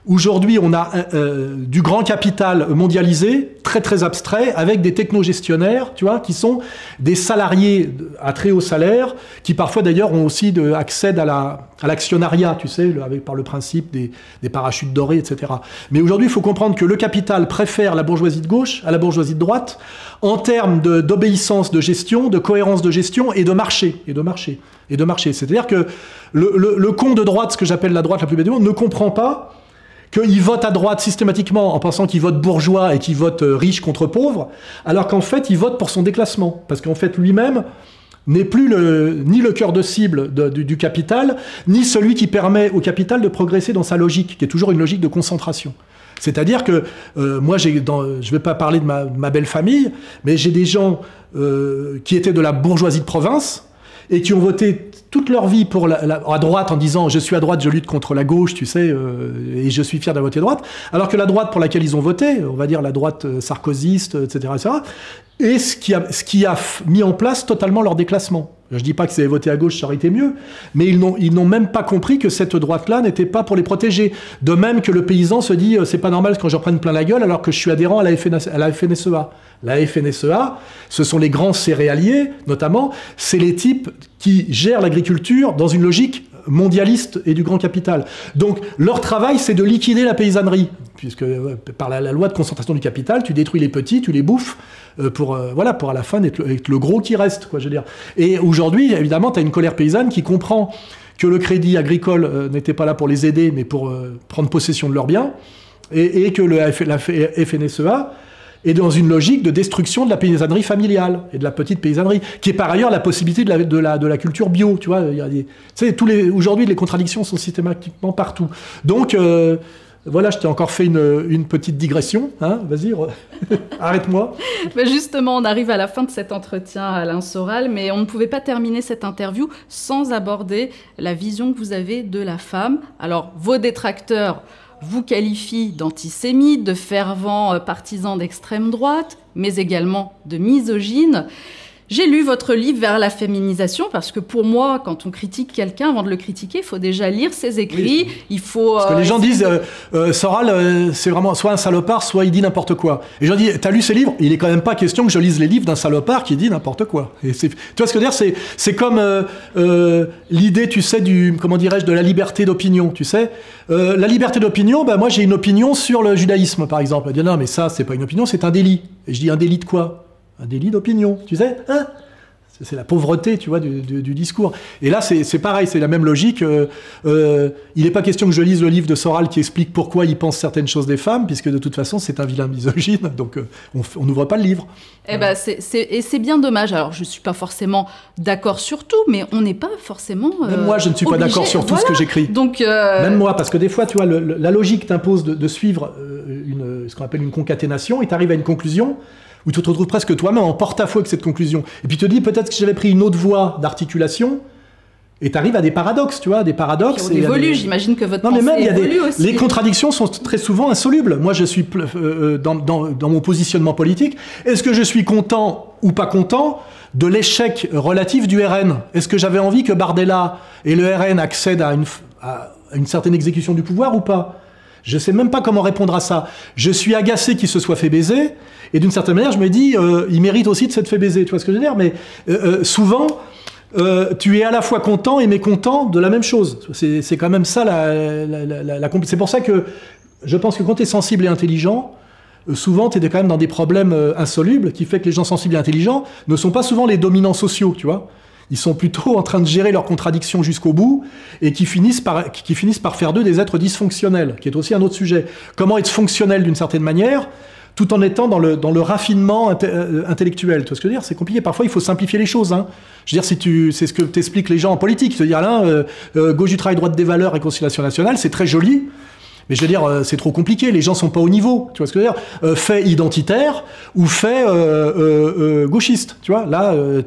aujourd'hui, on a euh, du grand capital mondialisé, très très abstrait, avec des technogestionnaires, tu vois, qui sont des salariés à très haut salaire, qui parfois d'ailleurs ont aussi de, accèdent à l'actionnariat, la, tu sais, le, avec, par le principe des, des parachutes dorés, et cetera. Mais aujourd'hui, il faut comprendre que le capital préfère la bourgeoisie de gauche à la bourgeoisie de droite en termes d'obéissance de, de gestion, de cohérence de gestion et de marché, et de marché, et de marché. C'est-à-dire que le, le, le con de droite, ce que j'appelle la droite la plus bête du monde, ne comprend pas qu'ils votent à droite systématiquement en pensant qu'ils votent bourgeois et qu'ils votent riches contre pauvres, alors qu'en fait, ils votent pour son déclassement. Parce qu'en fait, lui-même n'est plus le, ni le cœur de cible de, du, du capital, ni celui qui permet au capital de progresser dans sa logique, qui est toujours une logique de concentration. C'est-à-dire que, euh, moi, dans, je ne vais pas parler de ma, de ma belle famille, mais j'ai des gens euh, qui étaient de la bourgeoisie de province, et qui ont voté toute leur vie pour la, la, à droite en disant « je suis à droite, je lutte contre la gauche, tu sais, euh, et je suis fier d'avoir voté droite », alors que la droite pour laquelle ils ont voté, on va dire la droite sarkozyste, et cetera, et cetera, et ce qui a, ce qui a mis en place totalement leur déclassement. Je ne dis pas que si ils avaient voté à gauche, ça aurait été mieux, mais ils n'ont même pas compris que cette droite-là n'était pas pour les protéger. De même que le paysan se dit « c'est pas normal quand j'en prenne plein la gueule alors que je suis adhérent à la F N S E A ». La F N S E A, ce sont les grands céréaliers, notamment, c'est les types qui gèrent l'agriculture dans une logique mondialiste et du grand capital. Donc leur travail, c'est de liquider la paysannerie, puisque euh, par la, la loi de concentration du capital, tu détruis les petits, tu les bouffes, euh, pour, euh, voilà, pour à la fin être le, être le gros qui reste, quoi, je veux dire. Et aujourd'hui, évidemment, tu as une colère paysanne qui comprend que le crédit agricole euh, n'était pas là pour les aider, mais pour euh, prendre possession de leurs biens, et, et que le, la F N S E A est dans une logique de destruction de la paysannerie familiale et de la petite paysannerie, qui est par ailleurs la possibilité de la, de la, de la culture bio. Tu vois, aujourd'hui, les contradictions sont systématiquement partout. Donc, euh, voilà, je t'ai encore fait une, une petite digression. Hein, vas-y, arrête-moi. Ben justement, on arrive à la fin de cet entretien, Alain Soral, mais on ne pouvait pas terminer cette interview sans aborder la vision que vous avez de la femme. Alors, vos détracteurs vous qualifie d'antisémite, de fervent partisan d'extrême droite, mais également de misogyne. J'ai lu votre livre « Vers la féminisation » parce que pour moi, quand on critique quelqu'un, avant de le critiquer, il faut déjà lire ses écrits, oui. Il faut... Parce que euh, les gens disent euh, euh, « Soral, euh, c'est vraiment soit un salopard, soit il dit n'importe quoi ». Et je dis « T'as lu ses livres ?» Il n'est quand même pas question que je lise les livres d'un salopard qui dit n'importe quoi. Et tu vois ce que je veux dire? C'est comme euh, euh, l'idée, tu sais, du, comment dirais-je, de la liberté d'opinion, tu sais. Euh, la liberté d'opinion, ben, moi j'ai une opinion sur le judaïsme, par exemple. Elle dit « Non, mais ça, c'est pas une opinion, c'est un délit ». Et je dis « Un délit de quoi ? » Un délit d'opinion, tu sais, hein, c'est la pauvreté, tu vois, du, du, du discours. Et là, c'est pareil, c'est la même logique. Euh, euh, il n'est pas question que je lise le livre de Soral qui explique pourquoi il pense certaines choses des femmes, puisque de toute façon, c'est un vilain misogyne, donc euh, on n'ouvre pas le livre. Eh ben, c'est, c'est, et c'est bien dommage. Alors, je ne suis pas forcément d'accord sur tout, mais on n'est pas forcément euh, Même moi, je ne suis pas d'accord sur tout voilà. ce que j'écris. Donc, euh... Même moi, parce que des fois, tu vois, le, le, la logique t'impose de, de suivre euh, une, ce qu'on appelle une concaténation, et tu arrives à une conclusion où tu te retrouves presque toi-même en porte-à-faux avec cette conclusion. Et puis tu te dis, peut-être que j'avais pris une autre voie d'articulation, et tu arrives à des paradoxes, tu vois, des paradoxes. Qui évoluent, des... j'imagine que votre non, pensée mais même, il y a des... aussi. Les contradictions sont très souvent insolubles. Moi, je suis euh, dans, dans, dans mon positionnement politique. Est-ce que je suis content ou pas content de l'échec relatif du R N? Est-ce que j'avais envie que Bardella et le R N accèdent à une... À... une certaine exécution du pouvoir ou pas? Je sais même pas comment répondre à ça. Je suis agacé qu'il se soit fait baiser, et d'une certaine manière, je me dis, euh, il mérite aussi de s'être fait baiser, tu vois ce que je veux dire? Mais euh, euh, souvent, euh, tu es à la fois content et mécontent de la même chose. C'est quand même ça la... la, la, la, la c'est pour ça que je pense que quand tu es sensible et intelligent, souvent, tu es quand même dans des problèmes insolubles qui fait que les gens sensibles et intelligents ne sont pas souvent les dominants sociaux, tu vois. Ils sont plutôt en train de gérer leurs contradictions jusqu'au bout et qui finissent par, qui finissent par faire d'eux des êtres dysfonctionnels, qui est aussi un autre sujet. Comment être fonctionnel d'une certaine manière tout en étant dans le, dans le raffinement inte intellectuel. Tu vois ce que je veux dire? C'est compliqué. Parfois, il faut simplifier les choses. Hein. Je veux dire, si tu, c'est ce que t'expliques les gens en politique. Tu te dis, Alain, euh, euh, gauche du travail, droite des valeurs, réconciliation nationale, c'est très joli. Mais je veux dire, euh, c'est trop compliqué, les gens sont pas au niveau, tu vois ce que je veux dire, euh, fait identitaire ou fait euh, euh, euh, gauchiste, tu vois, là, euh,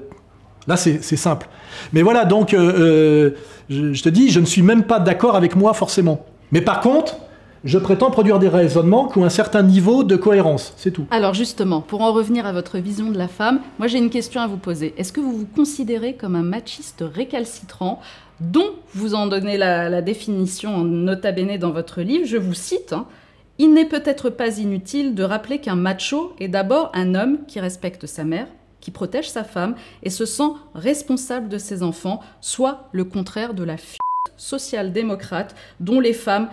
là c'est simple. Mais voilà, donc, euh, je, je te dis, je ne suis même pas d'accord avec moi forcément. Mais par contre, je prétends produire des raisonnements qui ont un certain niveau de cohérence, c'est tout. Alors justement, pour en revenir à votre vision de la femme, moi j'ai une question à vous poser. Est-ce que vous vous considérez comme un machiste récalcitrant ? Dont vous en donnez la, la définition, nota bene dans votre livre, je vous cite, hein, « Il n'est peut-être pas inutile de rappeler qu'un macho est d'abord un homme qui respecte sa mère, qui protège sa femme et se sent responsable de ses enfants, soit le contraire de la f*** social-démocrate dont les femmes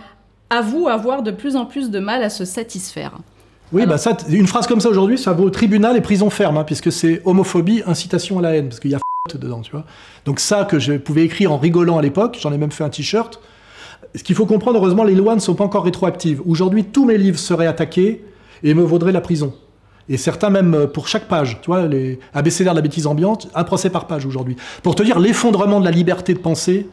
avouent avoir de plus en plus de mal à se satisfaire. » Oui, Alors... bah ça, une phrase comme ça aujourd'hui, ça vaut au tribunal et prison ferme, hein, puisque c'est homophobie, incitation à la haine, parce qu'il y a dedans, tu vois. Donc ça que je pouvais écrire en rigolant à l'époque, j'en ai même fait un t-shirt. Ce qu'il faut comprendre, heureusement, les lois ne sont pas encore rétroactives. Aujourd'hui, tous mes livres seraient attaqués et me vaudraient la prison. Et certains même pour chaque page, tu vois, les abécédaires de la bêtise ambiante, un procès par page aujourd'hui. Pour te dire l'effondrement de la liberté de penser,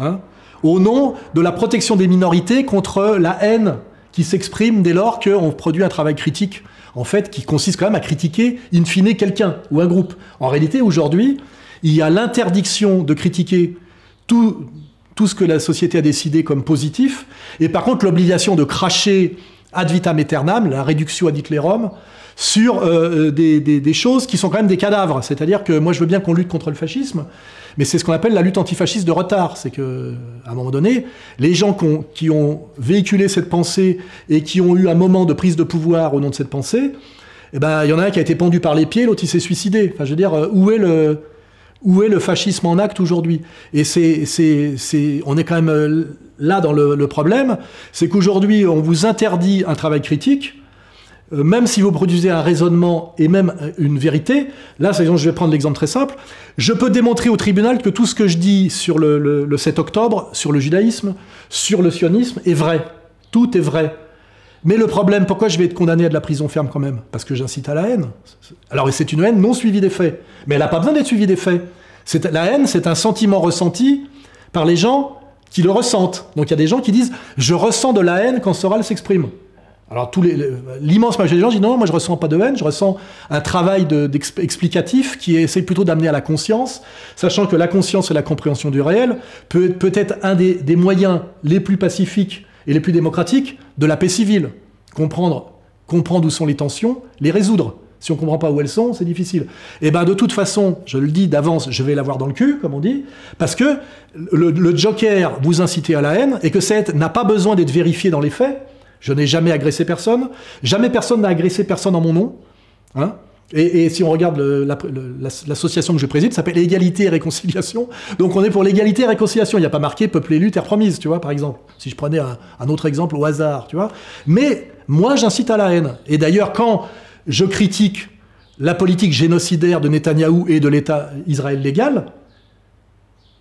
hein, au nom de la protection des minorités contre la haine qui s'exprime dès lors qu'on produit un travail critique, en fait, qui consiste quand même à critiquer in fine quelqu'un ou un groupe. En réalité, aujourd'hui, il y a l'interdiction de critiquer tout, tout ce que la société a décidé comme positif, et par contre l'obligation de cracher ad vitam aeternam, la réduction ad hitlerum, sur euh, des, des, des choses qui sont quand même des cadavres. C'est-à-dire que moi je veux bien qu'on lutte contre le fascisme, mais c'est ce qu'on appelle la lutte antifasciste de retard. C'est qu'à un moment donné, les gens qui ont, qui ont véhiculé cette pensée et qui ont eu un moment de prise de pouvoir au nom de cette pensée, eh ben, il y en a un qui a été pendu par les pieds, l'autre il s'est suicidé. Enfin, je veux dire, où est le... Où est le fascisme en acte aujourd'hui? Et c'est, c'est, c'est, on est quand même là dans le, le problème, c'est qu'aujourd'hui on vous interdit un travail critique, euh, même si vous produisez un raisonnement et même une vérité. Là, je vais prendre l'exemple très simple. Je peux démontrer au tribunal que tout ce que je dis sur le, le, le sept octobre, sur le judaïsme, sur le sionisme, est vrai. Tout est vrai. Mais le problème, pourquoi je vais être condamné à de la prison ferme quand même? Parce que j'incite à la haine. Alors c'est une haine non suivie des faits. Mais elle n'a pas besoin d'être suivie des faits. La haine, c'est un sentiment ressenti par les gens qui le ressentent. Donc il y a des gens qui disent « je ressens de la haine quand Soral s'exprime ». Alors l'immense majorité des gens disent « non, moi je ne ressens pas de haine, je ressens un travail de, explicatif qui essaie plutôt d'amener à la conscience, sachant que la conscience et la compréhension du réel peut être, peut être un des, des moyens les plus pacifiques et les plus démocratiques de la paix civile. Comprendre, comprendre où sont les tensions, les résoudre. Si on ne comprend pas où elles sont, c'est difficile. Et bien de toute façon, je le dis d'avance, je vais l'avoir dans le cul, comme on dit, parce que le, le joker vous incitez à la haine et que cette n'a pas besoin d'être vérifié dans les faits. Je n'ai jamais agressé personne, jamais personne n'a agressé personne en mon nom. Hein? Et, et si on regarde l'association la, que je préside, ça s'appelle Égalité et Réconciliation. Donc on est pour l'égalité et réconciliation. Il n'y a pas marqué peuple élu, terre promise, tu vois, par exemple. Si je prenais un, un autre exemple au hasard, tu vois. Mais moi, j'incite à la haine. Et d'ailleurs, quand je critique la politique génocidaire de Netanyahou et de l'État Israël légal,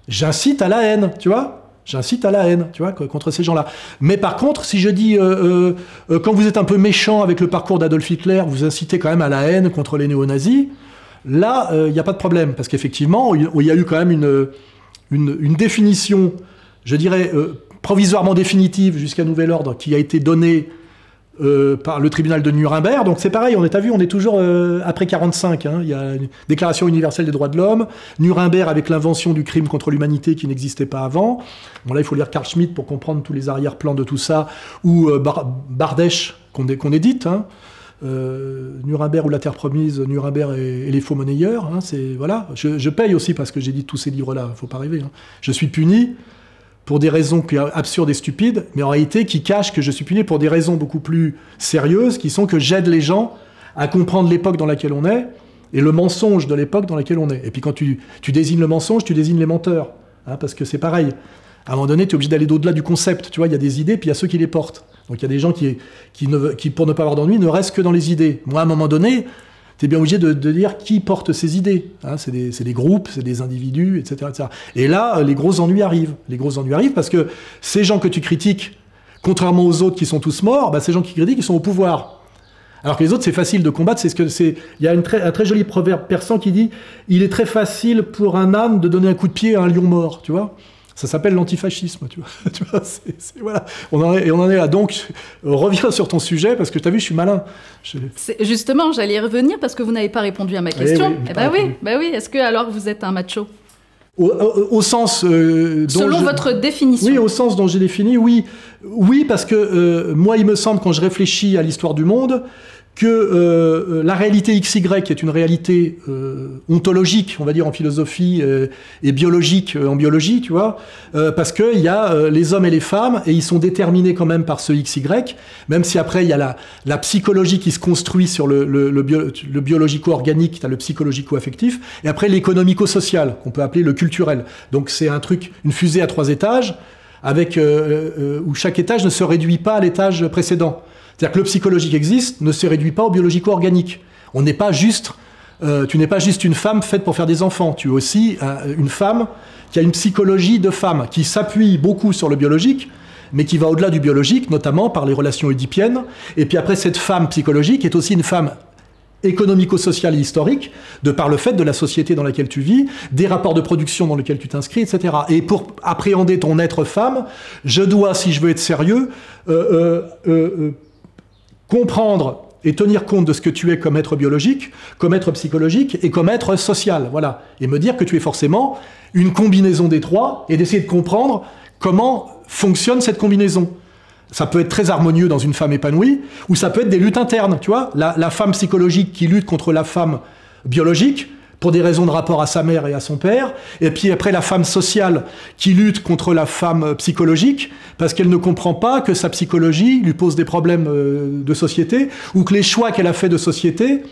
j'incite à la haine, tu vois. J'incite à la haine, tu vois, contre ces gens-là. Mais par contre, si je dis, euh, euh, quand vous êtes un peu méchant avec le parcours d'Adolf Hitler, vous incitez quand même à la haine contre les néo-nazis, là, il euh, n'y a pas de problème. Parce qu'effectivement, il y a eu quand même une, une, une définition, je dirais, euh, provisoirement définitive jusqu'à nouvel ordre, qui a été donnée euh, par le tribunal de Nuremberg. Donc c'est pareil, on est à vu, on est toujours euh, après quarante-cinq. Hein, il y a une déclaration universelle des droits de l'homme, Nuremberg avec l'invention du crime contre l'humanité qui n'existait pas avant. Bon là, il faut lire Carl Schmitt pour comprendre tous les arrière-plans de tout ça, ou euh, Bar Bardèche qu'on qu'on édite, hein, euh, Nuremberg ou la Terre Promise, Nuremberg et, et les faux monnayeurs. Hein, c'est voilà, je, je paye aussi parce que j'édite tous ces livres-là, faut pas rêver. Hein. Je suis puni pour des raisons absurdes et stupides, mais en réalité qui cachent que je suis puni pour des raisons beaucoup plus sérieuses, qui sont que j'aide les gens à comprendre l'époque dans laquelle on est et le mensonge de l'époque dans laquelle on est. Et puis quand tu, tu désignes le mensonge, tu désignes les menteurs, hein, parce que c'est pareil. À un moment donné, tu es obligé d'aller au-delà du concept. Tu vois, il y a des idées, puis il y a ceux qui les portent. Donc il y a des gens qui, qui, ne, qui pour ne pas avoir d'ennui, ne restent que dans les idées. Moi, à un moment donné, tu es bien obligé de, de dire qui porte ces idées. Hein, c'est des, c'est des groupes, c'est des individus, et cetera, et cetera. Et là, les gros ennuis arrivent. Les gros ennuis arrivent parce que ces gens que tu critiques, contrairement aux autres qui sont tous morts, bah, ces gens qui critiquent, ils sont au pouvoir. Alors que les autres, c'est facile de combattre. C'est ce que c'est. Il y a une très, un très joli proverbe persan qui dit « Il est très facile pour un âne de donner un coup de pied à un lion mort. » Tu vois ? Ça s'appelle l'antifascisme, tu vois. Tu vois, c'est, c'est, voilà. On en est, et on en est là. Donc, reviens sur ton sujet, parce que tu as vu, je suis malin. Je... Justement, j'allais y revenir, parce que vous n'avez pas répondu à ma question. Eh oui, eh bah oui, bah oui. Est-ce que, alors, vous êtes un macho ? Au, au, au sens... Euh, dont Selon je... votre définition. Oui, au sens dont j'ai défini, oui. Oui, parce que, euh, moi, il me semble, quand je réfléchis à l'histoire du monde, que euh, la réalité X Y est une réalité euh, ontologique, on va dire en philosophie, euh, et biologique euh, en biologie, tu vois, euh, parce qu'il y a euh, les hommes et les femmes, et ils sont déterminés quand même par ce X Y, même si après il y a la, la psychologie qui se construit sur le, le, le, bio, le biologico-organique, tu as le psychologico-affectif, et après l'économico-social, qu'on peut appeler le culturel. Donc c'est un truc, une fusée à trois étages, avec, euh, euh, où chaque étage ne se réduit pas à l'étage précédent. C'est-à-dire que le psychologique existe, ne se réduit pas au biologico-organique. On n'est pas juste, euh, tu n'es pas juste une femme faite pour faire des enfants. Tu es aussi euh, une femme qui a une psychologie de femme, qui s'appuie beaucoup sur le biologique, mais qui va au-delà du biologique, notamment par les relations oedipiennes. Et puis après, cette femme psychologique est aussi une femme économico-sociale et historique, de par le fait de la société dans laquelle tu vis, des rapports de production dans lesquels tu t'inscris, et cetera. Et pour appréhender ton être femme, je dois, si je veux être sérieux, euh, euh, euh, comprendre et tenir compte de ce que tu es comme être biologique, comme être psychologique et comme être social, voilà. Et me dire que tu es forcément une combinaison des trois et d'essayer de comprendre comment fonctionne cette combinaison. Ça peut être très harmonieux dans une femme épanouie, ou ça peut être des luttes internes, tu vois. La, la femme psychologique qui lutte contre la femme biologique, pour des raisons de rapport à sa mère et à son père, et puis après la femme sociale qui lutte contre la femme psychologique parce qu'elle ne comprend pas que sa psychologie lui pose des problèmes de société ou que les choix qu'elle a fait de société,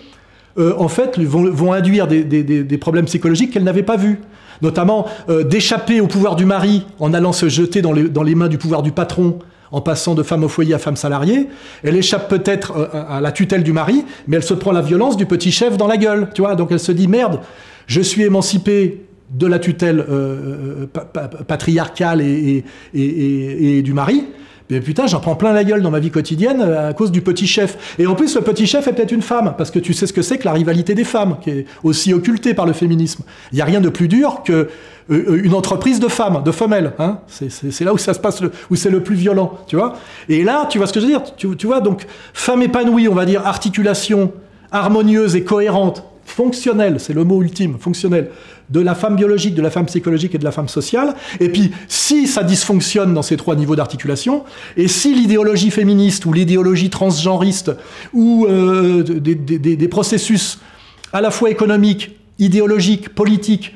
euh, en fait, vont, vont induire des, des, des problèmes psychologiques qu'elle n'avait pas vus. Notamment euh, d'échapper au pouvoir du mari en allant se jeter dans les, dans les mains du pouvoir du patron, en passant de femme au foyer à femme salariée. Elle échappe peut-être à la tutelle du mari, mais elle se prend la violence du petit chef dans la gueule, tu vois. Donc elle se dit, merde, je suis émancipée de la tutelle euh, pa pa patriarcale et, et, et, et du mari, mais putain, j'en prends plein la gueule dans ma vie quotidienne à cause du petit chef. Et en plus, le petit chef est peut-être une femme, parce que tu sais ce que c'est que la rivalité des femmes, qui est aussi occultée par le féminisme. Il n'y a rien de plus dur que une entreprise de femmes, de femelles. Hein. C'est là où ça se passe, le, où c'est le plus violent, tu vois. Et là, tu vois ce que je veux dire, tu, tu vois, donc, femme épanouie, on va dire, articulation harmonieuse et cohérente, fonctionnelle, c'est le mot ultime, fonctionnelle, de la femme biologique, de la femme psychologique et de la femme sociale. Et puis, si ça dysfonctionne dans ces trois niveaux d'articulation, et si l'idéologie féministe ou l'idéologie transgenriste ou euh, des, des, des processus à la fois économiques, idéologiques, politiques,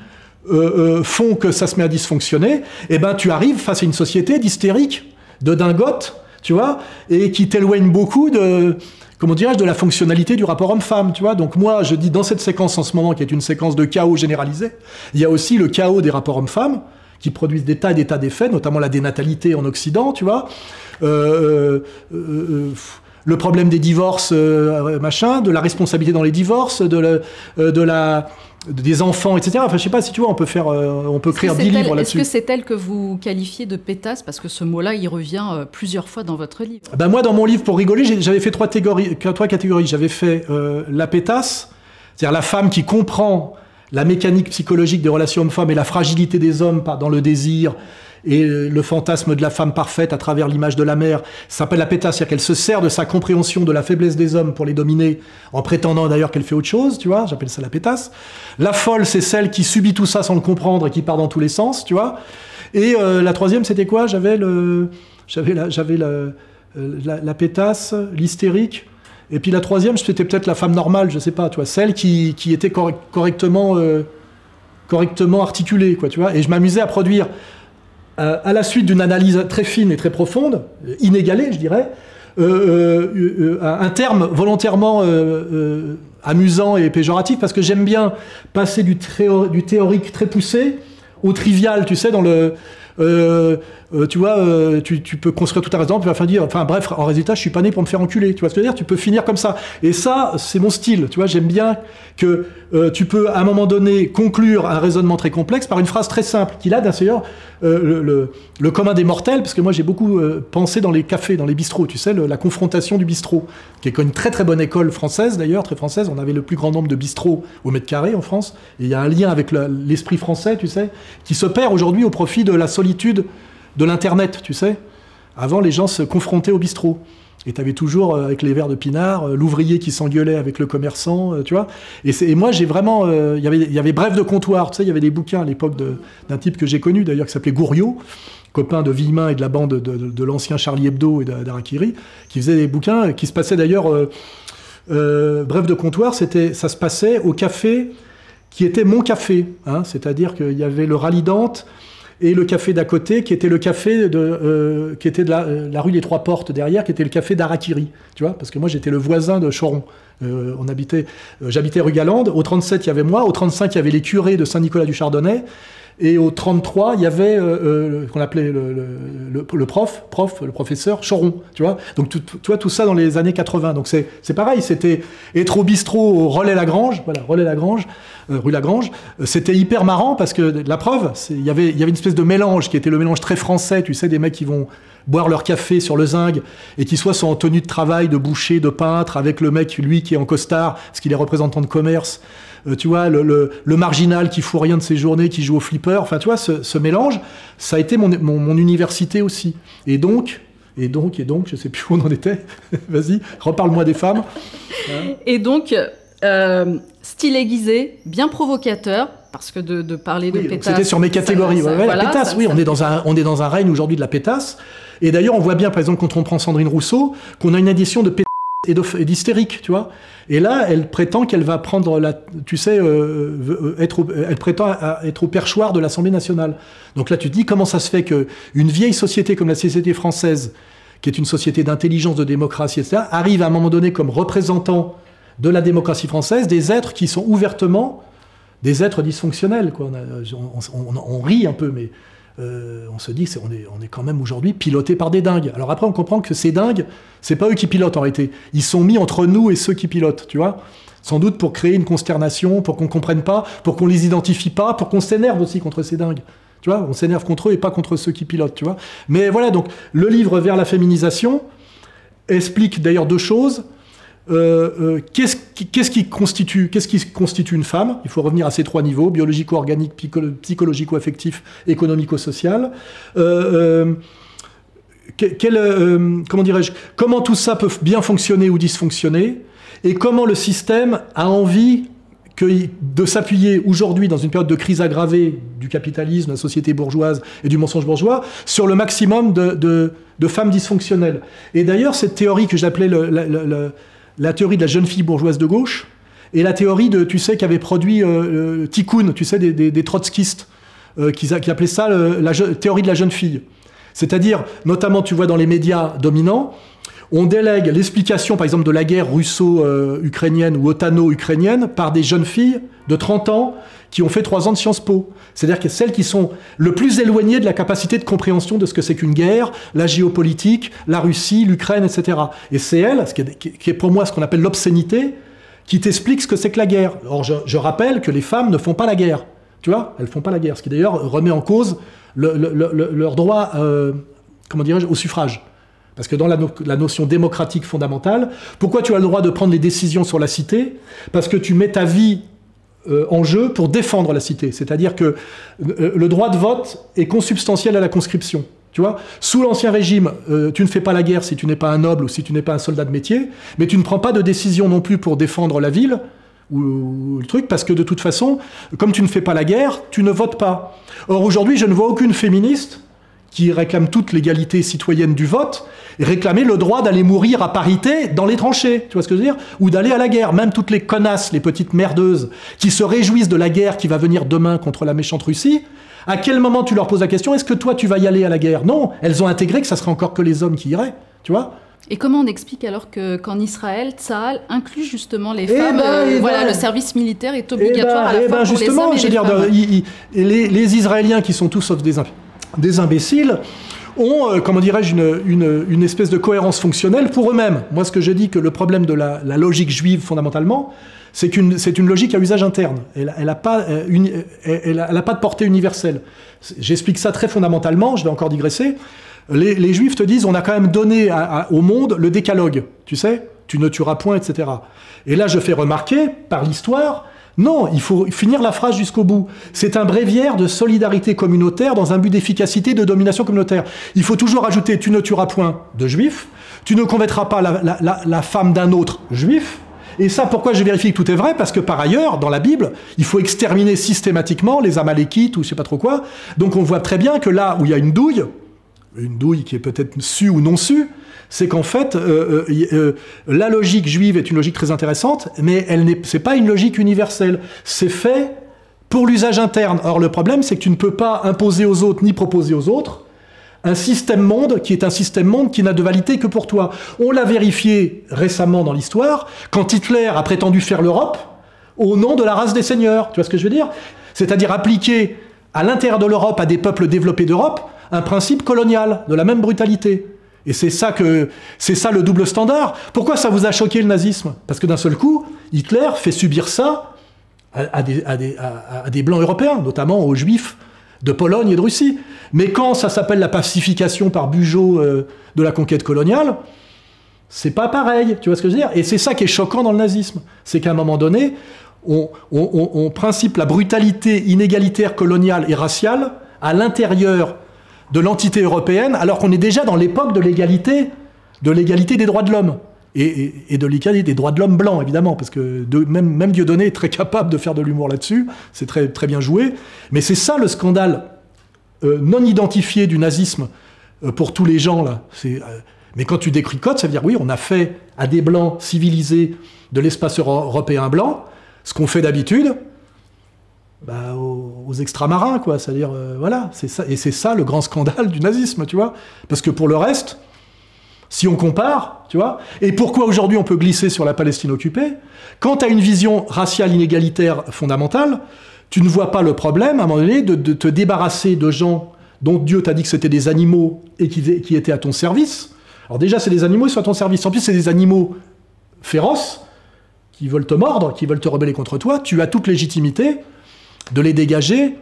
Euh, euh, font que ça se met à dysfonctionner, et ben tu arrives face à une société d'hystériques, de dingotes, tu vois, et qui t'éloigne beaucoup de, comment dirais-je, de la fonctionnalité du rapport homme-femme, tu vois. Donc moi, je dis, dans cette séquence en ce moment, qui est une séquence de chaos généralisé, il y a aussi le chaos des rapports hommes-femmes, qui produisent des tas et des tas d'effets, notamment la dénatalité en Occident, tu vois, euh, euh, euh, le problème des divorces, euh, machin, de la responsabilité dans les divorces, de la... Euh, de la des enfants, et cetera. Enfin, je sais pas si tu vois, on peut faire, euh, on peut écrire dix livres là-dessus. Est-ce que c'est elle que vous qualifiez de pétasse, parce que ce mot-là, il revient euh, plusieurs fois dans votre livre. Ben moi, dans mon livre, pour rigoler, j'avais fait trois catégories. Trois catégories. J'avais fait euh, la pétasse, c'est-à-dire la femme qui comprend la mécanique psychologique des relations hommes-femmes et la fragilité des hommes dans le désir et le fantasme de la femme parfaite à travers l'image de la mère. Ça s'appelle la pétasse, c'est-à-dire qu'elle se sert de sa compréhension de la faiblesse des hommes pour les dominer, en prétendant d'ailleurs qu'elle fait autre chose, tu vois, j'appelle ça la pétasse. La folle, c'est celle qui subit tout ça sans le comprendre et qui part dans tous les sens, tu vois. Et euh, la troisième, c'était quoi? J'avais le, j'avais la, j'avais la, la, la pétasse, l'hystérique. Et puis la troisième, c'était peut-être la femme normale, je sais pas, tu vois, celle qui, qui était cor correctement, euh, correctement articulée, quoi, tu vois. Et je m'amusais à produire euh, à la suite d'une analyse très fine et très profonde, inégalée je dirais, euh, euh, euh, un terme volontairement euh, euh, amusant et péjoratif, parce que j'aime bien passer du, du théorique très poussé au trivial, tu sais, dans le... Euh, euh, tu vois, euh, tu, tu peux construire tout un raisonnement, tu vas faire dire, enfin bref, en résultat, je suis pas né pour me faire enculer, tu vois ce que je veux dire, tu peux finir comme ça. Et ça, c'est mon style, tu vois, j'aime bien que euh, tu peux, à un moment donné, conclure un raisonnement très complexe par une phrase très simple, qui là, d'ailleurs, euh, le, le, le commun des mortels, parce que moi, j'ai beaucoup euh, pensé dans les cafés, dans les bistrots, tu sais, le, la confrontation du bistrot, qui est une très très bonne école française, d'ailleurs, très française, on avait le plus grand nombre de bistrots au mètre carré en France, et il y a un lien avec l'esprit français, tu sais, qui se perd aujourd'hui au profit de la solitude de l'internet, tu sais. Avant, les gens se confrontaient au bistrot. Et t'avais toujours, euh, avec les verres de pinard, euh, l'ouvrier qui s'engueulait avec le commerçant, euh, tu vois. Et, et moi, j'ai vraiment... Euh, y avait, y avait Bref de comptoir, tu sais, il y avait des bouquins à l'époque d'un type que j'ai connu, d'ailleurs, qui s'appelait Gouriot, copain de Villemain et de la bande de, de, de l'ancien Charlie Hebdo et d'Arakiri, qui faisait des bouquins qui se passaient d'ailleurs... Euh, euh, Bref de comptoir, c'était, ça se passait au café qui était mon café, hein, c'est-à-dire qu'il y avait le Rallye Dante, et le café d'à côté, qui était le café de, euh, qui était de la, euh, la rue des Trois Portes derrière, qui était le café d'Arakiri, tu vois, parce que moi j'étais le voisin de Choron. Euh, on habitait, euh, j'habitais rue Galande. Au trente-sept, il y avait moi. Au trente-cinq, il y avait les curés de Saint-Nicolas-du-Chardonnay. Et au trente-trois, il y avait euh, euh, qu'on appelait le, le, le, le prof, prof, le professeur Choron, tu vois. Donc tu, tu vois tout ça dans les années quatre-vingt. Donc c'est c'est pareil, c'était être au bistrot au Relais Lagrange, voilà, Relais Lagrange, euh, rue Lagrange. C'était hyper marrant parce que la preuve, il y avait il y avait une espèce de mélange qui était le mélange très français, tu sais, des mecs qui vont boire leur café sur le zinc et qui soit sont en tenue de travail, de boucher, de peintre, avec le mec lui qui est en costard, parce qu'il est représentant de commerce. Euh, tu vois, le, le, le marginal qui fout rien de ses journées, qui joue au flipper, enfin tu vois, ce, ce mélange, ça a été mon, mon, mon université aussi. Et donc, et donc, et donc, je sais plus où on en était, vas-y, reparle-moi des femmes. Hein. Et donc, euh, style aiguisé, bien provocateur, parce que de, de parler de oui, pétasse... C'était sur mes catégories, ça, ouais, ça, ouais, voilà, la pétasse, ça, oui, ça, on, est dans un, on est dans un règne aujourd'hui de la pétasse, et d'ailleurs on voit bien, par exemple, quand on prend Sandrine Rousseau, qu'on a une addition de pétasse et d'hystérique, tu vois. Et là, elle prétend qu'elle va prendre la... Tu sais, euh, être au, elle prétend à être au perchoir de l'Assemblée nationale. Donc là, tu te dis, comment ça se fait qu'une vieille société comme la société française, qui est une société d'intelligence, de démocratie, et cetera, arrive à un moment donné comme représentant de la démocratie française des êtres qui sont ouvertement des êtres dysfonctionnels, quoi. On, a, on, on, on rit un peu, mais... Euh, on se dit est, on, est, on est quand même aujourd'hui piloté par des dingues. Alors après on comprend que ces dingues, c'est pas eux qui pilotent en réalité. Ils sont mis entre nous et ceux qui pilotent, tu vois. Sans doute pour créer une consternation, pour qu'on comprenne pas, pour qu'on les identifie pas, pour qu'on s'énerve aussi contre ces dingues. Tu vois, on s'énerve contre eux et pas contre ceux qui pilotent, tu vois. Mais voilà, donc le livre Vers la féminisation explique d'ailleurs deux choses. Euh, euh, qu'est-ce qui, qu'est-ce qui constitue, qu'est-ce qui constitue une femme? Il faut revenir à ces trois niveaux, biologico-organique, psychologico-affectif, économico-social. Euh, euh, quel, euh, comment dirais-je, comment tout ça peut bien fonctionner ou dysfonctionner, et comment le système a envie que, de s'appuyer aujourd'hui dans une période de crise aggravée du capitalisme, de la société bourgeoise et du mensonge bourgeois, sur le maximum de, de, de femmes dysfonctionnelles. Et d'ailleurs, cette théorie que j'appelais le... le, le la théorie de la jeune fille bourgeoise de gauche, et la théorie de, tu sais, qu'avait produit euh, Tikhon, tu sais, des, des, des trotskistes, euh, qui, qui appelaient ça le, la je, théorie de la jeune fille. C'est-à-dire, notamment, tu vois, dans les médias dominants, on délègue l'explication, par exemple, de la guerre russo-ukrainienne ou otano-ukrainienne par des jeunes filles de trente ans qui ont fait trois ans de Sciences Po. C'est-à-dire que celles qui sont le plus éloignées de la capacité de compréhension de ce que c'est qu'une guerre, la géopolitique, la Russie, l'Ukraine, et cetera. Et c'est elles, ce qui est, qui est pour moi ce qu'on appelle l'obscénité, qui t'explique ce que c'est que la guerre. Or, je, je rappelle que les femmes ne font pas la guerre. Tu vois, elles ne font pas la guerre. Ce qui, d'ailleurs, remet en cause le, le, le, leur droit, euh, comment dirais-je, au suffrage. Parce que dans la, no la notion démocratique fondamentale, pourquoi tu as le droit de prendre les décisions sur la cité? Parce que tu mets ta vie euh, en jeu pour défendre la cité. C'est-à-dire que euh, le droit de vote est consubstantiel à la conscription. Tu vois, sous l'Ancien Régime, euh, tu ne fais pas la guerre si tu n'es pas un noble ou si tu n'es pas un soldat de métier, mais tu ne prends pas de décision non plus pour défendre la ville ou, ou le truc, parce que de toute façon, comme tu ne fais pas la guerre, tu ne votes pas. Or aujourd'hui, je ne vois aucune féministe qui réclame toute l'égalité citoyenne du vote, et réclamer le droit d'aller mourir à parité dans les tranchées, tu vois ce que je veux dire, ou d'aller à la guerre. Même toutes les connasses, les petites merdeuses, qui se réjouissent de la guerre qui va venir demain contre la méchante Russie, À quel moment tu leur poses la question, est-ce que toi tu vas y aller à la guerre? Non, elles ont intégré que ça serait encore que les hommes qui iraient, tu vois. Et comment on explique alors qu'en Israël, Tsahal inclut justement les femmes, eh ben, euh, eh ben, voilà, le service militaire est obligatoire eh ben, à la eh ben, fois pour justement, les hommes et je les, dire, femmes. Il, il, les les Israéliens qui sont tous sauf des, des imbéciles, ont, euh, comment dirais-je, une, une, une espèce de cohérence fonctionnelle pour eux-mêmes. Moi, ce que j'ai dit, que le problème de la, la logique juive, fondamentalement, c'est qu'une c'est une logique à usage interne. Elle n'a elle pas, elle, elle elle pas de portée universelle. J'explique ça très fondamentalement, je vais encore digresser. Les, les juifs te disent, on a quand même donné à, à, au monde le décalogue, tu sais, tu ne tueras point, et cetera. Et là, je fais remarquer, par l'histoire, non, il faut finir la phrase jusqu'au bout. C'est un bréviaire de solidarité communautaire dans un but d'efficacité de domination communautaire. Il faut toujours ajouter, tu ne tueras point de juif, tu ne convoiteras pas la, la, la, la femme d'un autre juif. Et ça, pourquoi je vérifie que tout est vrai? Parce que par ailleurs, dans la Bible, il faut exterminer systématiquement les Amalékites ou je sais pas trop quoi. Donc on voit très bien que là où il y a une douille, une douille qui est peut-être su ou non su, c'est qu'en fait, euh, euh, euh, la logique juive est une logique très intéressante, mais elle n'est, c'est pas une logique universelle. C'est fait pour l'usage interne. Or, le problème, c'est que tu ne peux pas imposer aux autres ni proposer aux autres un système monde qui est un système monde qui n'a de validité que pour toi. On l'a vérifié récemment dans l'histoire, quand Hitler a prétendu faire l'Europe au nom de la race des seigneurs. Tu vois ce que je veux dire? C'est-à-dire appliquer à l'intérieur de l'Europe, à des peuples développés d'Europe, un principe colonial, de la même brutalité. Et c'est ça que, c'est ça le double standard. Pourquoi ça vous a choqué le nazisme? Parce que d'un seul coup, Hitler fait subir ça à, à, des, à, des, à, à des blancs européens, notamment aux juifs de Pologne et de Russie. Mais quand ça s'appelle la pacification par Bugeaud euh, de la conquête coloniale, c'est pas pareil, tu vois ce que je veux dire? Et c'est ça qui est choquant dans le nazisme. C'est qu'à un moment donné, on, on, on, on principe la brutalité inégalitaire, coloniale et raciale à l'intérieur de l'entité européenne, alors qu'on est déjà dans l'époque de l'égalité, de l'égalité des droits de l'homme, et, et, et de l'égalité des droits de l'homme blanc, évidemment, parce que de, même, même Dieudonné est très capable de faire de l'humour là-dessus, c'est très, très bien joué, mais c'est ça le scandale euh, non identifié du nazisme euh, pour tous les gens, là. Euh, mais quand tu décricotes, ça veut dire, oui, on a fait à des blancs civilisés de l'espace euro européen blanc, ce qu'on fait d'habitude, bah, aux, aux extramarins, quoi. C'est-à-dire, euh, voilà, c'est ça, et c'est ça le grand scandale du nazisme, tu vois. Parce que pour le reste, si on compare, tu vois, et pourquoi aujourd'hui on peut glisser sur la Palestine occupée, quand tu as une vision raciale inégalitaire fondamentale, tu ne vois pas le problème, à un moment donné, de, de te débarrasser de gens dont Dieu t'a dit que c'était des animaux et qui, qui étaient à ton service. Alors déjà, c'est des animaux, ils sont à ton service. En plus, c'est des animaux féroces qui veulent te mordre, qui veulent te rebeller contre toi. Tu as toute légitimité de les dégager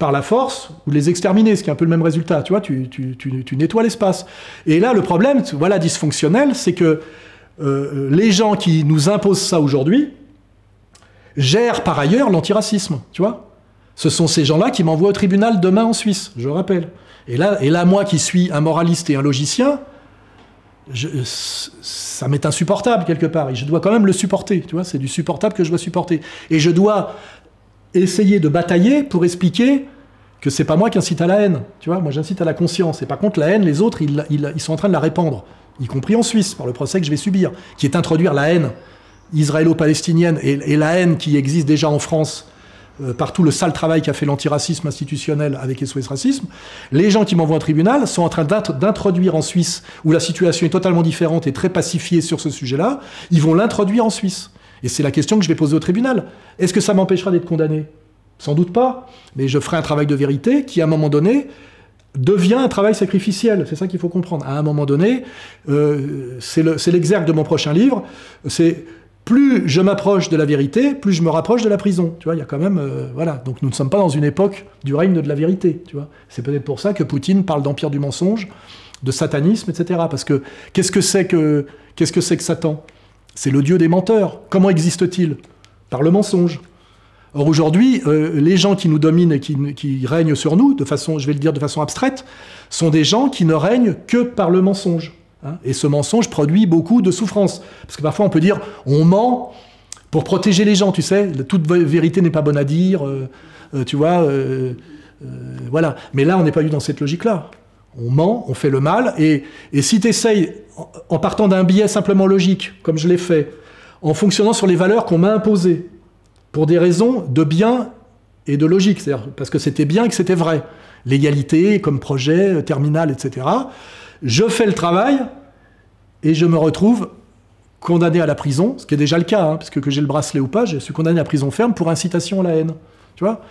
par la force ou de les exterminer, ce qui est un peu le même résultat, tu vois, tu, tu, tu, tu nettoies l'espace. Et là, le problème, voilà, dysfonctionnel, c'est que euh, les gens qui nous imposent ça aujourd'hui gèrent par ailleurs l'antiracisme, tu vois. Ce sont ces gens-là qui m'envoient au tribunal demain en Suisse, je rappelle. Et là, et là moi qui suis un moraliste et un logicien, Je, ça m'est insupportable quelque part, et je dois quand même le supporter, tu vois, c'est du supportable que je dois supporter. Et je dois essayer de batailler pour expliquer que c'est pas moi qui incite à la haine, tu vois, moi j'incite à la conscience, et par contre la haine, les autres, ils, ils, ils sont en train de la répandre, y compris en Suisse, par le procès que je vais subir, qui est introduire la haine israélo-palestinienne, et, et la haine qui existe déjà en France, euh, par tout le sale travail qu'a fait l'antiracisme institutionnel avec S O S Racisme. Les gens qui m'envoient au tribunal sont en train d'introduire en Suisse, où la situation est totalement différente et très pacifiée sur ce sujet-là, ils vont l'introduire en Suisse. Et c'est la question que je vais poser au tribunal. Est-ce que ça m'empêchera d'être condamné? Sans doute pas, mais je ferai un travail de vérité qui, à un moment donné, devient un travail sacrificiel. C'est ça qu'il faut comprendre. À un moment donné, euh, c'est l'exergue de mon prochain livre, c'est plus je m'approche de la vérité, plus je me rapproche de la prison. Tu vois, il y a quand même... Euh, voilà. Donc nous ne sommes pas dans une époque du règne de la vérité. Tu vois. C'est peut-être pour ça que Poutine parle d'empire du mensonge, de satanisme, et cetera. Parce que qu'est-ce que c'est que, qu'est-ce que c'est que Satan ? C'est le dieu des menteurs. Comment existe-t-il? Par le mensonge. Or aujourd'hui, euh, les gens qui nous dominent et qui, qui règnent sur nous, de façon, je vais le dire de façon abstraite, sont des gens qui ne règnent que par le mensonge. Hein. Et ce mensonge produit beaucoup de souffrance. Parce que parfois on peut dire, on ment pour protéger les gens, tu sais, toute vérité n'est pas bonne à dire, euh, euh, tu vois, euh, euh, voilà. Mais là, on n'est pas eu dans cette logique-là. On ment, on fait le mal, et, et si tu essayes, en, en partant d'un biais simplement logique, comme je l'ai fait, en fonctionnant sur les valeurs qu'on m'a imposées, pour des raisons de bien et de logique, c'est-à-dire parce que c'était bien et que c'était vrai. L'égalité comme projet, terminal, et cetera. Je fais le travail et je me retrouve condamné à la prison, ce qui est déjà le cas, hein, parce que que j'ai le bracelet ou pas, je suis condamné à la prison ferme pour incitation à la haine. Tu vois ?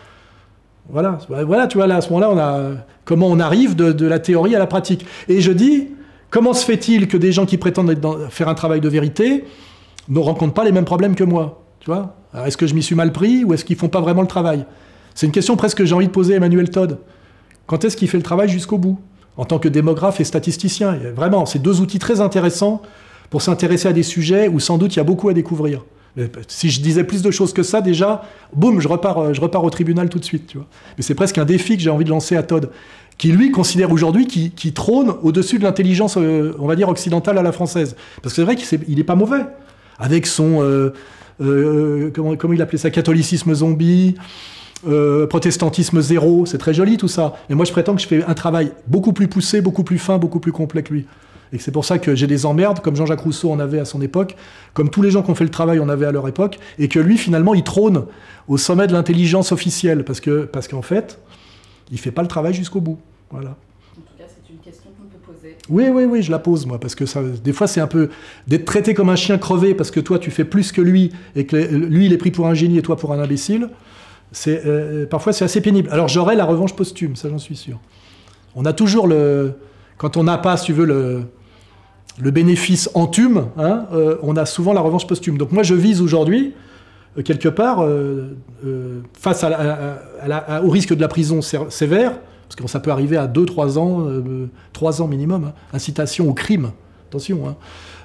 Voilà, voilà, tu vois, là, à ce moment-là, on a, comment on arrive de, de la théorie à la pratique. Et je dis, comment se fait-il que des gens qui prétendent être dans, faire un travail de vérité ne rencontrent pas les mêmes problèmes que moi, tu vois ? Est-ce que je m'y suis mal pris ou est-ce qu'ils font pas vraiment le travail ? C'est une question presque que j'ai envie de poser à Emmanuel Todd. Quand est-ce qu'il fait le travail jusqu'au bout ? En tant que démographe et statisticien, et vraiment, c'est deux outils très intéressants pour s'intéresser à des sujets où sans doute il y a beaucoup à découvrir. Si je disais plus de choses que ça, déjà, boum, je repars, je repars au tribunal tout de suite. Tu vois. Mais c'est presque un défi que j'ai envie de lancer à Todd, qui lui considère aujourd'hui qui, qui trône au-dessus de l'intelligence, euh, on va dire, occidentale à la française. Parce que c'est vrai qu'il n'est pas mauvais. Avec son, euh, euh, comment, comment il appelait ça, catholicisme zombie, euh, protestantisme zéro, c'est très joli tout ça. Mais moi je prétends que je fais un travail beaucoup plus poussé, beaucoup plus fin, beaucoup plus complet que lui. Et c'est pour ça que j'ai des emmerdes, comme Jean-Jacques Rousseau en avait à son époque, comme tous les gens qui ont fait le travail en avaient à leur époque, et que lui, finalement, il trône au sommet de l'intelligence officielle, parce que, parce qu'en fait, il ne fait pas le travail jusqu'au bout. Voilà. En tout cas, c'est une question qu'on peut poser. Oui, oui, oui, je la pose, moi, parce que ça, des fois, c'est un peu d'être traité comme un chien crevé, parce que toi, tu fais plus que lui, et que lui, il est pris pour un génie, et toi, pour un imbécile. C'est, euh, parfois, c'est assez pénible. Alors, j'aurai la revanche posthume, ça, j'en suis sûr. On a toujours le... Quand on n'a pas, si tu veux, le... le bénéfice entume, hein, euh, on a souvent la revanche posthume. Donc moi je vise aujourd'hui, euh, quelque part, euh, euh, face à la, à la, à, au risque de la prison sévère, parce que ça peut arriver à deux trois ans, euh, trois ans minimum, hein, incitation au crime, attention, hein,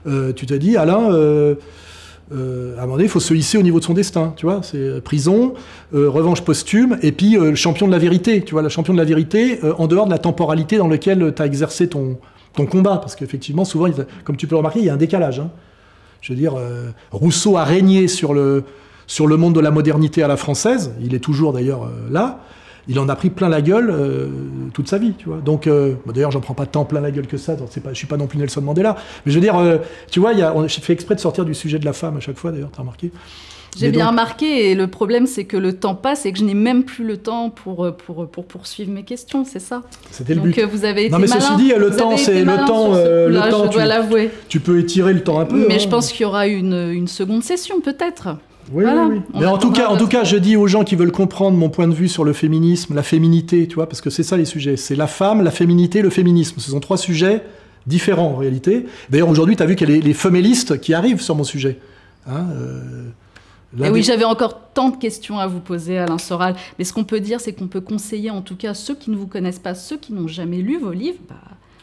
euh, tu te dis, Alain, euh, euh, à un moment donné, il faut se hisser au niveau de son destin, tu vois, c'est prison, euh, revanche posthume, et puis euh, le champion de la vérité, tu vois, le champion de la vérité, euh, en dehors de la temporalité dans laquelle tu as exercé ton... ton combat, parce qu'effectivement, souvent, comme tu peux le remarquer, il y a un décalage. Hein. Je veux dire, euh, Rousseau a régné sur le, sur le monde de la modernité à la française, il est toujours d'ailleurs euh, là, il en a pris plein la gueule euh, toute sa vie, tu vois. Donc, euh, bah, d'ailleurs, j'en prends pas tant plein la gueule que ça, donc c'est pas, je suis pas non plus Nelson Mandela, mais je veux dire, euh, tu vois, il y a, on, je fais exprès de sortir du sujet de la femme à chaque fois, d'ailleurs, t'as remarqué. J'ai bien donc... remarqué, et le problème, c'est que le temps passe et que je n'ai même plus le temps pour, pour, pour poursuivre mes questions, c'est ça. C'était le but. Donc vous avez été malin. Non mais malin. Ceci dit, le vous temps, c'est le temps, euh, là, le temps, je dois l'avouer. Tu peux étirer le temps un peu. Mais hein. Je pense qu'il y aura une, une seconde session, peut-être. Oui, voilà. oui, oui. Mais en tout, cas, en tout cas, je dis aux gens qui veulent comprendre mon point de vue sur le féminisme, la féminité, tu vois, parce que c'est ça les sujets. C'est la femme, la féminité, le féminisme. Ce sont trois sujets différents en réalité. D'ailleurs, aujourd'hui, tu as vu qu'il y a les, les féministes qui arrivent sur mon sujet. Hein, euh... Et oui, j'avais encore tant de questions à vous poser, Alain Soral. Mais ce qu'on peut dire, c'est qu'on peut conseiller, en tout cas, ceux qui ne vous connaissent pas, ceux qui n'ont jamais lu vos livres. Bah,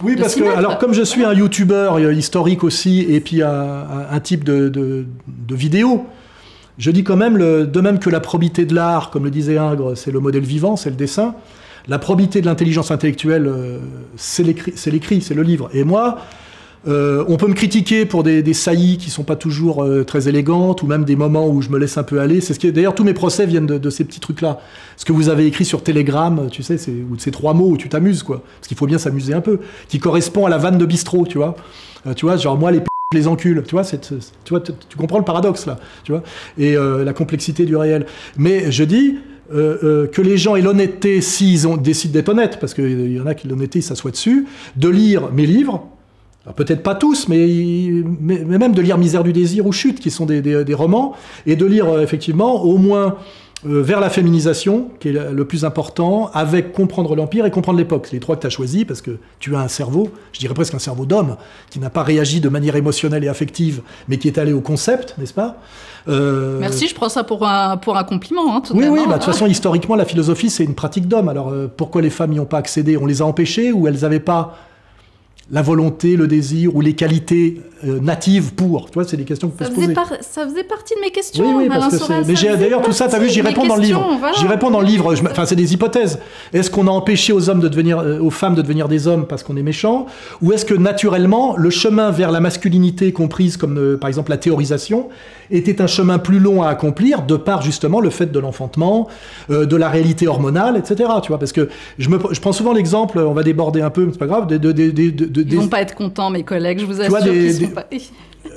oui, parce que, alors, comme je suis un youtubeur historique aussi, et puis un, un type de, de, de vidéo, je dis quand même, le, de même que la probité de l'art, comme le disait Ingres, c'est le modèle vivant, c'est le dessin, la probité de l'intelligence intellectuelle, c'est l'écrit, c'est le livre. Et moi... Euh, on peut me critiquer pour des, des saillies qui ne sont pas toujours euh, très élégantes, ou même des moments où je me laisse un peu aller. C'est ce qui, d'ailleurs, tous mes procès viennent de, de ces petits trucs-là. Ce que vous avez écrit sur Telegram, tu sais, ou de ces trois mots où tu t'amuses, quoi. Parce qu'il faut bien s'amuser un peu. Qui correspond à la vanne de bistrot, tu vois. Euh, tu vois, genre moi, les p***, je les encule. Tu vois, c'est, tu, vois tu, tu comprends le paradoxe, là. Tu vois. Et euh, la complexité du réel. Mais je dis... Euh, euh, que les gens aient l'honnêteté, s'ils ont, décident d'être honnêtes, parce qu'il euh, y en a qui l'honnêteté, ils s'assoient dessus, de lire mes livres. Peut-être pas tous, mais, mais même de lire Misère du désir ou Chute, qui sont des, des, des romans, et de lire, euh, effectivement, au moins euh, Vers la féminisation, qui est le plus important, avec Comprendre l'Empire et Comprendre l'époque. Les trois que tu as choisis, parce que tu as un cerveau, je dirais presque un cerveau d'homme, qui n'a pas réagi de manière émotionnelle et affective, mais qui est allé au concept, n'est-ce pas ? Euh... Merci, je prends ça pour un, pour un compliment. Hein, tout oui, oui, bah, de toute façon, historiquement, la philosophie, c'est une pratique d'homme. Alors, euh, pourquoi les femmes n'y ont pas accédé ? On les a empêchées ou elles n'avaient pas... la volonté, le désir ou les qualités euh, natives pour, tu vois, c'est des questions que ça peut se poser. Par... Ça faisait partie de mes questions. Oui, oui, parce que c'est... Mais j'ai d'ailleurs tout ça, t'as vu, j'y réponds dans le livre. Voilà. J'y réponds dans le livre. Je... Enfin, c'est des hypothèses. Est-ce qu'on a empêché aux hommes de devenir, euh, aux femmes de devenir des hommes parce qu'on est méchant, ou est-ce que naturellement le chemin vers la masculinité comprise comme euh, par exemple la théorisation était un chemin plus long à accomplir de par justement le fait de l'enfantement, euh, de la réalité hormonale, et cetera. Tu vois, parce que je me, je prends souvent l'exemple, on va déborder un peu, mais c'est pas grave, des, des, des, des De, des... Ils vont pas être contents, mes collègues, je vous assure qu'ils sont des... pas...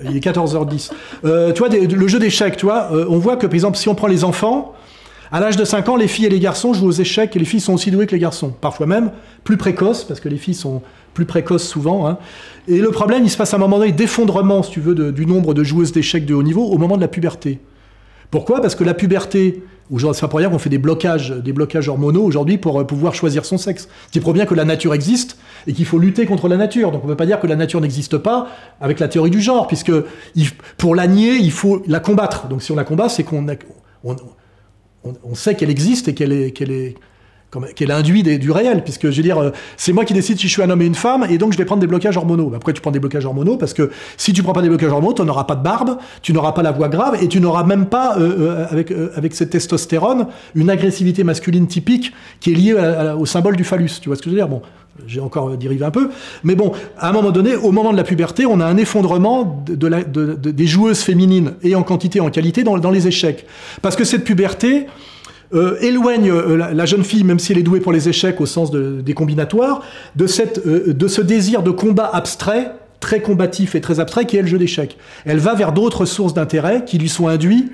Il est quatorze heures dix. Euh, tu vois, des, le jeu d'échecs, tu vois, euh, on voit que, par exemple, si on prend les enfants, À l'âge de cinq ans, les filles et les garçons jouent aux échecs et les filles sont aussi douées que les garçons, parfois même plus précoces, parce que les filles sont plus précoces souvent. Hein. Et le problème, il se passe à un moment donné d'effondrement, si tu veux, de, du nombre de joueuses d'échecs de haut niveau au moment de la puberté. Pourquoi? Parce que la puberté, c'est pas pour rien qu'on fait des blocages, des blocages hormonaux aujourd'hui pour pouvoir choisir son sexe. C'est pour bien que la nature existe et qu'il faut lutter contre la nature. Donc on ne peut pas dire que la nature n'existe pas avec la théorie du genre, puisque pour la nier, il faut la combattre. Donc si on la combat, c'est qu'on on, on, on sait qu'elle existe et qu'elle est, qu'elle est, qu'elle induit des, du réel, puisque je veux dire, c'est moi qui décide si je suis un homme et une femme, et donc je vais prendre des blocages hormonaux. Après, tu prends des blocages hormonaux, parce que si tu prends pas des blocages hormonaux, tu n'auras pas de barbe, tu n'auras pas la voix grave, et tu n'auras même pas, euh, avec, euh, avec cette testostérone, une agressivité masculine typique qui est liée à, à, au symbole du phallus. Tu vois ce que je veux dire? Bon, j'ai encore dérivé un peu, mais bon, à un moment donné, au moment de la puberté, on a un effondrement de la, de, de, des joueuses féminines, et en quantité et en qualité, dans, dans les échecs. Parce que cette puberté... Euh, éloigne euh, la, la jeune fille, même si elle est douée pour les échecs au sens de, des combinatoires, de, cette, euh, de ce désir de combat abstrait, très combatif et très abstrait, qui est le jeu d'échecs. Elle va vers d'autres sources d'intérêt qui lui sont induits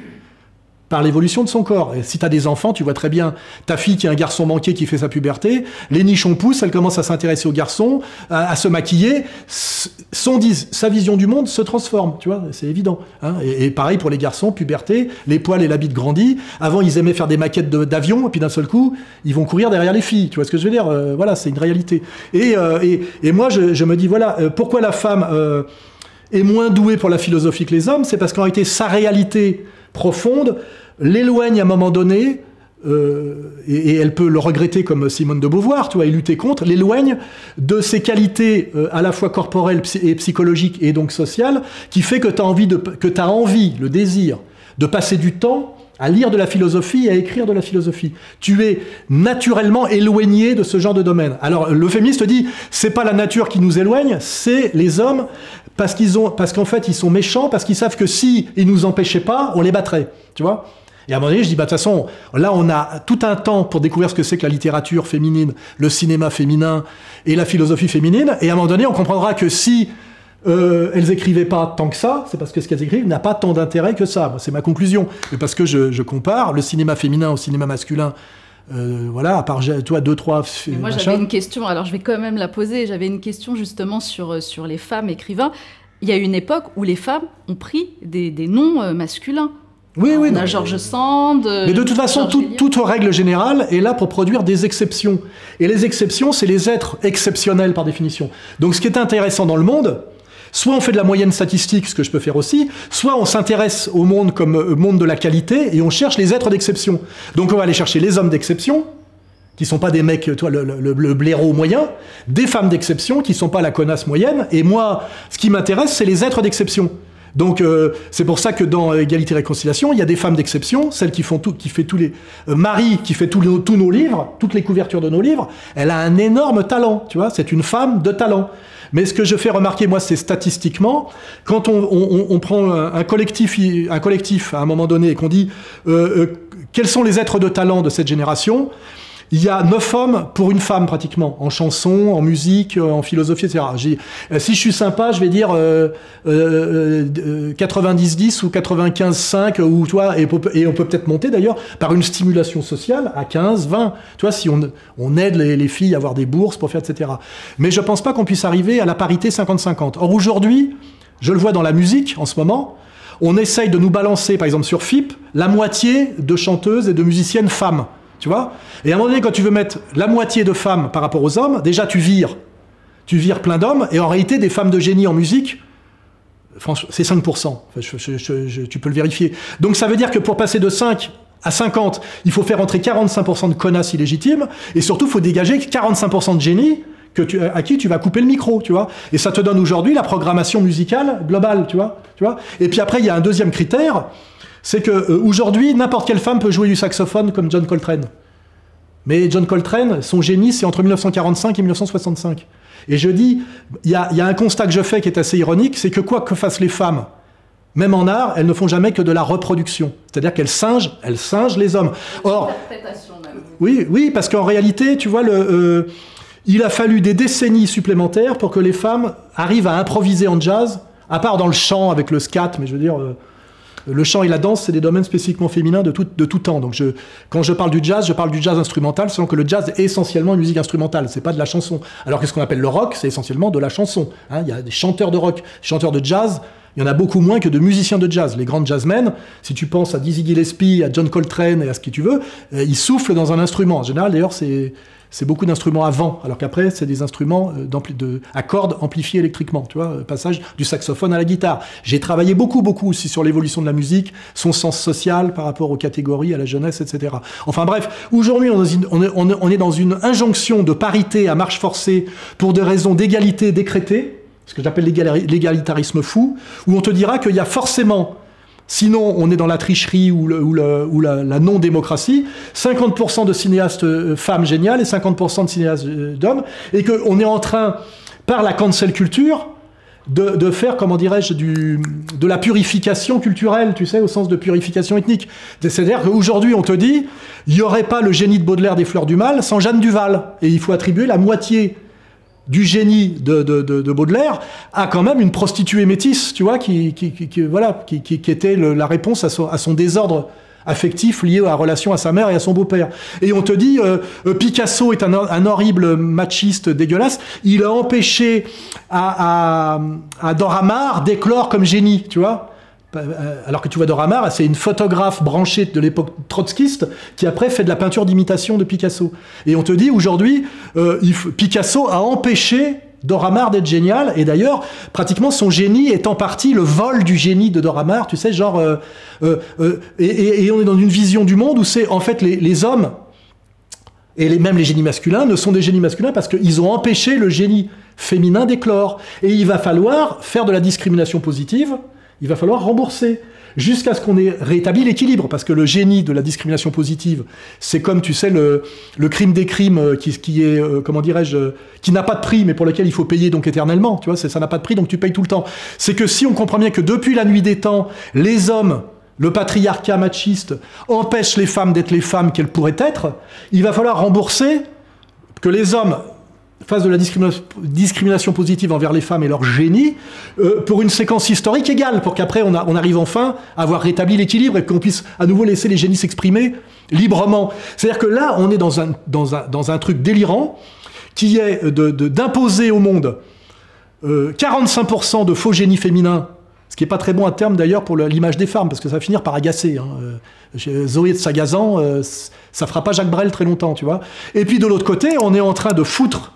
par l'évolution de son corps. Et si tu as des enfants, tu vois très bien ta fille qui est un garçon manqué qui fait sa puberté, les nichons poussent, elle commence à s'intéresser aux garçons, à, à se maquiller, son, sa vision du monde se transforme, tu vois, c'est évident. Hein. Et, et pareil pour les garçons, puberté, les poils et la bite grandit. Avant, ils aimaient faire des maquettes d'avions, de, et puis d'un seul coup, ils vont courir derrière les filles, tu vois ce que je veux dire? euh, Voilà, c'est une réalité. Et, euh, et, et moi, je, je me dis, voilà, euh, pourquoi la femme euh, est moins douée pour la philosophie que les hommes? C'est parce qu'en réalité, sa réalité profonde l'éloigne à un moment donné, euh, et, et elle peut le regretter comme Simone de Beauvoir, tu vois, et lutter contre, l'éloigne de ses qualités euh, à la fois corporelles et psychologiques et donc sociales, qui fait que tu as envie, de, que tu as envie, le désir, de passer du temps à lire de la philosophie et à écrire de la philosophie. Tu es naturellement éloigné de ce genre de domaine. Alors le féministe dit, c'est pas la nature qui nous éloigne, c'est les hommes, parce qu'ils ont, parce qu'en fait ils sont méchants, parce qu'ils savent que si ils nous empêchaient pas, on les battrait, tu vois. Et à un moment donné, je dis, bah, de toute façon, là, on a tout un temps pour découvrir ce que c'est que la littérature féminine, le cinéma féminin et la philosophie féminine. Et à un moment donné, on comprendra que si euh, elles écrivaient pas tant que ça, c'est parce que ce qu'elles écrivent n'a pas tant d'intérêt que ça. C'est ma conclusion. Et parce que je, je compare le cinéma féminin au cinéma masculin. Euh, voilà, à part, toi, deux, trois... Mais moi, j'avais une question, alors je vais quand même la poser. J'avais une question justement sur, sur les femmes écrivains. Il y a une époque où les femmes ont pris des, des noms masculins. Oui, oui. On a George Sand... Mais de toute façon, tout, toute règle générale est là pour produire des exceptions. Et les exceptions, c'est les êtres exceptionnels par définition. Donc ce qui est intéressant dans le monde, soit on fait de la moyenne statistique, ce que je peux faire aussi, soit on s'intéresse au monde comme au monde de la qualité et on cherche les êtres d'exception. Donc on va aller chercher les hommes d'exception, qui sont pas des mecs, toi, le, le, le blaireau moyen, des femmes d'exception, qui sont pas la connasse moyenne. Et moi, ce qui m'intéresse, c'est les êtres d'exception. Donc euh, c'est pour ça que dans Égalité et Réconciliation, il y a des femmes d'exception, celles qui font tout, qui fait tous les... Euh, Marie, qui fait tous nos, tous nos livres, toutes les couvertures de nos livres, elle a un énorme talent, tu vois, c'est une femme de talent. Mais ce que je fais remarquer, moi, c'est statistiquement, quand on, on, on prend un collectif, un collectif à un moment donné et qu'on dit euh, euh, quels sont les êtres de talent de cette génération, il y a neuf hommes pour une femme, pratiquement, en chanson, en musique, en philosophie, et cetera. Si je suis sympa, je vais dire euh, euh, euh, quatre-vingt-dix dix ou quatre-vingt-quinze cinq, ou, toi, et, et on peut peut-être monter d'ailleurs par une stimulation sociale à quinze vingt, tu vois, si on, on aide les, les filles à avoir des bourses pour faire, et cetera. Mais je ne pense pas qu'on puisse arriver à la parité cinquante cinquante. Or aujourd'hui, je le vois dans la musique en ce moment, on essaye de nous balancer, par exemple sur F I P, la moitié de chanteuses et de musiciennes femmes. Tu vois? Et à un moment donné, quand tu veux mettre la moitié de femmes par rapport aux hommes, déjà tu vires. Tu vires plein d'hommes, et en réalité, des femmes de génie en musique, franchement, c'est cinq pour cent. Enfin, je, je, je, je, tu peux le vérifier. Donc ça veut dire que pour passer de cinq à cinquante, il faut faire entrer quarante-cinq pour cent de connasses illégitimes, et surtout, il faut dégager quarante-cinq pour cent de génie que tu, à qui tu vas couper le micro, tu vois. Et ça te donne aujourd'hui la programmation musicale globale, tu vois, tu vois. Et puis après, il y a un deuxième critère, c'est qu'aujourd'hui, euh, n'importe quelle femme peut jouer du saxophone comme John Coltrane. Mais John Coltrane, son génie, c'est entre mille neuf cent quarante-cinq et mille neuf cent soixante-cinq. Et je dis, il y a, y a un constat que je fais qui est assez ironique, c'est que quoi que fassent les femmes, même en art, elles ne font jamais que de la reproduction. C'est-à-dire qu'elles singent, elles singent les hommes. Or, oui, oui, parce qu'en réalité, tu vois, le, euh, il a fallu des décennies supplémentaires pour que les femmes arrivent à improviser en jazz, à part dans le chant avec le scat, mais je veux dire... Euh, Le chant et la danse, c'est des domaines spécifiquement féminins de tout, de tout temps. Donc je, quand je parle du jazz, je parle du jazz instrumental, sachant que le jazz est essentiellement une musique instrumentale, c'est pas de la chanson. Alors que ce qu'on appelle le rock, c'est essentiellement de la chanson. Hein, il y a des chanteurs de rock, chanteurs de jazz, il y en a beaucoup moins que de musiciens de jazz. Les grandes jazzmen, si tu penses à Dizzy Gillespie, à John Coltrane et à ce que tu veux, ils soufflent dans un instrument. En général, d'ailleurs, c'est... c'est beaucoup d'instruments à vent, alors qu'après, c'est des instruments de, à cordes amplifiés électriquement. Tu vois, passage du saxophone à la guitare. J'ai travaillé beaucoup, beaucoup aussi sur l'évolution de la musique, son sens social par rapport aux catégories, à la jeunesse, et cetera. Enfin bref, aujourd'hui, on est dans une injonction de parité à marche forcée pour des raisons d'égalité décrétées, ce que j'appelle l'égalitarisme fou, où on te dira qu'il y a forcément... Sinon, on est dans la tricherie ou, le, ou, le, ou la, la non-démocratie. cinquante pour cent de cinéastes femmes géniales et cinquante pour cent de cinéastes d'hommes. Et qu'on est en train, par la cancel culture, de, de faire, comment dirais-je, de la purification culturelle, tu sais, au sens de purification ethnique. C'est-à-dire qu'aujourd'hui, on te dit, il n'y aurait pas le génie de Baudelaire des Fleurs du Mal sans Jeanne Duval. Et il faut attribuer la moitié du génie de, de, de, de Baudelaire à quand même une prostituée métisse, tu vois, qui, qui, qui, qui, voilà, qui, qui, qui était le, la réponse à son, à son désordre affectif lié à la relation à sa mère et à son beau-père. Et on te dit, euh, Picasso est un, un horrible machiste dégueulasse, il a empêché à, à, à Dora Maar d'éclore comme génie, tu vois. Alors que tu vois Dora Maar, c'est une photographe branchée de l'époque trotskiste qui après fait de la peinture d'imitation de Picasso. Et on te dit aujourd'hui, euh, Picasso a empêché Dora Maar d'être génial. Et d'ailleurs, pratiquement son génie est en partie le vol du génie de Dora Maar. Tu sais, genre, euh, euh, euh, et, et, et on est dans une vision du monde où c'est en fait les, les hommes et les, même les génies masculins ne sont des génies masculins parce qu'ils ont empêché le génie féminin d'éclore. Et il va falloir faire de la discrimination positive. Il va falloir rembourser jusqu'à ce qu'on ait rétabli l'équilibre, parce que le génie de la discrimination positive, c'est comme, tu sais, le, le crime des crimes qui, qui est, euh, comment dirais-je, qui n'a pas de prix, mais pour lequel il faut payer donc éternellement. Tu vois, ça n'a pas de prix, donc tu payes tout le temps. C'est que si on comprend bien que depuis la nuit des temps, les hommes, le patriarcat machiste, empêchent les femmes d'être les femmes qu'elles pourraient être, il va falloir rembourser que les hommes... face de la discrimination positive envers les femmes et leur génie, euh, pour une séquence historique égale, pour qu'après on, on arrive enfin à avoir rétabli l'équilibre et qu'on puisse à nouveau laisser les génies s'exprimer librement. C'est-à-dire que là, on est dans un, dans un, dans un truc délirant qui est de, de, d'imposer au monde euh, quarante-cinq pour cent de faux génies féminins, ce qui n'est pas très bon à terme d'ailleurs pour l'image des femmes, parce que ça va finir par agacer. Hein. Euh, Zoé de Sagazan, euh, ça ne fera pas Jacques Brel très longtemps, tu vois. Et puis de l'autre côté, on est en train de foutre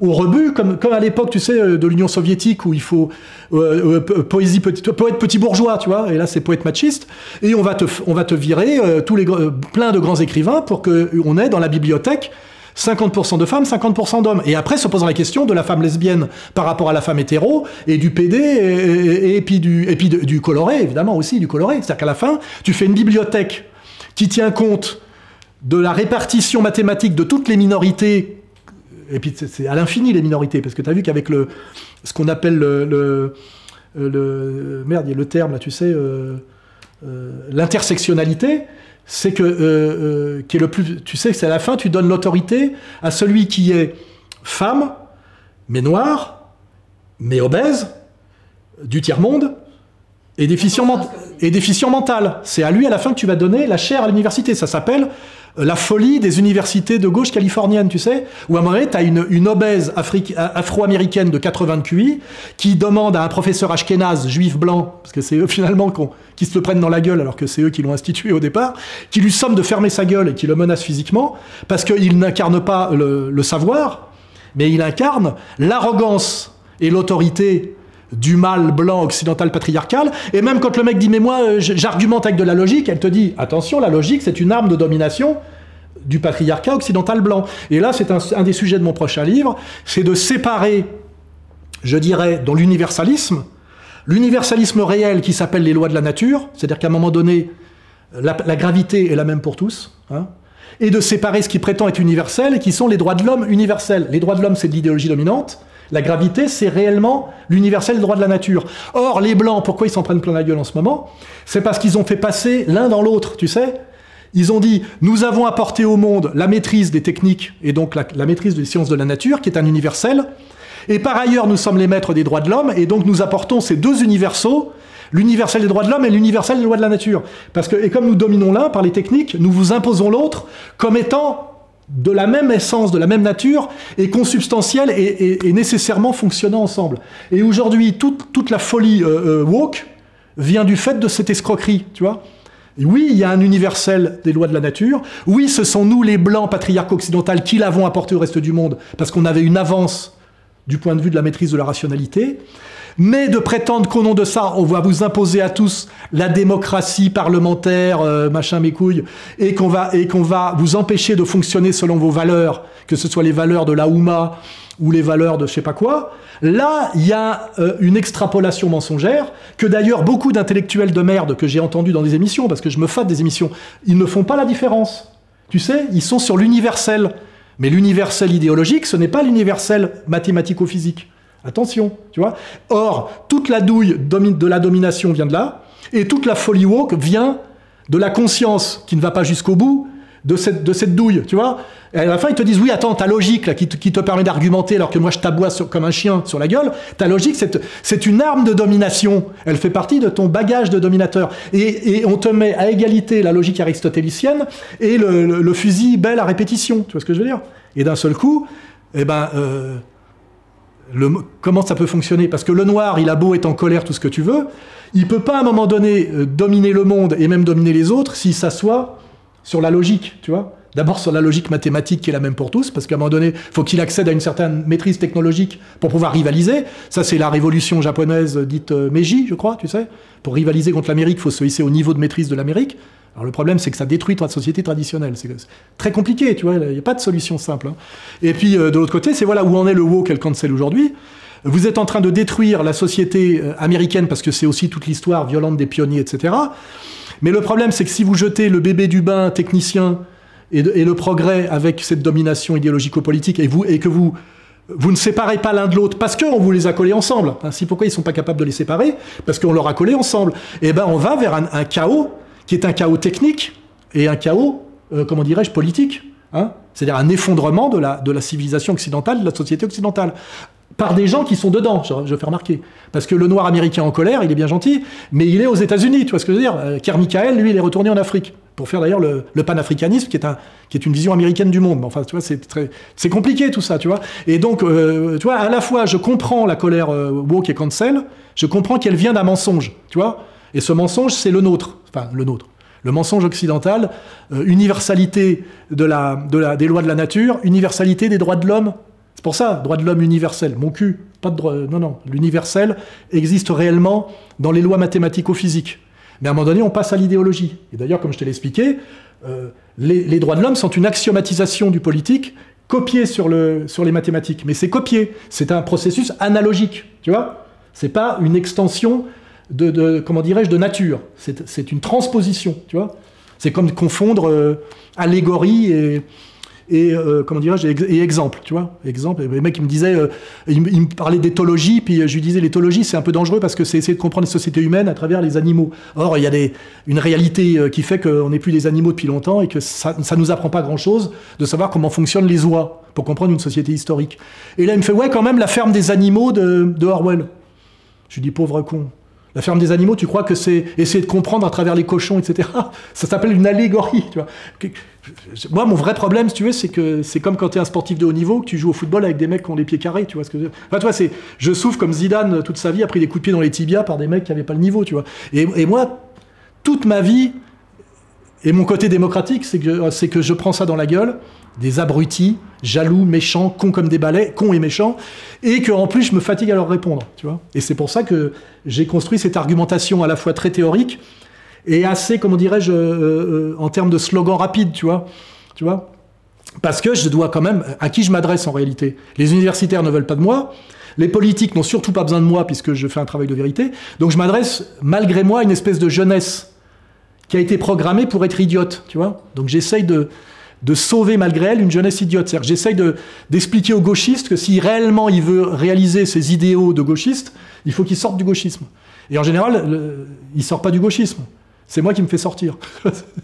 au rebut, comme, comme à l'époque, tu sais, de l'Union soviétique, où il faut euh, euh, poésie petit, poète petit bourgeois, tu vois, et là c'est poète machiste, et on va te, on va te virer euh, tous les, euh, plein de grands écrivains pour qu'on ait dans la bibliothèque cinquante pour cent de femmes, cinquante pour cent d'hommes. Et après, se posant la question de la femme lesbienne par rapport à la femme hétéro, et du P D, et, et, et puis, du, et puis de, du coloré, évidemment aussi, du coloré. C'est-à-dire qu'à la fin, tu fais une bibliothèque qui tient compte de la répartition mathématique de toutes les minorités. Et puis c'est à l'infini les minorités, parce que tu as vu qu'avec le ce qu'on appelle le, le, le... Merde, il y a le terme là, tu sais, euh, euh, l'intersectionnalité, c'est que... Euh, euh, qui est le plus, tu sais que c'est à la fin, tu donnes l'autorité à celui qui est femme, mais noire, mais obèse, du tiers-monde, et déficient, ment et déficient mental. C'est à lui à la fin que tu vas donner la chaire à l'université. Ça s'appelle... la folie des universités de gauche californiennes, tu sais, où à un moment donné, tu as une, une obèse afro-américaine de quatre-vingts de Q I qui demande à un professeur ashkénaze, juif blanc, parce que c'est eux finalement qu'on, qui se le prennent dans la gueule alors que c'est eux qui l'ont institué au départ, qui lui somme de fermer sa gueule et qui le menace physiquement parce qu'il n'incarne pas le, le savoir, mais il incarne l'arrogance et l'autorité du mâle blanc occidental patriarcal. Et même quand le mec dit « mais moi, j'argumente avec de la logique », elle te dit « attention, la logique, c'est une arme de domination du patriarcat occidental blanc ». Et là, c'est un, un des sujets de mon prochain livre, c'est de séparer, je dirais, dans l'universalisme, l'universalisme réel qui s'appelle les lois de la nature, c'est-à-dire qu'à un moment donné, la, la gravité est la même pour tous, hein, et de séparer ce qui prétend être universel, qui sont les droits de l'homme universels. Les droits de l'homme, c'est de l'idéologie dominante. La gravité, c'est réellement l'universel droit de la nature. Or, les Blancs, pourquoi ils s'en prennent plein la gueule en ce moment? C'est parce qu'ils ont fait passer l'un dans l'autre, tu sais. Ils ont dit, nous avons apporté au monde la maîtrise des techniques, et donc la, la maîtrise des sciences de la nature, qui est un universel, Et par ailleurs, nous sommes les maîtres des droits de l'homme, et donc nous apportons ces deux universaux, l'universel des droits de l'homme et l'universel des lois de la nature. Parce que, et comme nous dominons l'un par les techniques, nous vous imposons l'autre comme étant de la même essence, de la même nature, et consubstantielle et, et, et nécessairement fonctionnant ensemble. Et aujourd'hui, toute, toute la folie euh, euh, woke vient du fait de cette escroquerie, tu vois. Oui, il y a un universel des lois de la nature. Oui, ce sont nous, les Blancs patriarques occidentaux, qui l'avons apporté au reste du monde, parce qu'on avait une avance du point de vue de la maîtrise de la rationalité. Mais de prétendre qu'au nom de ça, on va vous imposer à tous la démocratie parlementaire, euh, machin mes couilles, et qu'on va, et qu'on va vous empêcher de fonctionner selon vos valeurs, que ce soit les valeurs de la Houma ou les valeurs de je sais pas quoi, là, il y a euh, une extrapolation mensongère, que d'ailleurs beaucoup d'intellectuels de merde que j'ai entendus dans des émissions, parce que je me fâte des émissions, ils ne font pas la différence. Tu sais, ils sont sur l'universel. Mais l'universel idéologique, ce n'est pas l'universel mathématico-physique. Attention, tu vois. Or, toute la douille de la domination vient de là, et toute la folie woke vient de la conscience qui ne va pas jusqu'au bout de cette, de cette douille, tu vois. Et à la fin, ils te disent, oui, attends, ta logique, là, qui te, qui te permet d'argumenter alors que moi, je t'aboie comme un chien sur la gueule, ta logique, c'est une arme de domination. Elle fait partie de ton bagage de dominateur. Et, et on te met à égalité la logique aristotélicienne et le, le, le fusil belle à répétition, tu vois ce que je veux dire. Et d'un seul coup, eh ben... Euh, Le, comment ça peut fonctionner? Parce que le noir, il a beau être en colère, tout ce que tu veux, il peut pas à un moment donné euh, dominer le monde et même dominer les autres s'il s'assoit sur la logique, tu vois. D'abord sur la logique mathématique qui est la même pour tous, parce qu'à un moment donné, faut qu'il accède à une certaine maîtrise technologique pour pouvoir rivaliser. Ça, c'est la révolution japonaise dite euh, Meiji, je crois, tu sais. Pour rivaliser contre l'Amérique, il faut se hisser au niveau de maîtrise de l'Amérique. Alors le problème, c'est que ça détruit notre société traditionnelle. C'est très compliqué, tu vois, il n'y a pas de solution simple. Hein. Et puis, euh, de l'autre côté, c'est voilà où en est le woke et le cancel aujourd'hui. Vous êtes en train de détruire la société américaine, parce que c'est aussi toute l'histoire violente des pionniers, et cetera. Mais le problème, c'est que si vous jetez le bébé du bain technicien et, de, et le progrès avec cette domination idéologico-politique, et, vous, et que vous, vous ne séparez pas l'un de l'autre, parce qu'on vous les a collés ensemble. Ainsi, pourquoi ils ne sont pas capables de les séparer? Parce qu'on leur a collés ensemble. Eh bien, on va vers un, un chaos qui est un chaos technique et un chaos, euh, comment dirais-je, politique. Hein, c'est-à-dire un effondrement de la, de la civilisation occidentale, de la société occidentale, par des gens qui sont dedans, je, je fais remarquer. Parce que le noir américain en colère, il est bien gentil, mais il est aux États-Unis, tu vois ce que je veux dire. euh, Kerr Michael, lui, il est retourné en Afrique, pour faire d'ailleurs le, le panafricanisme, qui est, un, qui est une vision américaine du monde. Mais enfin, tu vois, c'est compliqué tout ça, tu vois. Et donc, euh, tu vois, à la fois, je comprends la colère euh, woke et cancel, je comprends qu'elle vient d'un mensonge, tu vois. Et ce mensonge, c'est le nôtre, enfin le nôtre, le mensonge occidental, euh, universalité de la, de la, des lois de la nature, universalité des droits de l'homme. C'est pour ça, droits de l'homme universel, mon cul, pas de droit, non, non, l'universel existe réellement dans les lois mathématico-physiques. Mais à un moment donné, on passe à l'idéologie. Et d'ailleurs, comme je te l'ai expliqué, euh, les, les droits de l'homme sont une axiomatisation du politique copiée sur, le, sur les mathématiques. Mais c'est copié, c'est un processus analogique, tu vois. C'est pas une extension... De, de, comment dirais-je, de nature. C'est une transposition, tu vois. C'est comme confondre euh, allégorie et, et euh, comment dirais-je, et exemple, tu vois. Exemple, et le mec, il me disait, euh, il, il me parlait d'éthologie, puis je lui disais, l'éthologie, c'est un peu dangereux parce que c'est essayer de comprendre les sociétés humaines à travers les animaux. Or, il y a des, une réalité qui fait qu'on n'est plus des animaux depuis longtemps et que ça ne nous apprend pas grand-chose de savoir comment fonctionnent les oies pour comprendre une société historique. Et là, il me fait, ouais, quand même, la ferme des animaux de, de Orwell. Je lui dis, pauvre con. La ferme des animaux, tu crois que c'est essayer de comprendre à travers les cochons, et cetera. Ça s'appelle une allégorie, tu vois. Moi, mon vrai problème, si tu veux, c'est que c'est comme quand tu es un sportif de haut niveau, que tu joues au football avec des mecs qui ont les pieds carrés, tu vois ce que je veux dire. Enfin, tu vois, c'est, je souffre comme Zidane toute sa vie, a pris des coups de pied dans les tibias par des mecs qui n'avaient pas le niveau, tu vois. Et, et moi, toute ma vie, et mon côté démocratique, c'est que, c'est que je prends ça dans la gueule, des abrutis, jaloux, méchants, cons comme des balais, cons et méchants, et qu'en plus je me fatigue à leur répondre, tu vois. Et c'est pour ça que j'ai construit cette argumentation à la fois très théorique et assez, comment dirais-je, euh, euh, en termes de slogan rapide, tu vois, tu vois. Parce que je dois quand même, à qui je m'adresse en réalité? Les universitaires ne veulent pas de moi, les politiques n'ont surtout pas besoin de moi puisque je fais un travail de vérité, donc je m'adresse malgré moi à une espèce de jeunesse qui a été programmée pour être idiote, tu vois. Donc j'essaye de... de sauver malgré elle une jeunesse idiote. C'est-à-dire que j'essaye d'expliquer aux gauchistes que si réellement il veut réaliser ses idéaux de gauchiste, il faut qu'il sorte du gauchisme. Et en général, le, il ne sort pas du gauchisme. c'est moi qui me fais sortir.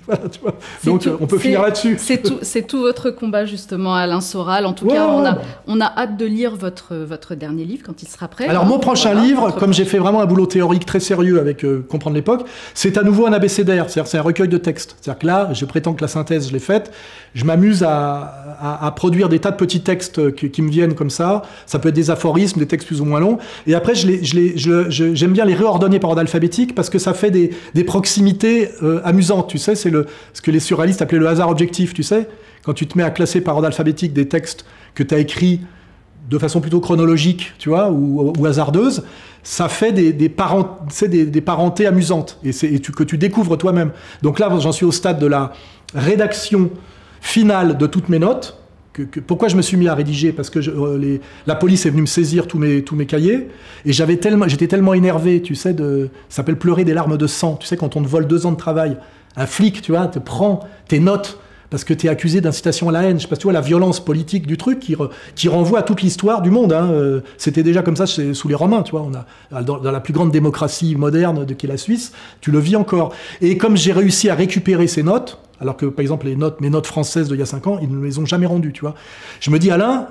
Voilà, tu vois. Donc tout, on peut finir là-dessus. C'est tout, tout votre combat justement, Alain Soral. En tout ouais, cas, ouais, on, a, bah. on a hâte de lire votre, votre dernier livre quand il sera prêt. Alors hein, mon prochain voilà, livre, comme j'ai fait vraiment un boulot théorique très sérieux avec euh, Comprendre l'époque, c'est à nouveau un abécédaire, c'est-à-dire c'est un recueil de textes. C'est-à-dire que là, je prétends que la synthèse, je l'ai faite. Je m'amuse à, à, à produire des tas de petits textes qui, qui me viennent comme ça. Ça peut être des aphorismes, des textes plus ou moins longs. Et après, je les, je les, je, je, j'aime bien les réordonner par ordre alphabétique parce que ça fait des, des proximités Euh, amusante, tu sais, c'est ce que les surréalistes appelaient le hasard objectif, tu sais, quand tu te mets à classer par ordre alphabétique des textes que tu as écrits de façon plutôt chronologique, tu vois, ou, ou hasardeuse, ça fait des, des, parent, des, des parentés amusantes, et, et tu, que tu découvres toi-même. Donc là, j'en suis au stade de la rédaction finale de toutes mes notes. Que, que, pourquoi je me suis mis à rédiger? Parce que je, euh, les, la police est venue me saisir tous mes, tous mes cahiers, et j'avais tellement, j'étais tellement énervé, tu sais, de, ça s'appelle pleurer des larmes de sang, tu sais, quand on te vole deux ans de travail, un flic, tu vois, te prend tes notes, parce que tu es accusé d'incitation à la haine, je sais pas, tu vois, la violence politique du truc qui, re, qui renvoie à toute l'histoire du monde, hein. Euh, c'était déjà comme ça chez, sous les Romains, tu vois, on a, dans, dans la plus grande démocratie moderne de, qu'est la Suisse, tu le vis encore. Et comme j'ai réussi à récupérer ces notes, alors que, par exemple, les notes, mes notes françaises d'il y a cinq ans, ils ne les ont jamais rendues, tu vois. Je me dis, Alain,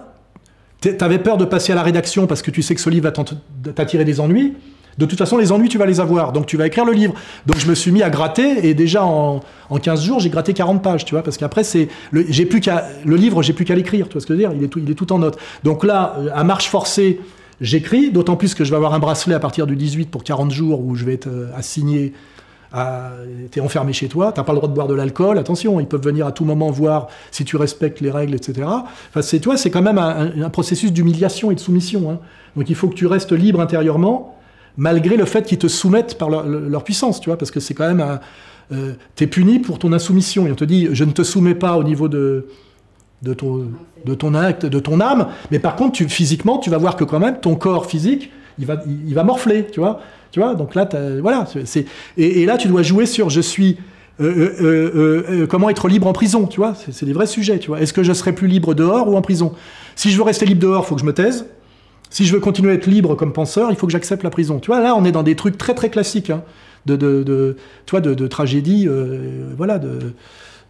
t'avais peur de passer à la rédaction parce que tu sais que ce livre va t'attirer des ennuis. De toute façon, les ennuis, tu vas les avoir. Donc, tu vas écrire le livre. Donc, je me suis mis à gratter. Et déjà, en, en quinze jours, j'ai gratté quarante pages, tu vois. Parce qu'après, le, le livre, j'ai plus qu'à l'écrire. Tu vois ce que je veux dire, il est, tout, il est tout en notes. Donc là, à marche forcée, j'écris. D'autant plus que je vais avoir un bracelet à partir du dix-huit pour quarante jours où je vais être assigné... t'es enfermé chez toi, t'as pas le droit de boire de l'alcool, attention, ils peuvent venir à tout moment voir si tu respectes les règles, et cetera. Enfin, c'est toi, c'est quand même un, un processus d'humiliation et de soumission, hein. Donc il faut que tu restes libre intérieurement, malgré le fait qu'ils te soumettent par leur, leur puissance, tu vois, parce que c'est quand même, un, euh, t'es puni pour ton insoumission. Et on te dit, je ne te soumets pas au niveau de de ton de ton acte, de ton âme, mais par contre, tu, physiquement, tu vas voir que quand même ton corps physique, il va, il, il va morfler, tu vois. Tu vois, donc là, voilà, c'est et, et là, tu dois jouer sur je suis euh, euh, euh, euh, comment être libre en prison, tu vois, c'est des vrais sujets, tu vois. Est-ce que je serai plus libre dehors ou en prison? Si je veux rester libre dehors, il faut que je me taise. Si je veux continuer à être libre comme penseur, il faut que j'accepte la prison. Tu vois, là, on est dans des trucs très très classiques, hein, de, de, de, tu vois, de, de tragédie, euh, voilà. De,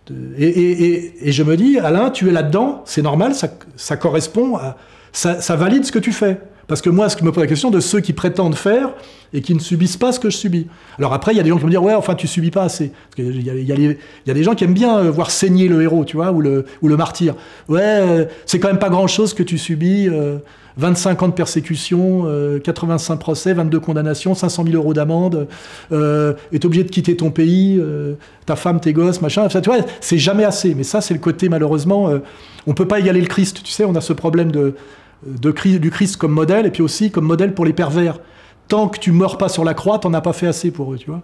de, et, et, et, et je me dis, Alain, tu es là-dedans, c'est normal, ça, ça correspond, à, ça, ça valide ce que tu fais. Parce que moi, ce qui me pose la question de ceux qui prétendent faire et qui ne subissent pas ce que je subis. Alors après, il y a des gens qui vont me dire « Ouais, enfin, tu subis pas assez. » Il y, y, y a des gens qui aiment bien voir saigner le héros, tu vois, ou le, ou le martyr. « Ouais, c'est quand même pas grand-chose que tu subis. Euh, vingt-cinq ans de persécution, euh, quatre-vingt-cinq procès, vingt-deux condamnations, cinq cent mille euros d'amende, euh, et t'es obligé de quitter ton pays, euh, ta femme, tes gosses, machin. » Tu vois, c'est jamais assez. Mais ça, c'est le côté, malheureusement, euh, on peut pas égaler le Christ. Tu sais, on a ce problème de... De, du Christ comme modèle, et puis aussi comme modèle pour les pervers. Tant que tu meurs pas sur la croix, t'en as pas fait assez pour eux, tu vois.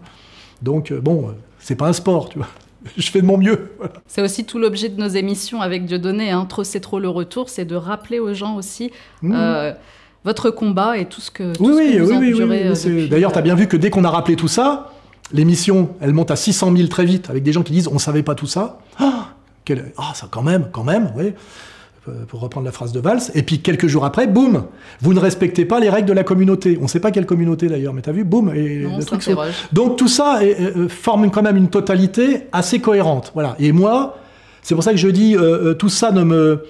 Donc, bon, c'est pas un sport, tu vois. Je fais de mon mieux. Voilà. C'est aussi tout l'objet de nos émissions avec Dieudonné, hein. Trop c'est trop le retour, c'est de rappeler aux gens aussi... Mmh. Euh, votre combat et tout ce que... Tout oui, ce que oui, vous oui, endurez oui, oui. D'ailleurs, t'as bien vu que dès qu'on a rappelé tout ça, l'émission, elle monte à six cent mille très vite, avec des gens qui disent « on savait pas tout ça ». Ah, quel... ah, ça quand même, quand même, oui. Pour reprendre la phrase de Valls, et puis quelques jours après, boum, vous ne respectez pas les règles de la communauté. On ne sait pas quelle communauté d'ailleurs, mais t'as vu, boum. Et non, le truc sur... Donc tout ça est, euh, forme quand même une totalité assez cohérente. Voilà. Et moi, c'est pour ça que je dis, euh, tout ça ne me...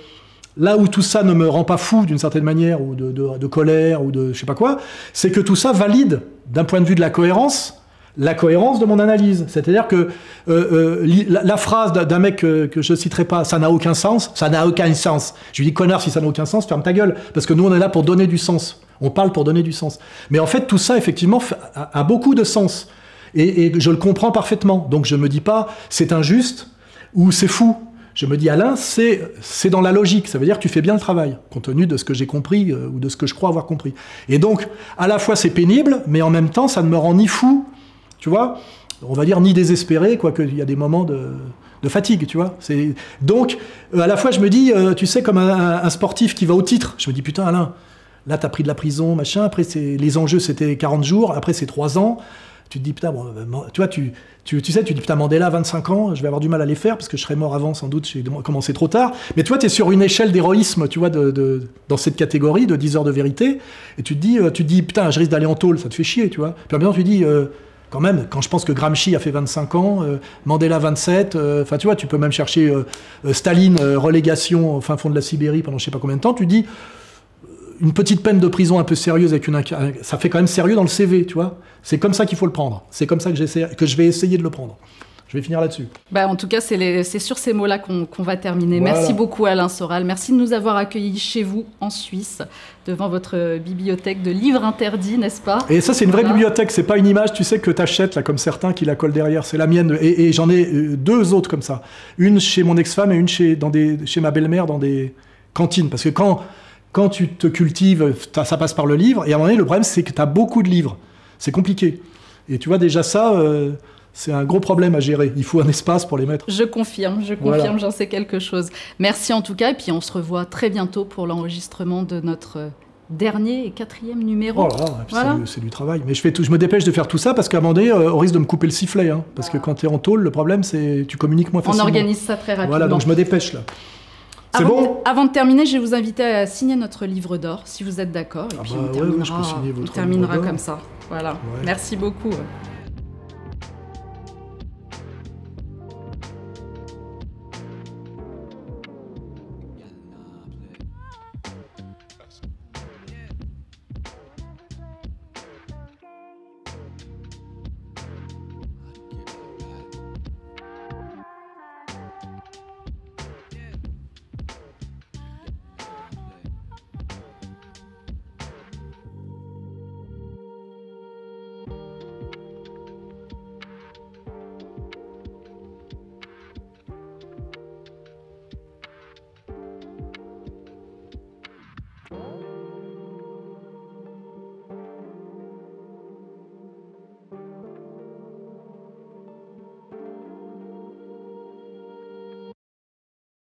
Là où tout ça ne me rend pas fou d'une certaine manière, ou de, de, de colère, ou de je sais pas quoi, c'est que tout ça valide, d'un point de vue de la cohérence, la cohérence de mon analyse. C'est-à-dire que euh, euh, la, la phrase d'un mec que, que je ne citerai pas, ça n'a aucun sens, ça n'a aucun sens. Je lui dis, connard, si ça n'a aucun sens, ferme ta gueule. Parce que nous, on est là pour donner du sens. On parle pour donner du sens. Mais en fait, tout ça, effectivement, a, a beaucoup de sens. Et, et je le comprends parfaitement. Donc je ne me dis pas, c'est injuste ou c'est fou. Je me dis, Alain, c'est dans la logique. Ça veut dire que tu fais bien le travail, compte tenu de ce que j'ai compris euh, ou de ce que je crois avoir compris. Et donc, à la fois, c'est pénible, mais en même temps, ça ne me rend ni fou, tu vois, on va dire ni désespéré, quoique il y a des moments de, de fatigue, tu vois. Donc, euh, à la fois, je me dis, euh, tu sais, comme un, un sportif qui va au titre, je me dis, putain, Alain, là, t'as pris de la prison, machin, après, les enjeux, c'était quarante jours, après, c'est trois ans, tu te dis, putain, bon, tu vois, tu, tu, tu sais, tu te dis, putain, Mandela, vingt-cinq ans, je vais avoir du mal à les faire, parce que je serais mort avant, sans doute, j'ai commencé trop tard, mais tu vois, t'es sur une échelle d'héroïsme, tu vois, de, de, dans cette catégorie de dix heures de vérité, et tu te dis, euh, tu te dis putain, je risque d'aller en tôle, ça te fait chier, tu vois. Puis en même temps, tu te dis... Euh, quand même, quand je pense que Gramsci a fait vingt-cinq ans, euh, Mandela vingt-sept, enfin euh, tu vois, tu peux même chercher euh, euh, Staline, euh, relégation au fin fond de la Sibérie pendant je sais pas combien de temps, tu dis une petite peine de prison un peu sérieuse avec une, ça fait quand même sérieux dans le C V, tu vois. C'est comme ça qu'il faut le prendre. C'est comme ça que j'essaie, que je vais essayer de le prendre. Je vais finir là-dessus. Bah, en tout cas, c'est sur ces mots-là qu'on qu'on va terminer. Voilà. Merci beaucoup Alain Soral. Merci de nous avoir accueillis chez vous, en Suisse, devant votre bibliothèque de livres interdits, n'est-ce pas? Et ça, c'est une vraie voilà. bibliothèque. C'est pas une image, tu sais, que t'achètes, là, comme certains qui la collent derrière. C'est la mienne. Et, et j'en ai deux autres comme ça. Une chez mon ex-femme et une chez, dans des, chez ma belle-mère dans des cantines. Parce que quand, quand tu te cultives, ça passe par le livre. Et à un moment donné, le problème, c'est que t'as beaucoup de livres. C'est compliqué. Et tu vois, déjà ça... Euh, c'est un gros problème à gérer. Il faut un espace pour les mettre. Je confirme, je confirme, voilà. J'en sais quelque chose. Merci en tout cas. Et puis on se revoit très bientôt pour l'enregistrement de notre dernier et quatrième numéro. Oh là, voilà. C'est du travail. Mais je, fais tout, je me dépêche de faire tout ça parce qu'à un moment donné, on risque de me couper le sifflet. Hein, parce voilà. que quand tu es en tôle, le problème, c'est que tu communiques moins facilement. On organise ça très rapidement. Voilà, donc je me dépêche là. C'est bon ? Avant de terminer, je vais vous inviter à signer notre livre d'or, si vous êtes d'accord. Et ah puis bah, on terminera, ouais, ouais, je peux signer votre on terminera comme ça. Voilà. Ouais. Merci beaucoup.